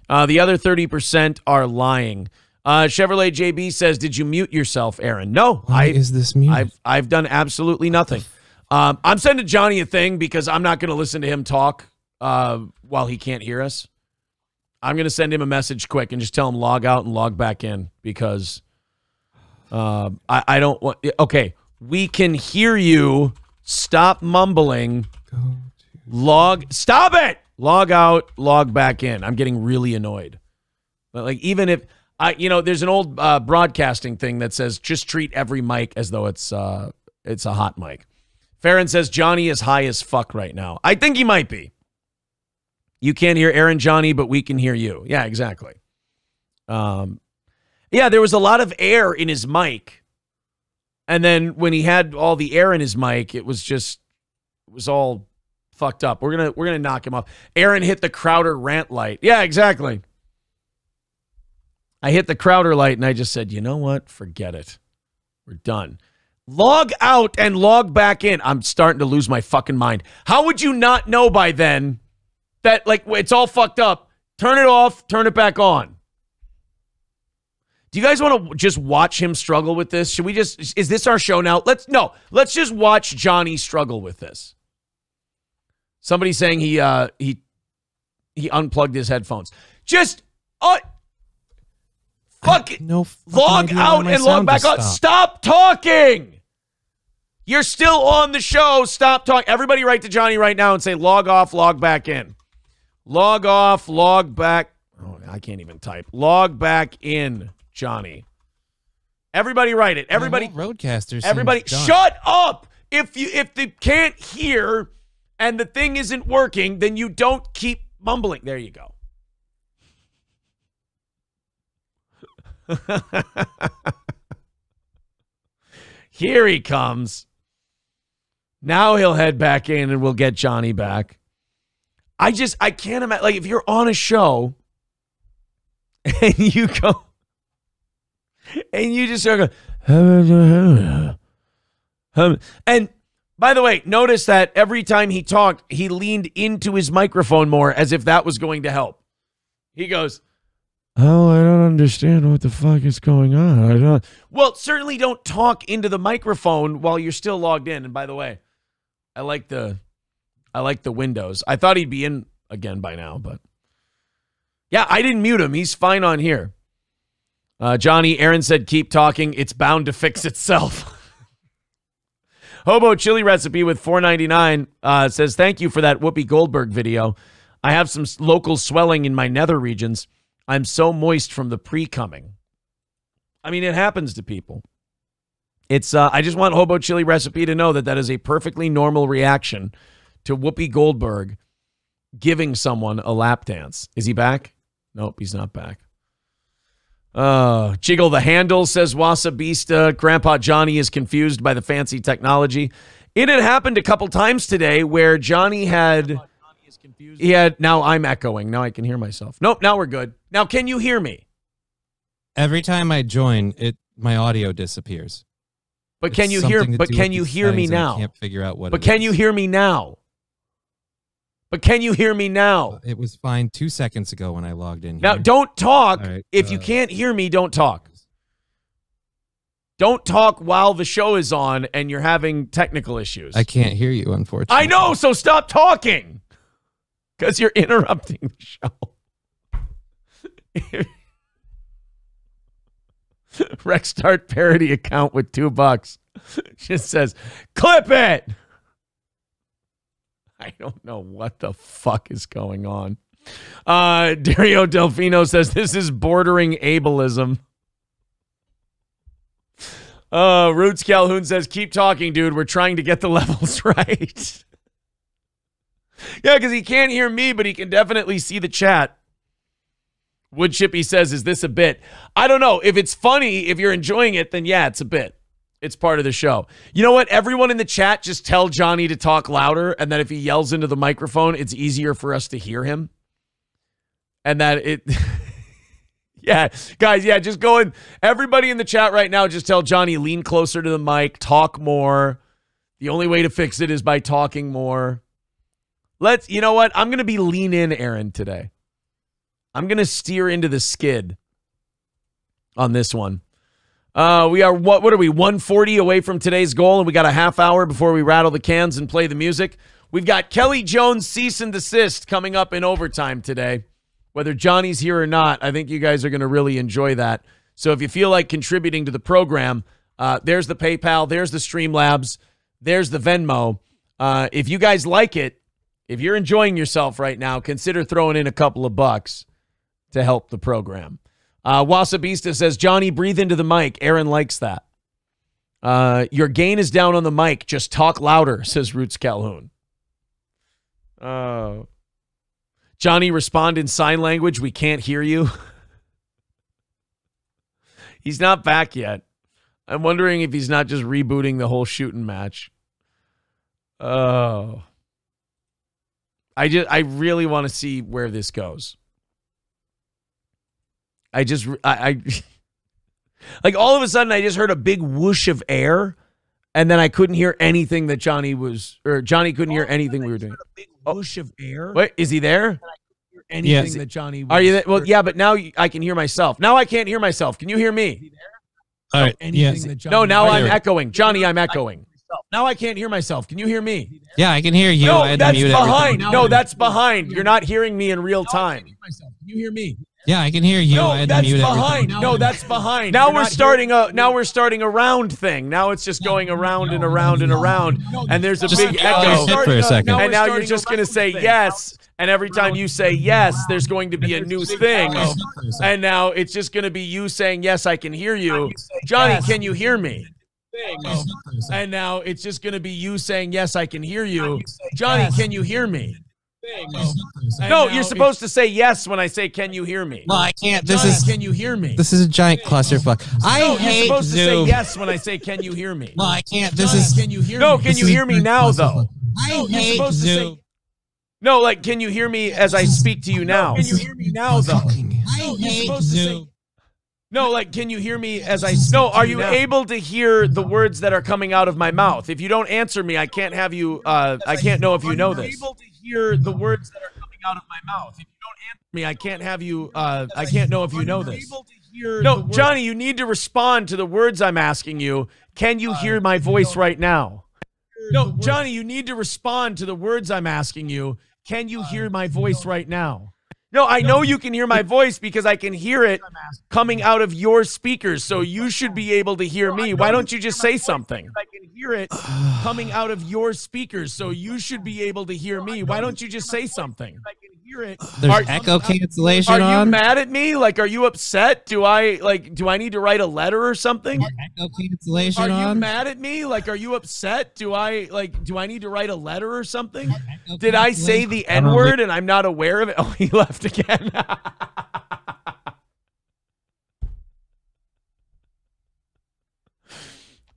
The other 30% are lying. Chevrolet JB says, "Did you mute yourself, Aaron?" No. Why is this mute? I've done absolutely nothing. I'm sending Johnny a thing because I'm not going to listen to him talk while he can't hear us. I'm going to send him a message quick and just tell him log out and log back in because I don't want. Okay, we can hear you. Stop mumbling. Go. Log, stop it! Log out, log back in. I'm getting really annoyed. But like, even if I, you know, there's an old broadcasting thing that says just treat every mic as though it's a hot mic. Farron says Johnny is high as fuck right now. I think he might be. You can't hear Aaron, Johnny, but we can hear you. Yeah, exactly. Yeah, there was a lot of air in his mic, and then when he had all the air in his mic, it was all fucked up. We're gonna knock him off. Aaron hit the Crowder rant light. Yeah, exactly. I hit the Crowder light and I just said, you know what? Forget it. We're done. Log out and log back in. I'm starting to lose my fucking mind. How would you not know by then that like it's all fucked up? Turn it off, turn it back on. Do you guys want to just watch him struggle with this? Should we just, is this our show now? Let's just watch Johnny struggle with this. Somebody's saying he unplugged his headphones. Just fuck it. No, log out and log back on. Stop talking. You're still on the show. Stop talking. Everybody write to Johnny right now and say log off, log back in. Log off, log back. Oh, I can't even type. Log back in, Johnny. Everybody write it. Everybody. Roadcasters. Everybody. Shut up. If they can't hear and the thing isn't working, then you don't keep mumbling. There you go. Here he comes. Now he'll head back in and we'll get Johnny back. I can't imagine, like, if you're on a show and you go and you just start going, and by the way, notice that every time he talked, he leaned into his microphone more, as if that was going to help. He goes, oh, I don't understand what the fuck is going on. I don't. Well, certainly don't talk into the microphone while you're still logged in. And by the way, I like the windows. I thought he'd be in again by now, but yeah, I didn't mute him. He's fine on here. Johnny Aaron said, keep talking. It's bound to fix itself. Hobo Chili Recipe with $4.99 says, thank you for that Whoopi Goldberg video. I have some local swelling in my nether regions. I'm so moist from the pre-cumming. I mean, it happens to people. It's I just want Hobo Chili Recipe to know that that is a perfectly normal reaction to Whoopi Goldberg giving someone a lap dance. Is he back? Nope, he's not back. Jiggle the handle, says Wasabista. Grandpa Johnny is confused by the fancy technology. It had happened a couple times today where Johnny had... Yeah, now I'm echoing. Now I can hear myself. Nope, now we're good. Now can you hear me? Every time I join, my audio disappears. But can you hear? But can you hear me now? I can't figure out what. But can you hear me now? But can you hear me now? It was fine 2 seconds ago when I logged in here. Now don't talk. Right, if you can't hear me, don't talk. Don't talk while the show is on and you're having technical issues. I can't hear you, unfortunately. I know, so stop talking. Because you're interrupting the show. Rexstart parody account with $2. Just says, clip it. I don't know what the fuck is going on. Dario Delfino says, this is bordering ableism. Roots Calhoun says, keep talking, dude. We're trying to get the levels right. Yeah, because he can't hear me, but he can definitely see the chat. Wood Chippy says, is this a bit? I don't know. If it's funny, if you're enjoying it, then yeah, it's a bit. It's part of the show. You know what? Everyone in the chat, just tell Johnny to talk louder, and that if he yells into the microphone, it's easier for us to hear him. And that it... Yeah, guys, yeah, just go in. Everybody in the chat right now, just tell Johnny, lean closer to the mic, talk more. The only way to fix it is by talking more. Let's, you know what? I'm going to be lean in, Aaron, today. I'm going to steer into the skid on this one. We are, what are we, 140 away from today's goal, and we got a half hour before we rattle the cans and play the music. We've got Kelly Jones cease and desist coming up in overtime today. Whether Johnny's here or not, I think you guys are going to really enjoy that. So if you feel like contributing to the program, there's the PayPal, there's the Streamlabs, there's the Venmo. If you guys like it, if you're enjoying yourself right now, consider throwing in a couple of bucks to help the program. Wasabista says, Johnny, breathe into the mic. Aaron likes that. Your gain is down on the mic. Just talk louder, says Roots Calhoun. Johnny, respond in sign language. We can't hear you. He's not back yet. I'm wondering if he's not just rebooting the whole shooting match. Oh. I really want to see where this goes. Like all of a sudden I just heard a big whoosh of air, and then I couldn't hear anything that Johnny couldn't hear anything we were doing. A big whoosh of air. Wait, is he there? Anything that Johnny was. Are you there? Well, yeah, but now I can hear myself. Now I can't hear myself. Can you hear me? All right. Yes. No, now I'm echoing. Johnny, I'm echoing. Now I can't hear myself. Can you hear me? Yeah, I can hear you. No, that's behind. No, that's behind. You're not hearing me in real time. Can you hear me? Yeah, I can hear you. No, that's behind. No, that's behind. Now we're starting a round thing. Now it's just going around and around and around, and there's a big echo for a second. And now you're just gonna say yes, and every time you say yes, there's going to be a new thing. And now it's just gonna be you saying yes, I can hear you. Johnny, can you hear me? And now it's just going to be you saying, yes, I can hear you. Johnny, can you hear me? No, you're supposed to say yes when I say, can you hear me? Well, I can't. This is, can you hear me? This is a giant clusterfuck. I hate Zoom. You're supposed to say yes when I say, can you hear me? Well, I can't. This is, can you hear me? No, can you hear me now, though? I hate Zoom. No, like, can you hear me as I speak to you now? Can you hear me now, though? No, like, can you hear me as I speak? No, are you able to hear the words that are coming out of my mouth? If you don't answer me, I can't have you, I can't know if you know this. Are you able to hear the words that are coming out of my mouth? If you don't answer me, I can't have you, I can't know if you know this. No, Johnny, you need to respond to the words I'm asking you. Can you hear my voice right now? No, Johnny, you need to respond to the words I'm asking you. Can you hear my voice right now? No, I know you can hear my voice because I can hear it coming out of your speakers. So you should be able to hear me. Why don't you just say something? I can hear it coming out of your speakers. So you should be able to hear me. Why don't you just say something? I can hear it. There's echo cancellation on. Are you mad at me? Like, are you upset? Do I, like, do I need to write a letter or something? Echo cancellation on. Are you mad at me? Like, are you upset? Do I, like, do I need to write a letter or something? Did I say the N-word and I'm not aware of it? Oh, he left again.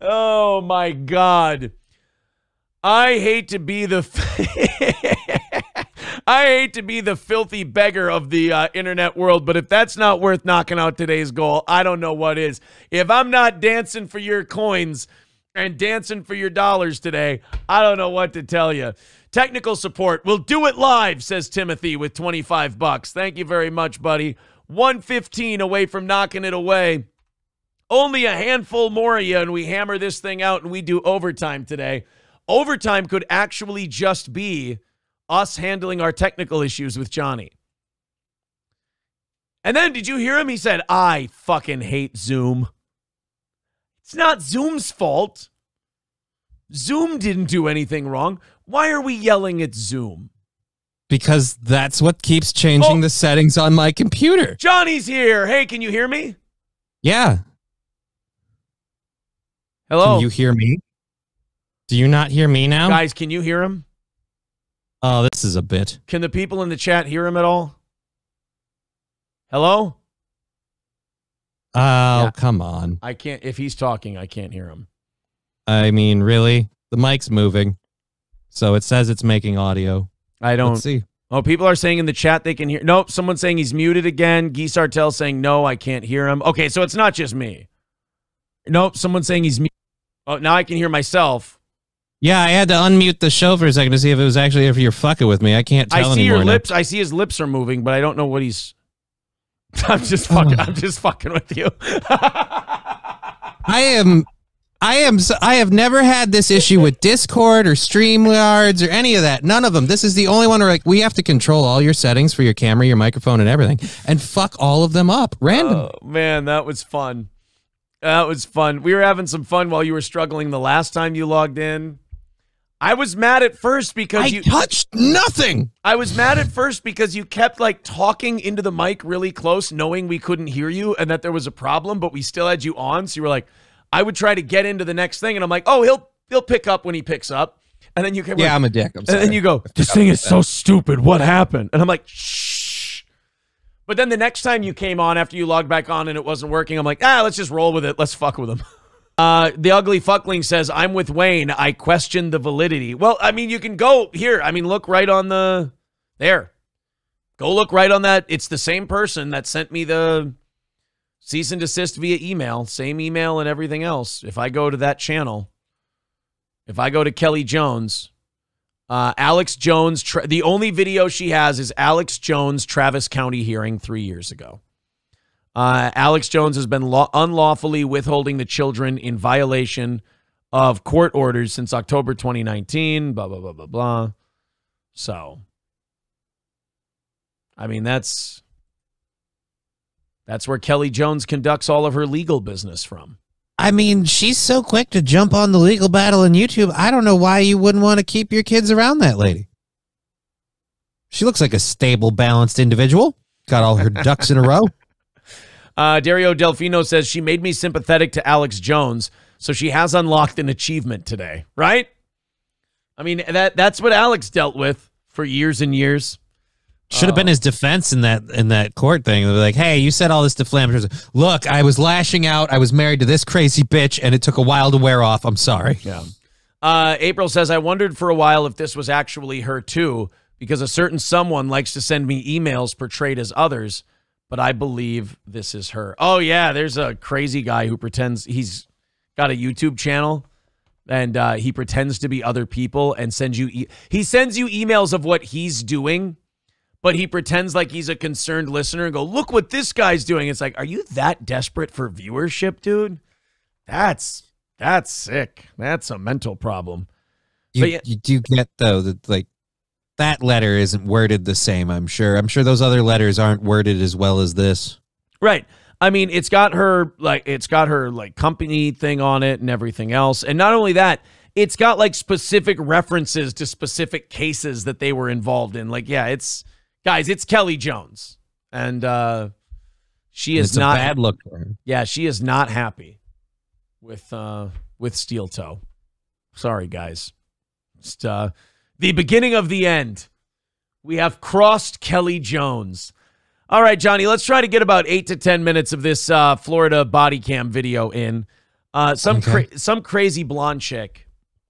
Oh my God. I hate to be the I hate to be the filthy beggar of the internet world, but if that's not worth knocking out today's goal, I don't know what is. If I'm not dancing for your coins and dancing for your dollars today, I don't know what to tell you. Technical support. We'll do it live, says Timothy with 25 bucks. Thank you very much, buddy. 115 away from knocking it away. Only a handful more of you, and we hammer this thing out, and we do overtime today. Overtime could actually just be us handling our technical issues with Johnny. And then, did you hear him? He said, I fucking hate Zoom. It's not Zoom's fault. Zoom didn't do anything wrong. Why are we yelling at Zoom? Because that's what keeps changing the settings on my computer. Johnny's here. Hey, can you hear me? Yeah. Hello. Can you hear me? Do you not hear me now? Guys, can you hear him? Oh, this is a bit. Can the people in the chat hear him at all? Hello? Oh, yeah. Come on. I can't. If he's talking, I can't hear him. I mean, really? The mic's moving. So it says it's making audio. I don't see. Oh, people are saying in the chat they can hear. Nope. Someone's saying he's muted again. Geese Artel saying, no, I can't hear him. Okay. So it's not just me. Nope. Someone's saying he's muted. Oh, now I can hear myself. Yeah. I had to unmute the show for a second to see if it was actually, if you're fucking with me. I can't tell anymore. I see your lips. I see his lips are moving, but I don't know what he's. I'm just fucking. I'm just fucking with you. I have never had this issue with Discord or StreamYards or any of that. None of them. This is the only one where, like, we have to control all your settings for your camera, your microphone, and everything, and fuck all of them up. Random. Oh, man, that was fun. That was fun. We were having some fun while you were struggling the last time you logged in. I was mad at first because you touched nothing. I was mad at first because you kept, like, talking into the mic really close, knowing we couldn't hear you and that there was a problem, but we still had you on. So you were like, I would try to get into the next thing, and I'm like, oh, he'll pick up when he picks up. And then you can, yeah, I'm a dick. I'm sorry. And then you go, this thing is so stupid. What happened? And I'm like, shh. But then the next time you came on after you logged back on and it wasn't working, I'm like, ah, let's just roll with it. Let's fuck with him. The ugly fuckling says, I'm with Wayne. I question the validity. Well, I mean, you can go here. I mean, look right on the, there. Go look right on that. It's the same person that sent me the cease and desist via email, same email and everything else. If I go to that channel, if I go to Kelly Jones, Alex Jones, the only video she has is Alex Jones, Travis County hearing 3 years ago. Alex Jones has been unlawfully withholding the children in violation of court orders since October 2019, blah, blah, blah, blah, blah. So, I mean, that's where Kelly Jones conducts all of her legal business from. I mean, she's so quick to jump on the legal battle in YouTube. I don't know why you wouldn't want to keep your kids around that lady. She looks like a stable, balanced individual. Got all her ducks in a row. Dario Delfino says, she made me sympathetic to Alex Jones, so she has unlocked an achievement today, right? I mean, that's what Alex dealt with for years and years. Should have been his defense in that court thing. They were like, hey, you said all this deflammatory. Look, I was lashing out. I was married to this crazy bitch, and it took a while to wear off. I'm sorry. Yeah. April says, I wondered for a while if this was actually her, too, because a certain someone likes to send me emails portrayed as others, but I believe this is her. Oh, yeah, there's a crazy guy who pretends he's got a YouTube channel, and he pretends to be other people and sends you he sends you emails of what he's doing, but he pretends like he's a concerned listener and go, look what this guy's doing. It's like, are you that desperate for viewership, dude? That's sick. That's a mental problem. You do get, though, that like that letter isn't worded the same, I'm sure. I'm sure those other letters aren't worded as well as this. Right. I mean, it's got her company thing on it and everything else. And not only that, it's got like specific references to specific cases that they were involved in. Like, yeah, it's... Guys, it's Kelly Jones, and she is not a bad look for her. Yeah, she is not happy with Steel Toe. Sorry, guys. Just the beginning of the end. We have crossed Kelly Jones. All right, Johnny, let's try to get about 8 to 10 minutes of this Florida body cam video in. Some crazy blonde chick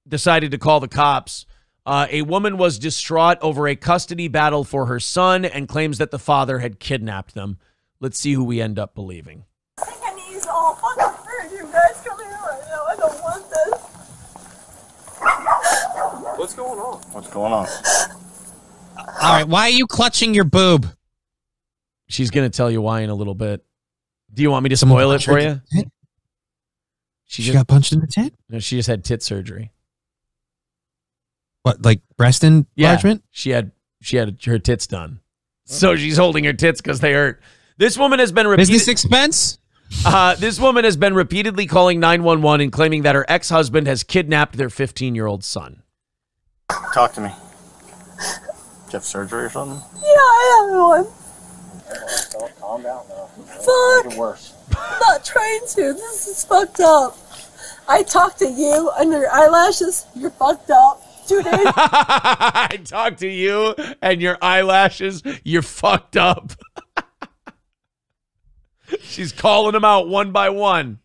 decided to call the cops. A woman was distraught over a custody battle for her son and claims that the father had kidnapped them. Let's see who we end up believing. I think I need all fucking food. You guys come here right now. I don't want this. What's going on? What's going on? All right, why are you clutching your boob? She's going to tell you why in a little bit. Do you want me to spoil it for you? She got punched in the tit? No, she just had tit surgery. What, like breast enlargement? Yeah, she had her tits done. So she's holding her tits because they hurt. This woman has been business expense. This woman has been repeatedly calling 911 and claiming that her ex-husband has kidnapped their 15-year-old son. Talk to me. Did you have surgery or something? Yeah, I have one. Don't calm down now. Fuck. Make it worse. I'm not trying to. This is fucked up. I talked to you under your eyelashes. You're fucked up. 2 days. I talked to you and your eyelashes. You're fucked up. She's calling them out one by one.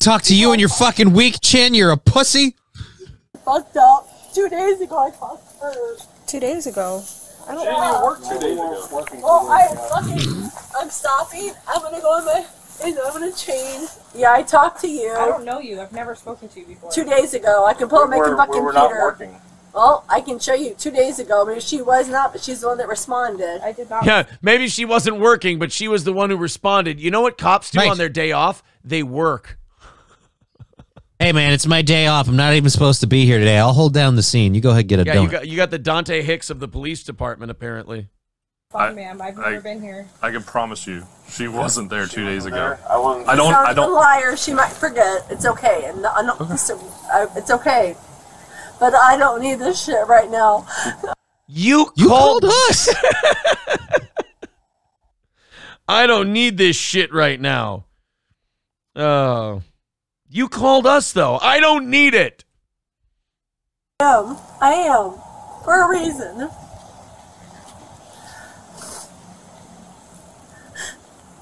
Talk to you and your fucking weak chin. You're a pussy. Fucked up. 2 days ago, I fucked her. 2 days ago. I don't know. Work 2 days ago. I'm stopping. I'm gonna go in my. And I'm gonna change. Yeah, I talked to you. I don't know you. I've never spoken to you before. 2 days ago, I can pull up my fucking computer. We're not working. Well, I can show you 2 days ago. Maybe she was not, but she's the one that responded. I did not. Yeah, maybe she wasn't working, but she was the one who responded. You know what cops do on their day off? They work. Hey, man, it's my day off. I'm not even supposed to be here today. I'll hold down the scene. You go ahead and get a donut. You got the Dante Hicks of the police department, apparently. Fine, ma'am. I've never been here. I can promise you, she wasn't there 2 days ago. I don't. A liar. She might forget. It's okay. And I don't. Okay. So, it's okay. But I don't need this shit right now. You called us. I don't need this shit right now. Oh, you called us though. I don't need it. I am for a reason.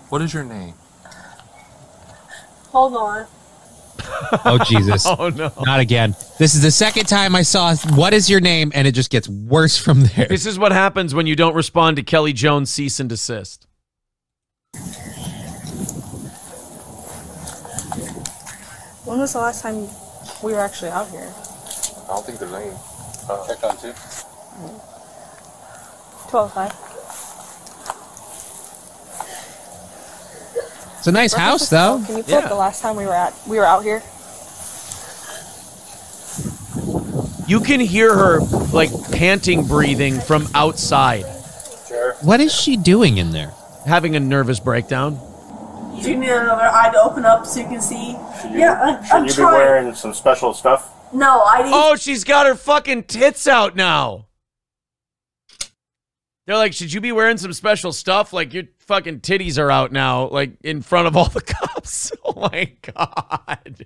What is your name? Hold on. Oh, Jesus. Oh, no. Not again. This is the second time I saw what is your name, and it just gets worse from there. This is what happens when you don't respond to Kelly Jones' cease and desist. When was the last time we were actually out here? I don't think there's any. Check on two. 12-5. It's a nice house, though. Can you plug the last time we were out here? You can hear her, like, panting breathing from outside. Sure. What is she doing in there? Having a nervous breakdown. Do you need another eye to open up so you can see? Should you be wearing some special stuff? No, I need... Oh, she's got her fucking tits out now. They're like, should you be wearing some special stuff? Like, your fucking titties are out now, like, in front of all the cops. Oh, my God.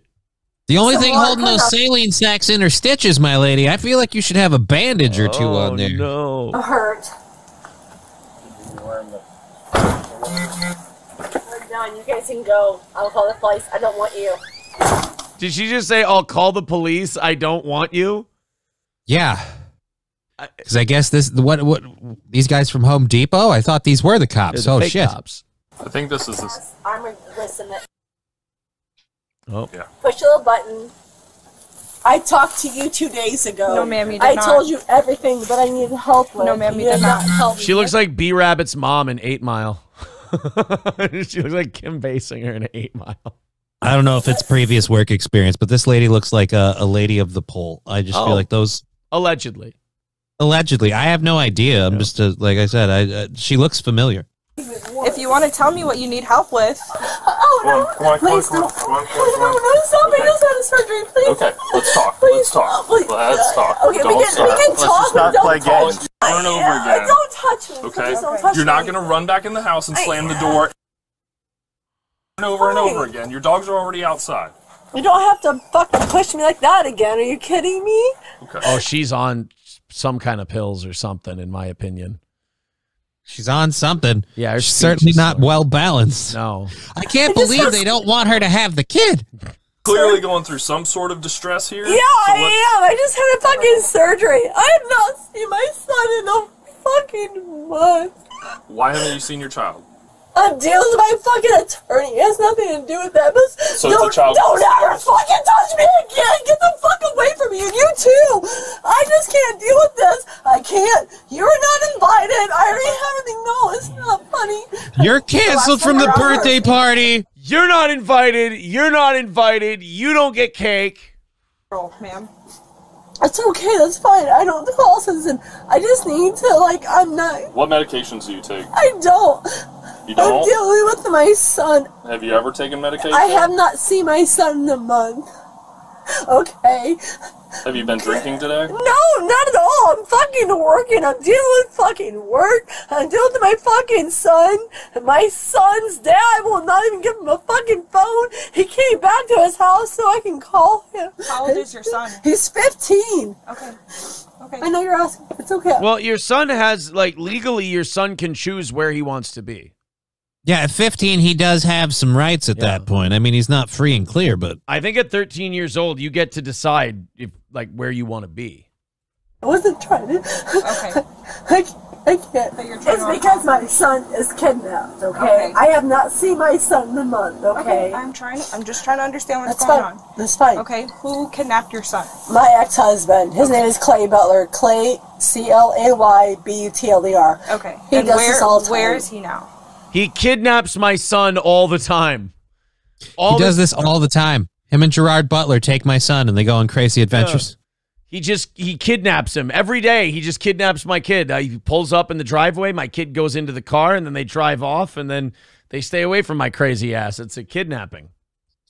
The only thing holding those saline sacks in are stitches, my lady. I feel like you should have a bandage or two on there. Oh, no. It hurt. We're done. You guys can go. I'll call the police. I don't want you. Did she just say, I'll call the police? I don't want you? Yeah. Because I guess this what these guys from Home Depot. I thought these were the cops. Oh shit! Cops. I think this is this. Armored listener. Oh yeah. Push a little button. I talked to you 2 days ago. No, ma'am, you did not. I told you everything, but I needed help with. No, ma'am, you did not help me. She looks like B. Rabbit's mom in 8 Mile. She looks like Kim Basinger in 8 Mile. I don't know if it's previous work experience, but this lady looks like a lady of the pole. I just feel like those allegedly. Allegedly, I have no idea. I'm just like I said. She looks familiar. If you want to tell me what you need help with. Oh no! Please don't. No! Stop! I just had a surgery. Please. Okay, let's talk. Please. Let's talk. Please. Let's talk. Okay, we can talk. Let's not play games. Over again. Don't touch me. Okay, don't touch you're not gonna run back in the house and slam the door. Over and over again. Your dogs are already outside. You don't have to fucking push me like that again. Are you kidding me? Okay. Oh, she's on some kind of pills or something, in my opinion. She's on something. Yeah, she's certainly not well balanced. No. I can't believe they don't want her to have the kid. Clearly going through some sort of distress here. Yeah, I am. I just had a fucking surgery. I have not seen my son in a fucking month. Why haven't you seen your child? I'm dealing with my fucking attorney. It has nothing to do with that. But so don't ever fucking touch me again. Get the fuck away from me. And you too. I just can't deal with this. I can't. You're not invited. I already have everything. No, it's not funny. You're canceled from the birthday party. You're not invited. You're not invited. You don't get cake. Girl, ma'am. It's okay, that's fine. I don't call citizen. I just need to, like, I'm not... What medications do you take? I don't. You don't? I'm dealing with my son. Have you ever taken medication? I have not seen my son in a month. Okay. Have you been drinking today? No, not at all. I'm fucking working. I'm dealing with fucking work. I'm dealing with my fucking son. And my son's dad, I will not even give him a fucking phone. He came back to his house so I can call him. How old is your son? He's 15. Okay. Okay. I know you're asking. It's okay. Well, your son has, like, legally your son can choose where he wants to be. Yeah, at 15, he does have some rights at that point. I mean, he's not free and clear, but... I think at 13 years old, you get to decide, if like, where you want to be. I wasn't trying to... Okay. I can't. But you're it's because my son is kidnapped, okay? I have not seen my son in a month, okay? I'm just trying to understand what's going on. That's fine. Okay, who kidnapped your son? My ex-husband. His name is Clay Butler. Clay, C-L-A-Y-B-U-T-L-E-R. Okay. He does this all the time. Where is he now? He kidnaps my son all the time. He does this all the time. Him and Gerard Butler take my son and they go on crazy adventures. Yeah. He kidnaps him every day. He just kidnaps my kid. He pulls up in the driveway. My kid goes into the car and then they drive off and then they stay away from my crazy ass. It's a kidnapping.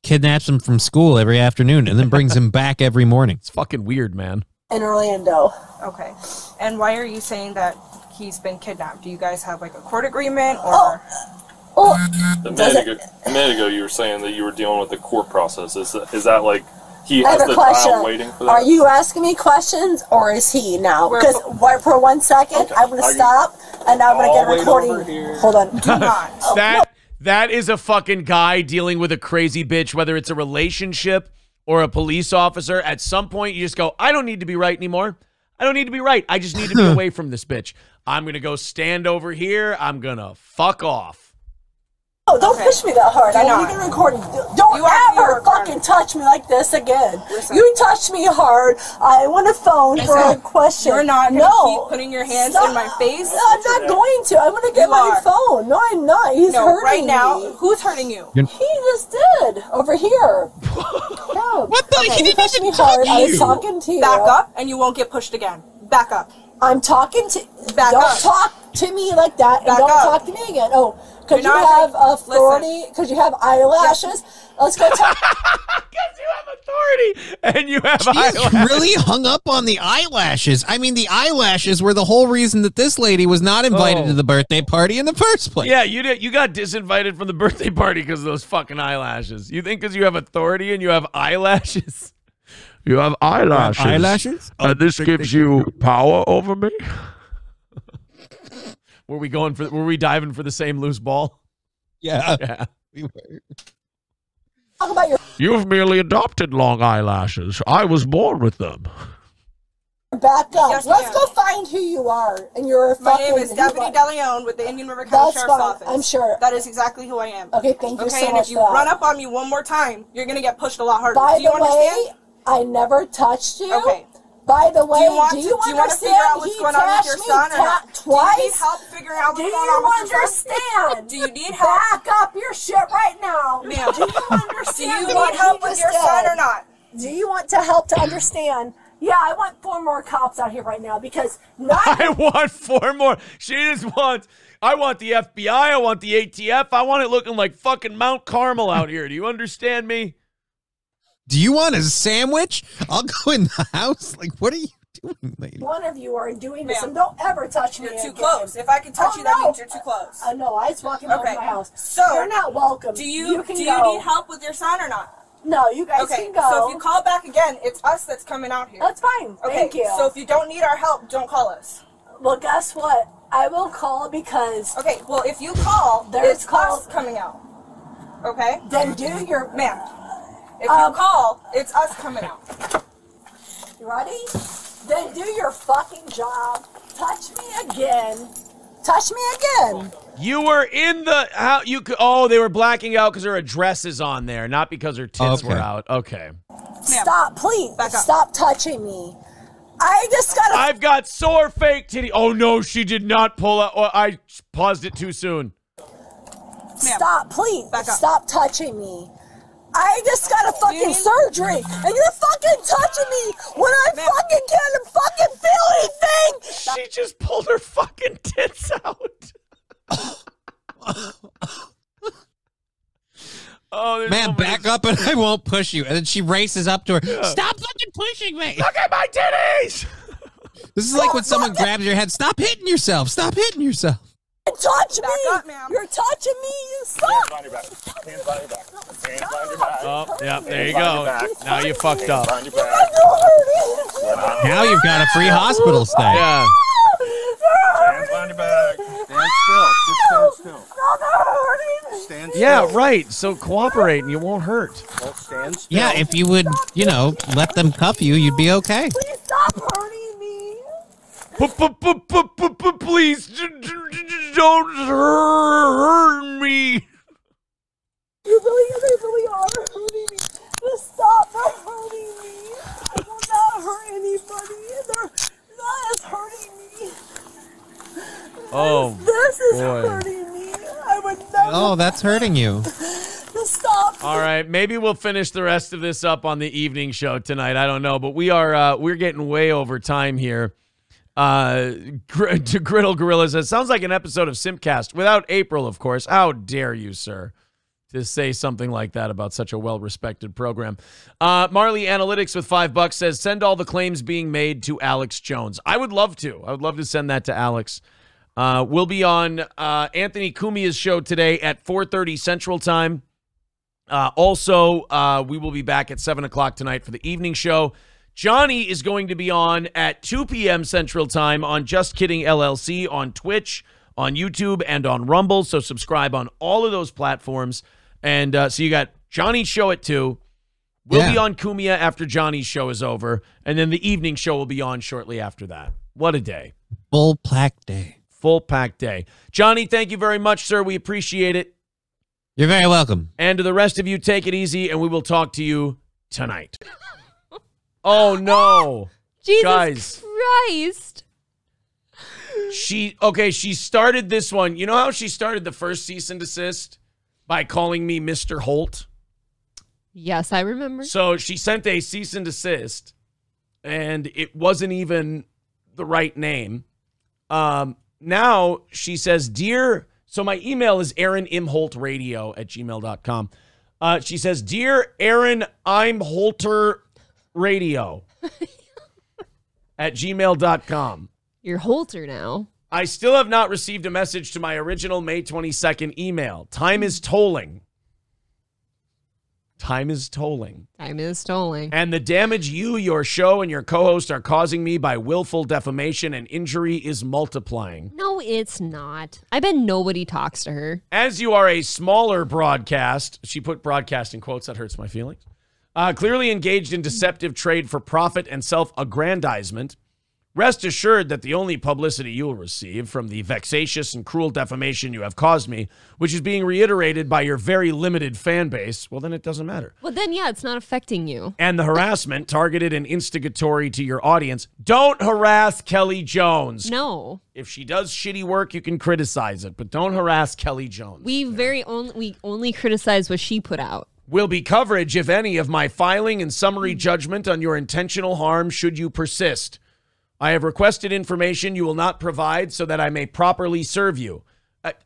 Kidnaps him from school every afternoon and then brings him back every morning. It's fucking weird, man. In Orlando. Okay. And why are you saying that he's been kidnapped? Do you guys have like a court agreement or? A minute ago you were saying that you were dealing with the court process. Is that like he has the trial waiting for that? Are you asking me questions or is he now? Because for 1 second I'm going to stop and I'm going to get a recording. Hold on. Do not. That is a fucking guy dealing with a crazy bitch, whether it's a relationship or a police officer. At some point you just go, I don't need to be right anymore. I don't need to be right. I just need to be away from this bitch. I'm going to go stand over here. I'm going to fuck off. Oh, don't push me that hard. I know. You can record. Don't ever fucking touch me like this again. Listen. You touched me hard. I want a phone for a question. You're not going to keep putting your hands in my face. No, I'm not going to. I'm going to get my phone. No, I'm not. He's hurting right now. Me. Who's hurting you? He just did. Over here. No. What the? He didn't touch me hard. I was talking to you. Back up and you won't get pushed again. Back up. I'm talking to... Don't talk to me like that, and don't talk to me again. Oh, because you have authority, because you have eyelashes. Let's go talk... Because you have authority, and you have eyelashes. She's really hung up on the eyelashes. I mean, the eyelashes were the whole reason that this lady was not invited to the birthday party in the first place. Yeah, you got disinvited from the birthday party because of those fucking eyelashes. You think because you have authority and you have eyelashes? You have eyelashes. This gives you power over me. Were we going for? Were we diving for the same loose ball? Yeah. Yeah. We were. Talk about your. You've merely adopted long eyelashes. I was born with them. back up. Yes, let's go find who you are. And you're a fucking... My name is Deputy DeLeon with the Indian River County Sheriff's Office. I'm sure. That is exactly who I am. Okay, thank you so much. Okay, and if you run up on me one more time, you're going to get pushed a lot harder. By the way, I never touched you. Okay. By the way, do you understand he crashed me twice? Do you need help figuring out what's going on with your son? Do you need help? Back up your shit right now. Ma'am. Do you understand? Do you need help with your son or not? Do you want to help to understand? Yeah, I want 4 more cops out here right now because I want 4 more. She just wants... I want the FBI. I want the ATF. I want it looking like fucking Mount Carmel out here. Do you understand me? Do you want a sandwich? I'll go in the house. Like, what are you doing, lady? One of you are doing this, and don't ever touch me. You're too close. If I can touch you, that means you're too close. No, I just walk in my house. So you're not welcome. Do you need help with your son or not? No, you guys can go. So if you call back again, it's us that's coming out here. That's fine. Okay. Thank you. So if you don't need our help, don't call us. Well, guess what? I will call because... Okay, well, if you call, there's us coming out. Okay? Then do your... Ma'am. If you call, it's us coming out. You ready? Then do your fucking job. Touch me again. Touch me again. You were in the how you could. Oh, they were blacking out because her address is on there, not because her tits were out. Okay. Stop, please. Back up. Stop touching me. I just got. I've got sore fake titty. Oh no, she did not pull out. Oh, I paused it too soon. Stop, please. Back up. Stop touching me. I just got a fucking surgery, and you're fucking touching me when I fucking can't fucking feel anything. She just pulled her fucking tits out. Oh, man, so back up, and I won't push you. And then she races up to her. Yeah. Stop fucking pushing me. Look at my titties. This is like when someone grabs your head. Stop hitting yourself. Stop hitting yourself. Touch me! Up, you're touching me! You suck! Hands behind your back. Hands behind your back. Hands behind your back. Oh, yeah, there you go. Now you fucked up. Now you've got a free hospital stay. Yeah. Hands behind your back. Stand still. Just stand still. Stand still. Yeah, right. So cooperate and you won't hurt. Well, stand still. Yeah, if you would, you know, let them cuff you, you'd be okay. Please stop hurting me. Please don't hurt me. You really are hurting me. Just stop hurting me. I will not hurt anybody. They're not hurting me. Oh, this is hurting me. I would never. Oh, that's hurting you. Stop. All right, maybe we'll finish the rest of this up on the evening show tonight. I don't know, but we are we're getting way over time here. To Griddle Gorilla says, sounds like an episode of Simpcast without April, of course. How dare you, sir, to say something like that about such a well-respected program. Marley Analytics with $5 says, send all the claims being made to Alex Jones. I would love to. I would love to send that to Alex. We'll be on Anthony Cumia's show today at 4:30 Central Time. Also, we will be back at 7 o'clock tonight for the evening show. Johnny is going to be on at 2 p.m. Central Time on Just Kidding LLC, on Twitch, on YouTube, and on Rumble. So subscribe on all of those platforms. And so you got Johnny's show at 2. We'll be on Cumia after Johnny's show is over. And then the evening show will be on shortly after that. What a day. Full pack day. Full pack day. Johnny, thank you very much, sir. We appreciate it. You're very welcome. And to the rest of you, take it easy, and we will talk to you tonight. Oh, no. Jesus Christ. She started this one. You know how she started the first cease and desist? By calling me Mr. Holt? Yes, I remember. So she sent a cease and desist, and it wasn't even the right name. Now she says, dear... So my email is aaronimholtradio@gmail.com. She says, dear Aaron, I'm Holter... radio@gmail.com. You're Holter now. I still have not received a message to my original May 22nd email. Time is tolling. Time is tolling. Time is tolling. And the damage you, your show, and your co-host are causing me by willful defamation and injury is multiplying. No, it's not. I bet nobody talks to her. As you are a smaller broadcast, she put broadcast in quotes, that hurts my feelings. Clearly engaged in deceptive trade for profit and self-aggrandizement. Rest assured that the only publicity you will receive from the vexatious and cruel defamation you have caused me, which is being reiterated by your very limited fan base, well, then it doesn't matter. Well, then, yeah, it's not affecting you. And the harassment targeted and instigatory to your audience. Don't harass Kelly Jones. No. If she does shitty work, you can criticize it, but don't harass Kelly Jones. We only criticize what she put out. Will be coverage, if any, of my filing and summary judgment on your intentional harm should you persist. I have requested information you will not provide so that I may properly serve you.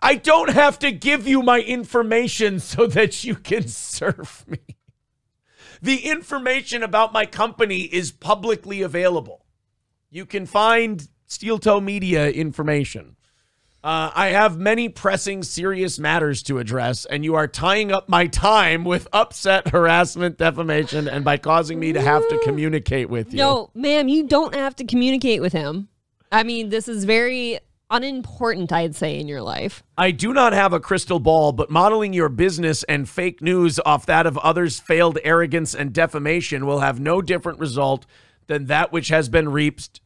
I don't have to give you my information so that you can serve me. The information about my company is publicly available. You can find Steel Toe Media information. I have many pressing, serious matters to address, and you are tying up my time with upset, harassment, defamation, and by causing me to have to communicate with you. No, ma'am, you don't have to communicate with him. I mean, this is very unimportant, I'd say, in your life. I do not have a crystal ball, but modeling your business and fake news off that of others' failed arrogance and defamation will have no different result than that which has been reaped,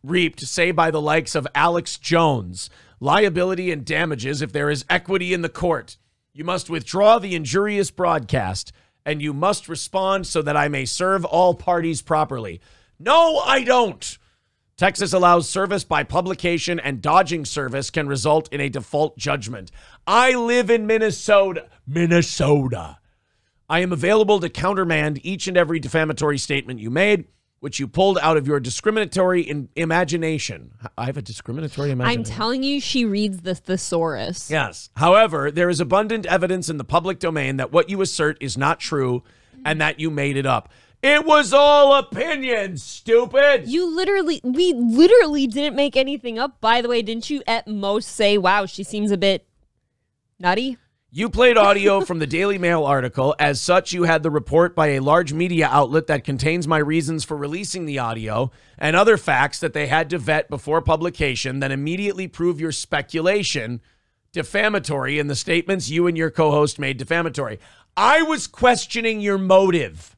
say, by the likes of Alex Jones. Liability and damages if there is equity in the court. You must withdraw the injurious broadcast, and you must respond so that I may serve all parties properly. No, I don't. Texas allows service by publication, and dodging service can result in a default judgment. I live in Minnesota. Minnesota. I am available to countermand each and every defamatory statement you made, which you pulled out of your discriminatory imagination. I have a discriminatory imagination. I'm telling you, she reads the thesaurus. Yes. However, there is abundant evidence in the public domain that what you assert is not true and that you made it up. It was all opinion, stupid. We literally didn't make anything up. By the way, didn't you at most say, wow, she seems a bit nutty? You played audio from the Daily Mail article. As such, you had the report by a large media outlet that contains my reasons for releasing the audio and other facts that they had to vet before publication that immediately prove your speculation defamatory and the statements you and your co-host made defamatory. I was questioning your motive.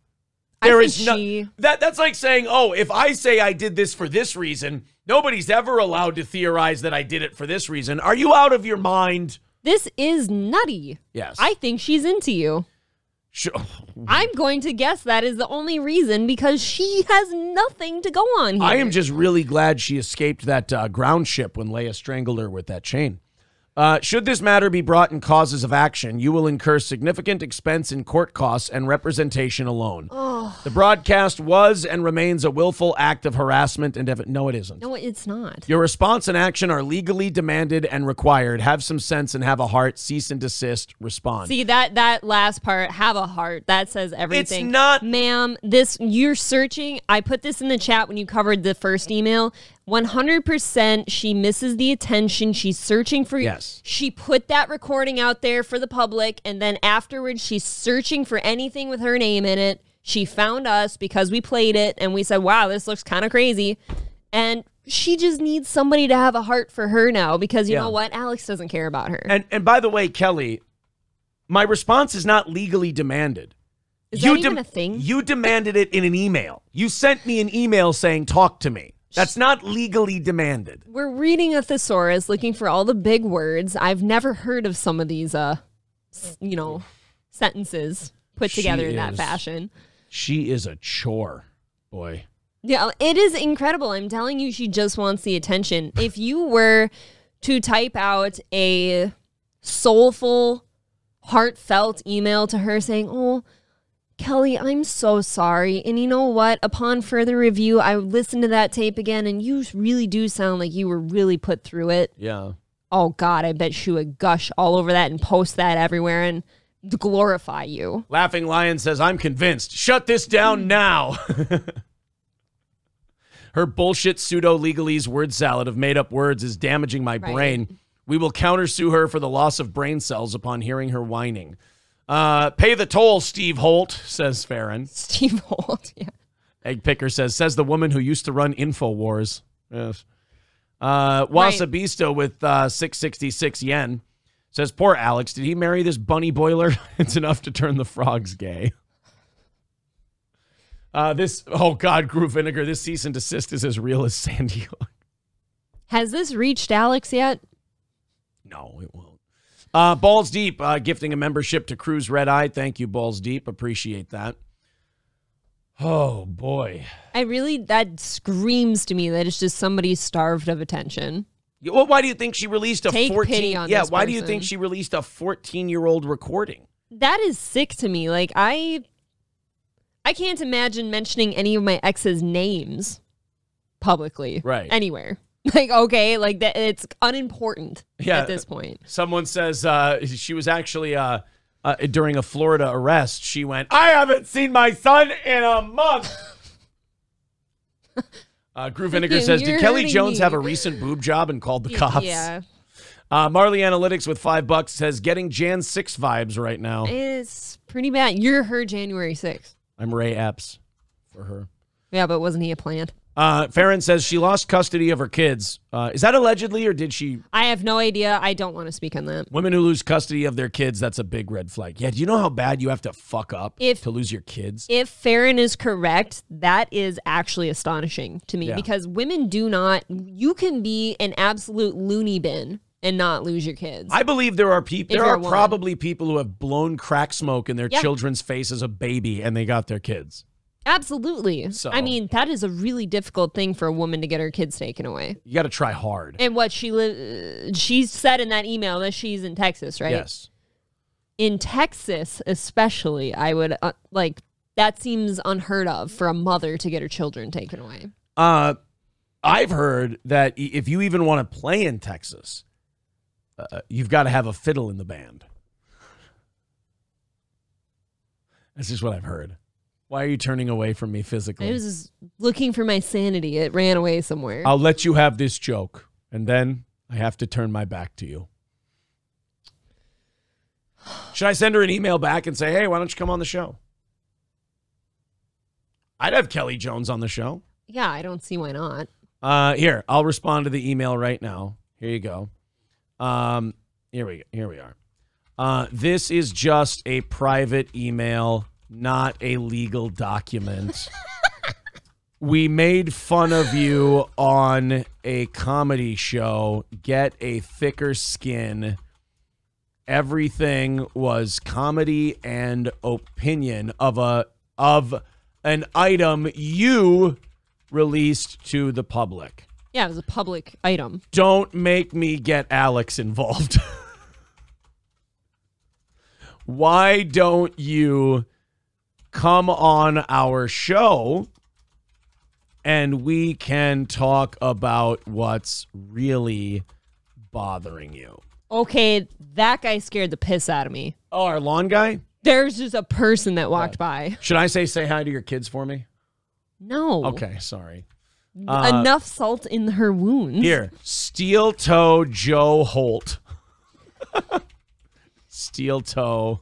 That's like saying, oh, if I say I did this for this reason, nobody's ever allowed to theorize that I did it for this reason. Are you out of your mind? This is nutty. Yes. I think she's into you. Sure. I'm going to guess that is the only reason because she has nothing to go on here. I am just really glad she escaped that ground ship when Leia strangled her with that chain. Should this matter be brought in causes of action, you will incur significant expense in court costs and representation alone. Oh. The broadcast was and remains a willful act of harassment and no, it isn't. No, it's not. Your response and action are legally demanded and required. Have some sense and have a heart. Cease and desist. Respond. See, that last part, have a heart, that says everything. It's not. Ma'am, this, you're searching. I put this in the chat when you covered the first email. 100% she misses the attention. She's searching for... Yes. She put that recording out there for the public, and then afterwards she's searching for anything with her name in it. She found us because we played it, and we said, wow, this looks kind of crazy. And she just needs somebody to have a heart for her now because, you know what? Alex doesn't care about her. And by the way, Kelly, my response is not legally demanded. Is that even a thing? You demanded it in an email. You sent me an email saying, talk to me. That's not legally demanded. We're reading a thesaurus, looking for all the big words. I've never heard of some of these, you know, sentences put together in that fashion. She is a chore, boy. Yeah, it is incredible. I'm telling you, she just wants the attention. If you were to type out a soulful, heartfelt email to her saying, oh, Kelly, I'm so sorry. And you know what? Upon further review, I listened to that tape again, and you really do sound like you were really put through it. Yeah. Oh, God, I bet she would gush all over that and post that everywhere and glorify you. Laughing Lion says, I'm convinced. Shut this down now. Her bullshit pseudo-legalese word salad of made-up words is damaging my brain. We will countersue her for the loss of brain cells upon hearing her whining. Pay the toll, Steve Holt, says Farron. Steve Holt, yeah. Egg Picker says the woman who used to run InfoWars. Yes. Wasabisto with 666 yen says, poor Alex, did he marry this bunny boiler? It's enough to turn the frogs gay. This, oh God, Groove Vinegar, this cease and desist is as real as Sandy Hook. Has this reached Alex yet? No, it won't. Balls Deep gifting a membership to Cruise Red Eye. Thank you, Balls Deep. Appreciate that. Oh, boy. That screams to me that it's just somebody starved of attention. Well, why do you think she released a do you think she released a 14-year-old recording? That is sick to me. Like, I can't imagine mentioning any of my ex's names publicly. Right. Anywhere. Like, okay, like, that, it's unimportant at this point. Someone says she was actually, during a Florida arrest, she went, "I haven't seen my son in a month." Gru Vinegar says, "Did Kelly Jones have a recent boob job and called the cops?" Yeah. Marley Analytics with $5 says, "Getting Jan 6 vibes right now." It's pretty bad. You're her January 6th. I'm Ray Epps for her. Yeah, but wasn't he a plant? Farron says she lost custody of her kids. Is that allegedly or did she? I have no idea. I don't want to speak on that. Women who lose custody of their kids, that's a big red flag. Yeah, do you know how bad you have to fuck up to lose your kids? If Farron is correct, that is actually astonishing to me because women do not, you can be an absolute loony bin and not lose your kids. I believe there are people, there are probably people who have blown crack smoke in their children's face as a baby and they got their kids. Absolutely. So, I mean, that is a really difficult thing for a woman to get her kids taken away. You got to try hard. And what she said in that email that she's in Texas, right? Yes. In Texas, especially, I would like that seems unheard of for a mother to get her children taken away. I've heard that if you even want to play in Texas, you've got to have a fiddle in the band. That's just what I've heard. Why are you turning away from me physically? I was just looking for my sanity. It ran away somewhere. I'll let you have this joke, and then I have to turn my back to you. Should I send her an email back and say, "Hey, why don't you come on the show?" I'd have Kelly Jones on the show. Yeah, I don't see why not. Here, I'll respond to the email right now. Here you go. Here we are. This is just a private email. Not a legal document. We made fun of you on a comedy show. Get a thicker skin. Everything was comedy and opinion of an item you released to the public. Yeah, it was a public item. Don't make me get Alex involved. Why don't you come on our show and we can talk about what's really bothering you? Okay, that guy scared the piss out of me. Oh, our lawn guy? There's just a person that walked by. Should I say hi to your kids for me? No. Okay, sorry. Enough salt in her wounds. Here, Steel Toe Joe Holt. Steel Toe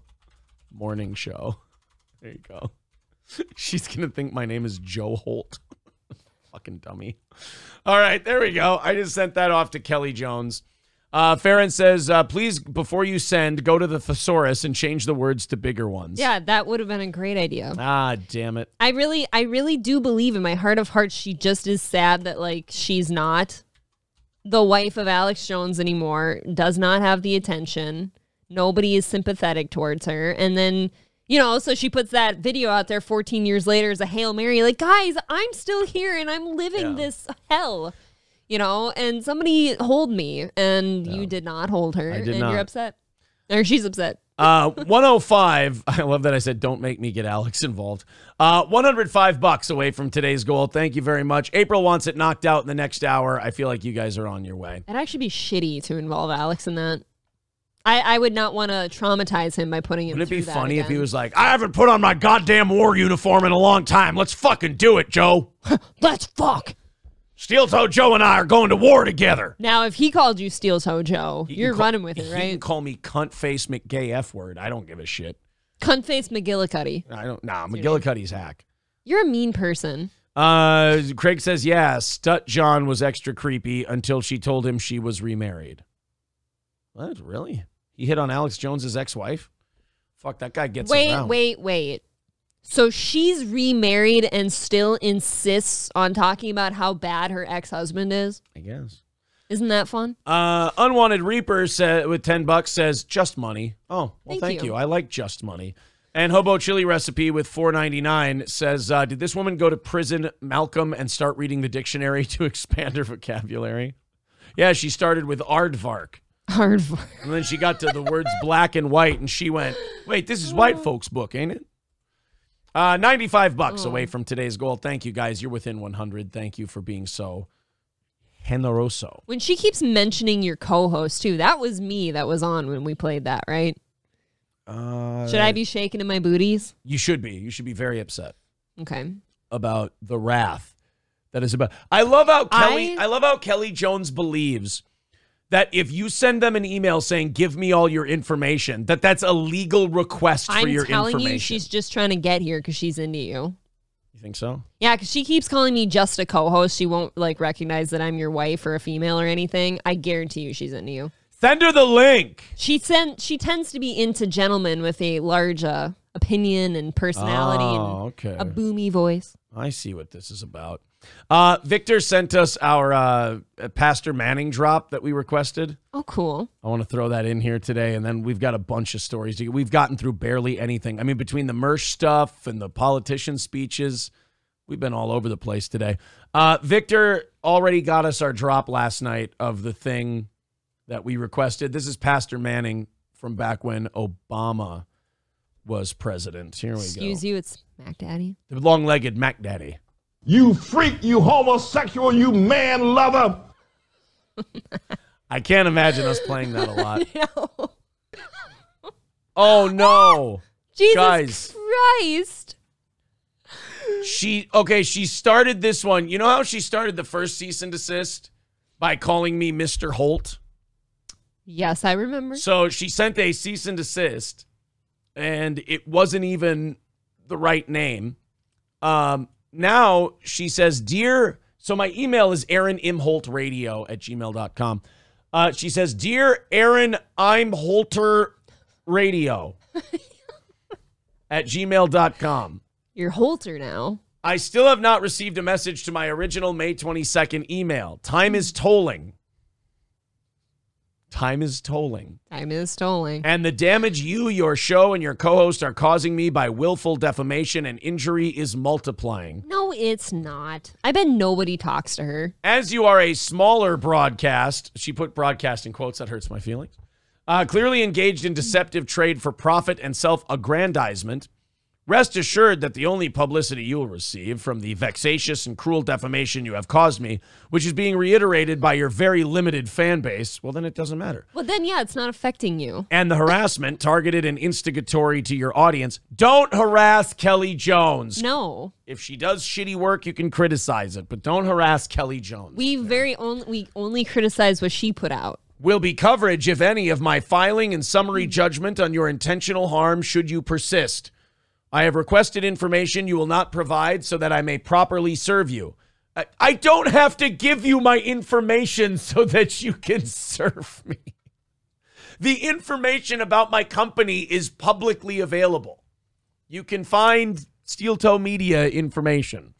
Morning Show. There you go. She's going to think my name is Joe Holt. Fucking dummy. All right, there we go. I just sent that off to Kelly Jones. Farron says, please, before you send, go to the thesaurus and change the words to bigger ones. Yeah, that would have been a great idea. Ah, damn it. I really do believe in my heart of hearts she just is sad that, like, she's not the wife of Alex Jones anymore, does not have the attention. Nobody is sympathetic towards her. And then, you know, so she puts that video out there 14 years later as a Hail Mary. Like, guys, I'm still here and I'm living this hell, you know, and somebody hold me and you did not hold her. I did not. You're upset. Or she's upset. 105. I love that I said, don't make me get Alex involved. $105 away from today's goal. Thank you very much. April wants it knocked out in the next hour. I feel like you guys are on your way. It'd actually be shitty to involve Alex in that. I would not want to traumatize him by putting him through that. Wouldn't it be funny if he was like, I haven't put on my goddamn war uniform in a long time. Let's fucking do it, Joe. Let's fuck. Steel Toe Joe and I are going to war together. Now, if he called you Steel Toe Joe, you're running with it, right? He can call me cuntface McGay F word. I don't give a shit. Cuntface McGillicuddy. I don't. Nah, McGillicuddy's hack. You're a mean person. Craig says, yeah, Stut John was extra creepy until she told him she was remarried. What? Really? He hit on Alex Jones's ex-wife? Fuck, that guy gets around. Wait. So she's remarried and still insists on talking about how bad her ex-husband is? I guess. Isn't that fun? Unwanted Reaper with $10 says, just money. Oh, well, thank you. I like just money. And Hobo Chili Recipe with $4.99 says, did this woman go to prison, Malcolm, and start reading the dictionary to expand her vocabulary? Yeah, she started with aardvark. Aardvark. And then she got to the words black and white, and she went, wait, this is white folks' book, ain't it? 95 bucks away from today's goal. Thank you, guys. You're within 100. Thank you for being so generoso. When she keeps mentioning your co-host, too, that was me that was on when we played that, right? Should I be shaking in my booties? You should be. You should be very upset. Okay. About the wrath that is about. I love how Kelly, I love how Kelly Jones believes that if you send them an email saying, give me all your information, that that's a legal request for your information. I'm telling you, she's just trying to get here because she's into you. You think so? Yeah, because she keeps calling me just a co-host. She won't, like, recognize that I'm your wife or a female or anything. I guarantee you she's into you. Send her the link. She tends to be into gentlemen with a large opinion and personality and a boomy voice. I see what this is about. Victor sent us our Pastor Manning drop that we requested. Oh, cool. I want to throw that in here today, and then we've got a bunch of stories. We've gotten through barely anything. I mean, between the Mersh stuff and the politician speeches, we've been all over the place today. Victor already got us our drop last night of the thing that we requested. This is Pastor Manning from back when Obama was president. Here we go. Excuse you, it's Mac Daddy. The long-legged Mac Daddy. You freak, you homosexual, you man lover. I can't imagine us playing that a lot. No. Oh, no. Jesus Christ. She started this one. You know how she started the first cease and desist? By calling me Mr. Holt. Yes, I remember. So she sent a cease and desist, and it wasn't even the right name. Now she says, dear, so my email is aaronimholtradio@gmail.com. She says, dear Aaron, I'm Holter Radio at gmail.com. You're Holter now. I still have not received a message to my original May 22nd email. Time is tolling. Time is tolling. Time is tolling. And the damage you, your show, and your co-host are causing me by willful defamation and injury is multiplying. No, it's not. I bet nobody talks to her. As you are a smaller broadcast, she put broadcast in quotes, that hurts my feelings, clearly engaged in deceptive trade for profit and self-aggrandizement, rest assured that the only publicity you will receive from the vexatious and cruel defamation you have caused me, which is being reiterated by your very limited fan base, well, then it doesn't matter. Well, then, yeah, it's not affecting you. And the harassment targeted and instigatory to your audience. Don't harass Kelly Jones. No. If she does shitty work, you can criticize it, but don't harass Kelly Jones. We only criticize what she put out. Will be coverage, if any, of my filing and summary judgment on your intentional harm should you persist. I have requested information you will not provide so that I may properly serve you. I don't have to give you my information so that you can serve me. The information about my company is publicly available. You can find Steel Toe Media information.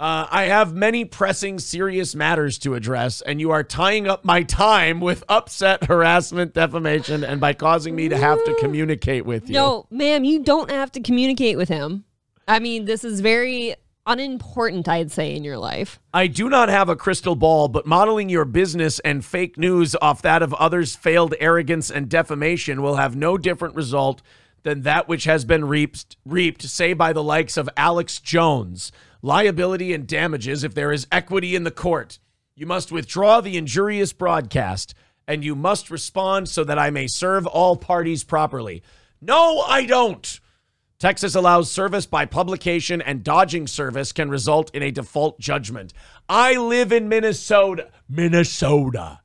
I have many pressing, serious matters to address, and you are tying up my time with upset, harassment, defamation, and by causing me to have to communicate with you. No, ma'am, you don't have to communicate with him. I mean, this is very unimportant, I'd say, in your life. I do not have a crystal ball, but modeling your business and fake news off that of others' failed arrogance and defamation will have no different result than that which has been reaped, say, by the likes of Alex Jones. Liability and damages if there is equity in the court. You must withdraw the injurious broadcast, and you must respond so that I may serve all parties properly. No, I don't. Texas allows service by publication, and dodging service can result in a default judgment. I live in Minnesota. Minnesota.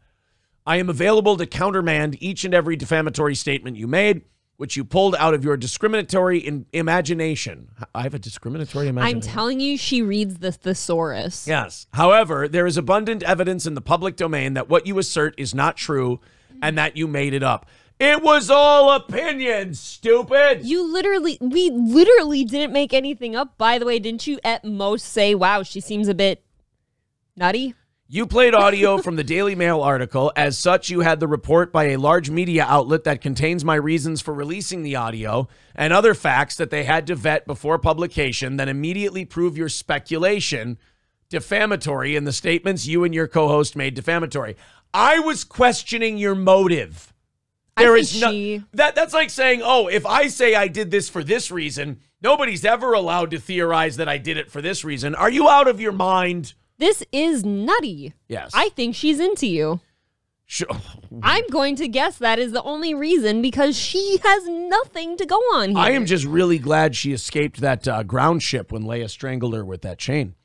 I am available to countermand each and every defamatory statement you made, which you pulled out of your discriminatory imagination. I have a discriminatory imagination. I'm telling you, she reads the thesaurus. Yes. However, there is abundant evidence in the public domain that what you assert is not true and that you made it up. It was all opinion, stupid. We literally didn't make anything up. By the way, didn't you at most say, wow, she seems a bit nutty? You played audio from the Daily Mail article. As such, you had the report by a large media outlet that contains my reasons for releasing the audio and other facts that they had to vet before publication that immediately prove your speculation defamatory and the statements you and your co-host made defamatory. I was questioning your motive. There is no, that's like saying, oh, if I say I did this for this reason, nobody's ever allowed to theorize that I did it for this reason. Are you out of your mind? This is nutty. Yes. I think she's into you. Sure. I'm going to guess that is the only reason because she has nothing to go on here. I am just really glad she escaped that ground ship when Leia strangled her with that chain.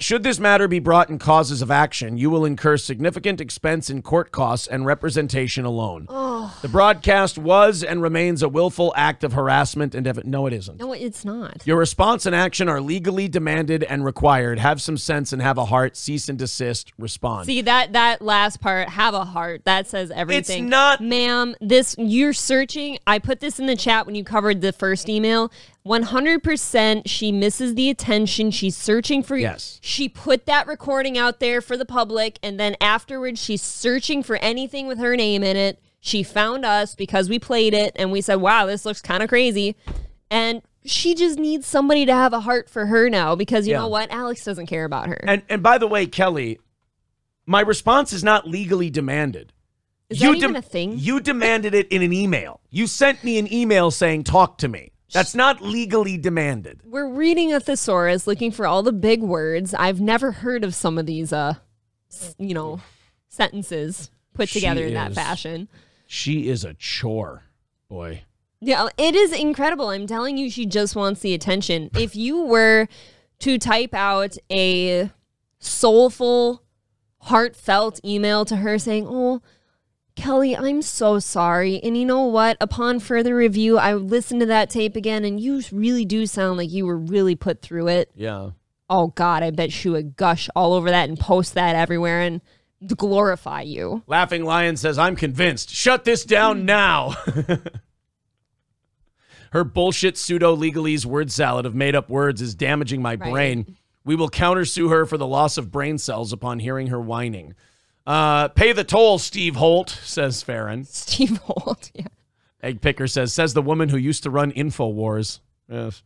Should this matter be brought in causes of action, you will incur significant expense in court costs and representation alone. Oh. The broadcast was and remains a willful act of harassment and no, it isn't. No, it's not. Your response and action are legally demanded and required. Have some sense and have a heart. Cease and desist. Respond. See, that last part, have a heart, that says everything. It's not. Ma'am, this, you're searching. I put this in the chat when you covered the first email. 100% she misses the attention. She's searching for... Yes. She put that recording out there for the public, and then afterwards she's searching for anything with her name in it. She found us because we played it, and we said, wow, this looks kind of crazy. And she just needs somebody to have a heart for her now because, you know what? Alex doesn't care about her. And by the way, Kelly, my response is not legally demanded. Is that even a thing? You demanded it in an email. You sent me an email saying, talk to me. That's not legally demanded. We're reading a thesaurus, looking for all the big words. I've never heard of some of these, you know, sentences put together in that fashion. She is a chore, boy. Yeah, it is incredible. I'm telling you, she just wants the attention. If you were to type out a soulful, heartfelt email to her saying, oh, Kelly, I'm so sorry. And you know what? Upon further review, I listened to that tape again, and you really do sound like you were really put through it. Yeah. Oh, God, I bet she would gush all over that and post that everywhere and glorify you. Laughing Lion says, I'm convinced. Shut this down now. Her bullshit pseudo-legalese word salad of made-up words is damaging my brain. We will countersue her for the loss of brain cells upon hearing her whining. Pay the toll, Steve Holt, says Farron. Steve Holt, yeah. Egg Picker says the woman who used to run InfoWars. Yes.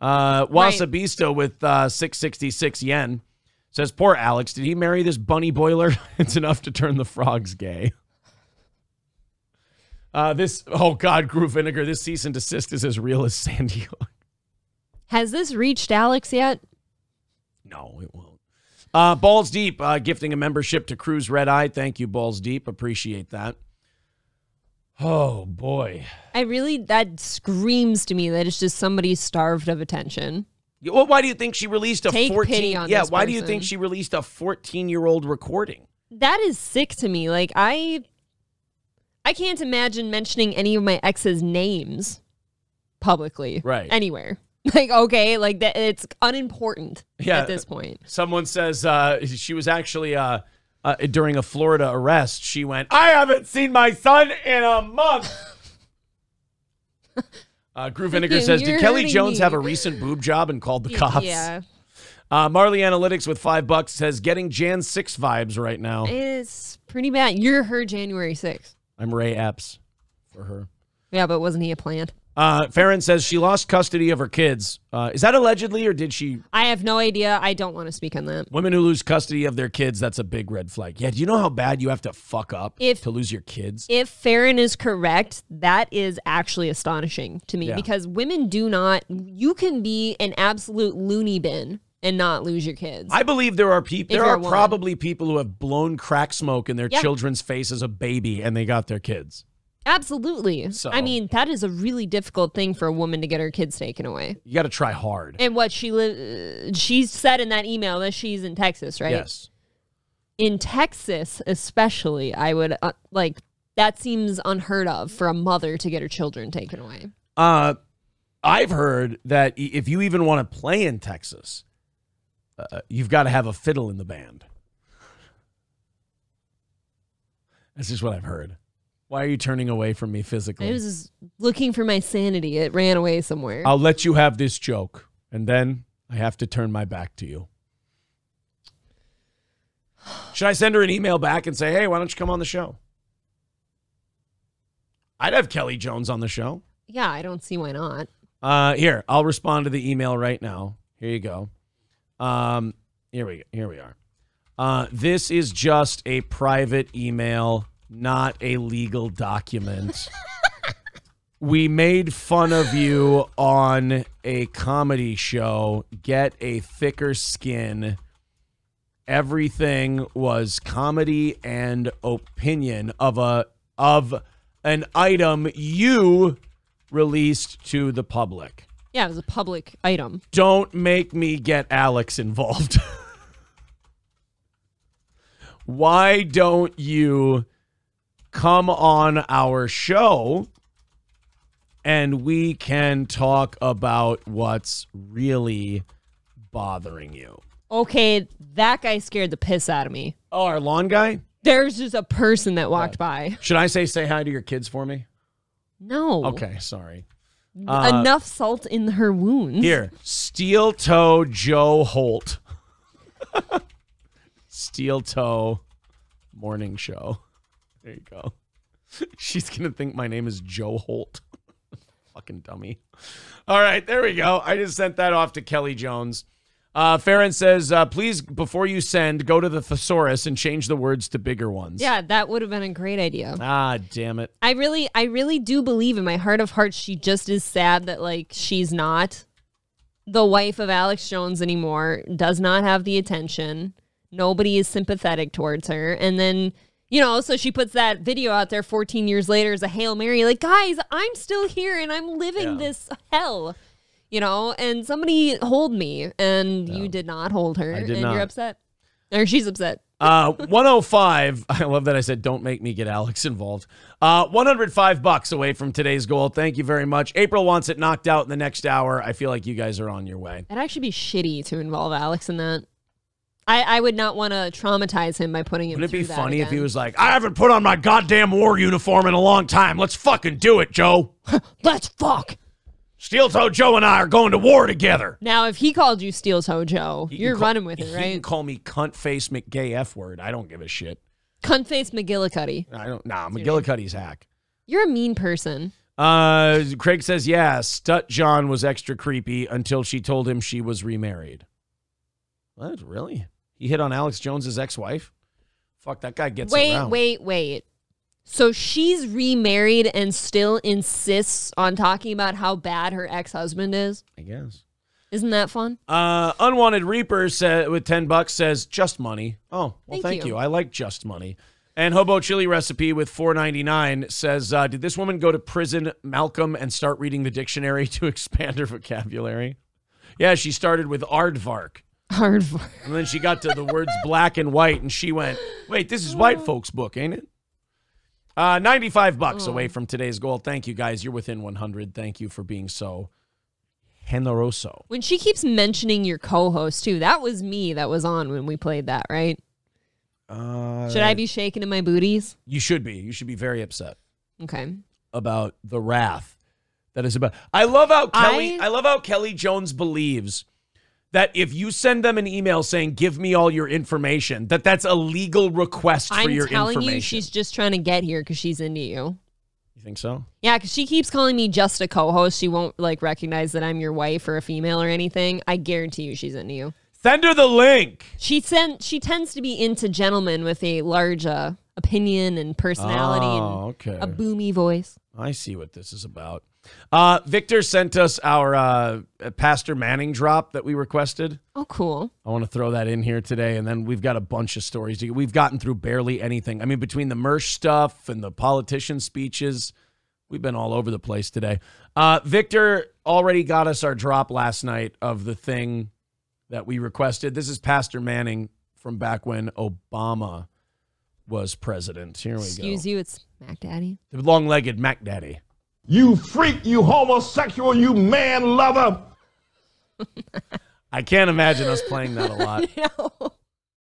Wasabisto with 666 yen says, poor Alex, did he marry this bunny boiler? It's enough to turn the frogs gay. This, oh God, Groove Vinegar, this cease and desist is as real as Sandy Hook. Has this reached Alex yet? No, it won't. Balls Deep gifting a membership to Cruise Red Eye. Thank you, Balls Deep. Appreciate that. Oh, boy. I really, that screams to me that it's just somebody starved of attention. Well, why do you think she released a 14-year-old recording? That is sick to me. Like, I can't imagine mentioning any of my ex's names publicly. Right. Anywhere. Like, okay, like that, it's unimportant at this point. Someone says she was actually during a Florida arrest. She went, I haven't seen my son in a month. Groove Vinegar says, did Kelly Jones have a recent boob job and called the cops? Yeah. Marley Analytics with $5 says, getting Jan 6 vibes right now. It's pretty bad. You're her January 6th. I'm Ray Epps for her. Yeah, but wasn't he a plant? Farron says she lost custody of her kids. Is that allegedly or did she? I have no idea. I don't want to speak on that. Women who lose custody of their kids, that's a big red flag. Yeah, do you know how bad you have to fuck up to lose your kids? If Farron is correct, that is actually astonishing to me because women do not, you can be an absolute loony bin and not lose your kids. I believe there are people, there are probably people who have blown crack smoke in their children's face as a baby and they got their kids. Absolutely. So, I mean, that is a really difficult thing for a woman to get her kids taken away. You got to try hard. And what she said in that email that she's in Texas, right? Yes. In Texas, especially, I would like that seems unheard of for a mother to get her children taken away. I've heard that if you even want to play in Texas, you've got to have a fiddle in the band. That's just what I've heard. Why are you turning away from me physically? I was just looking for my sanity. It ran away somewhere. I'll let you have this joke, and then I have to turn my back to you. Should I send her an email back and say, hey, why don't you come on the show? I'd have Kelly Jones on the show. Yeah, I don't see why not. Here, I'll respond to the email right now. Here you go. Here we are. This is just a private email, not a legal document. We made fun of you on a comedy show. Get a thicker skin. Everything was comedy and opinion of an item you released to the public. Yeah, it was a public item. Don't make me get Alex involved. Why don't you come on our show and we can talk about what's really bothering you? Okay, that guy scared the piss out of me. Oh, our lawn guy? There's just a person that walked by. Should I say hi to your kids for me? No. Okay, sorry. Enough salt in her wounds. Here, Steel Toe Joe Holt. Steel Toe Morning Show. There you go. She's going to think my name is Joe Holt. Fucking dummy. All right, there we go. I just sent that off to Kelly Jones. Farron says, please, before you send, go to the thesaurus and change the words to bigger ones. Yeah, that would have been a great idea. Ah, damn it. I really do believe in my heart of hearts she just is sad that, like, she's not the wife of Alex Jones anymore, does not have the attention. Nobody is sympathetic towards her. And then, you know, so she puts that video out there 14 years later as a Hail Mary, like, guys, I'm still here and I'm living this hell. You know, and somebody hold me, and you did not hold her, and you're upset. Or she's upset. 105, I love that I said, don't make me get Alex involved. $105 away from today's goal. Thank you very much. April wants it knocked out in the next hour. I feel like you guys are on your way. It'd actually be shitty to involve Alex in that. I would not want to traumatize him by putting him through that. Wouldn't it be funny if he was like, I haven't put on my goddamn war uniform in a long time. Let's fucking do it, Joe. Let's fuck. Steel Toe Joe and I are going to war together. Now, if he called you Steel Toe Joe, you're running with it, right? He can call me Cuntface McGay F word. I don't give a shit. Cuntface McGillicuddy. I don't. Nah, McGillicuddy's hack. You're a mean person. Craig says, yeah, Stut John was extra creepy until she told him she was remarried. What? Really? He hit on Alex Jones's ex-wife? Fuck, that guy gets around. Wait. So she's remarried and still insists on talking about how bad her ex-husband is? I guess. Isn't that fun? Unwanted Reaper with $10 says, just money. Oh, well, thank you. I like just money. And Hobo Chili Recipe with $4.99 says, did this woman go to prison, Malcolm, and start reading the dictionary to expand her vocabulary? Yeah, she started with aardvark. Aardvark. And then she got to the words black and white, and she went, wait, this is white folks' book, ain't it? $95 away from today's goal. Thank you, guys. You're within 100. Thank you for being so generoso. When she keeps mentioning your co-host, too, that was me that was on when we played that, right? Should I be shaking in my booties? You should be. You should be very upset. Okay. About the wrath that is about. I love how Kelly, I love how Kelly Jones believes that if you send them an email saying, give me all your information, that's a legal request for your information. I'm telling you, she's just trying to get here because she's into you. You think so? Yeah, because she keeps calling me just a co-host. She won't, like, recognize that I'm your wife or a female or anything. I guarantee you she's into you. Send her the link. She tends to be into gentlemen with a large opinion and personality and a boomy voice. I see what this is about. Victor sent us our Pastor Manning drop that we requested. Oh, cool. I want to throw that in here today, and then we've got a bunch of stories. We've gotten through barely anything. I mean, between the Mersh stuff and the politician speeches, we've been all over the place today. Victor already got us our drop last night of the thing that we requested. This is Pastor Manning from back when Obama was president. Here we go. Excuse you, it's Mac Daddy. The long-legged Mac Daddy. You freak, you homosexual, you man lover. I can't imagine us playing that a lot. No.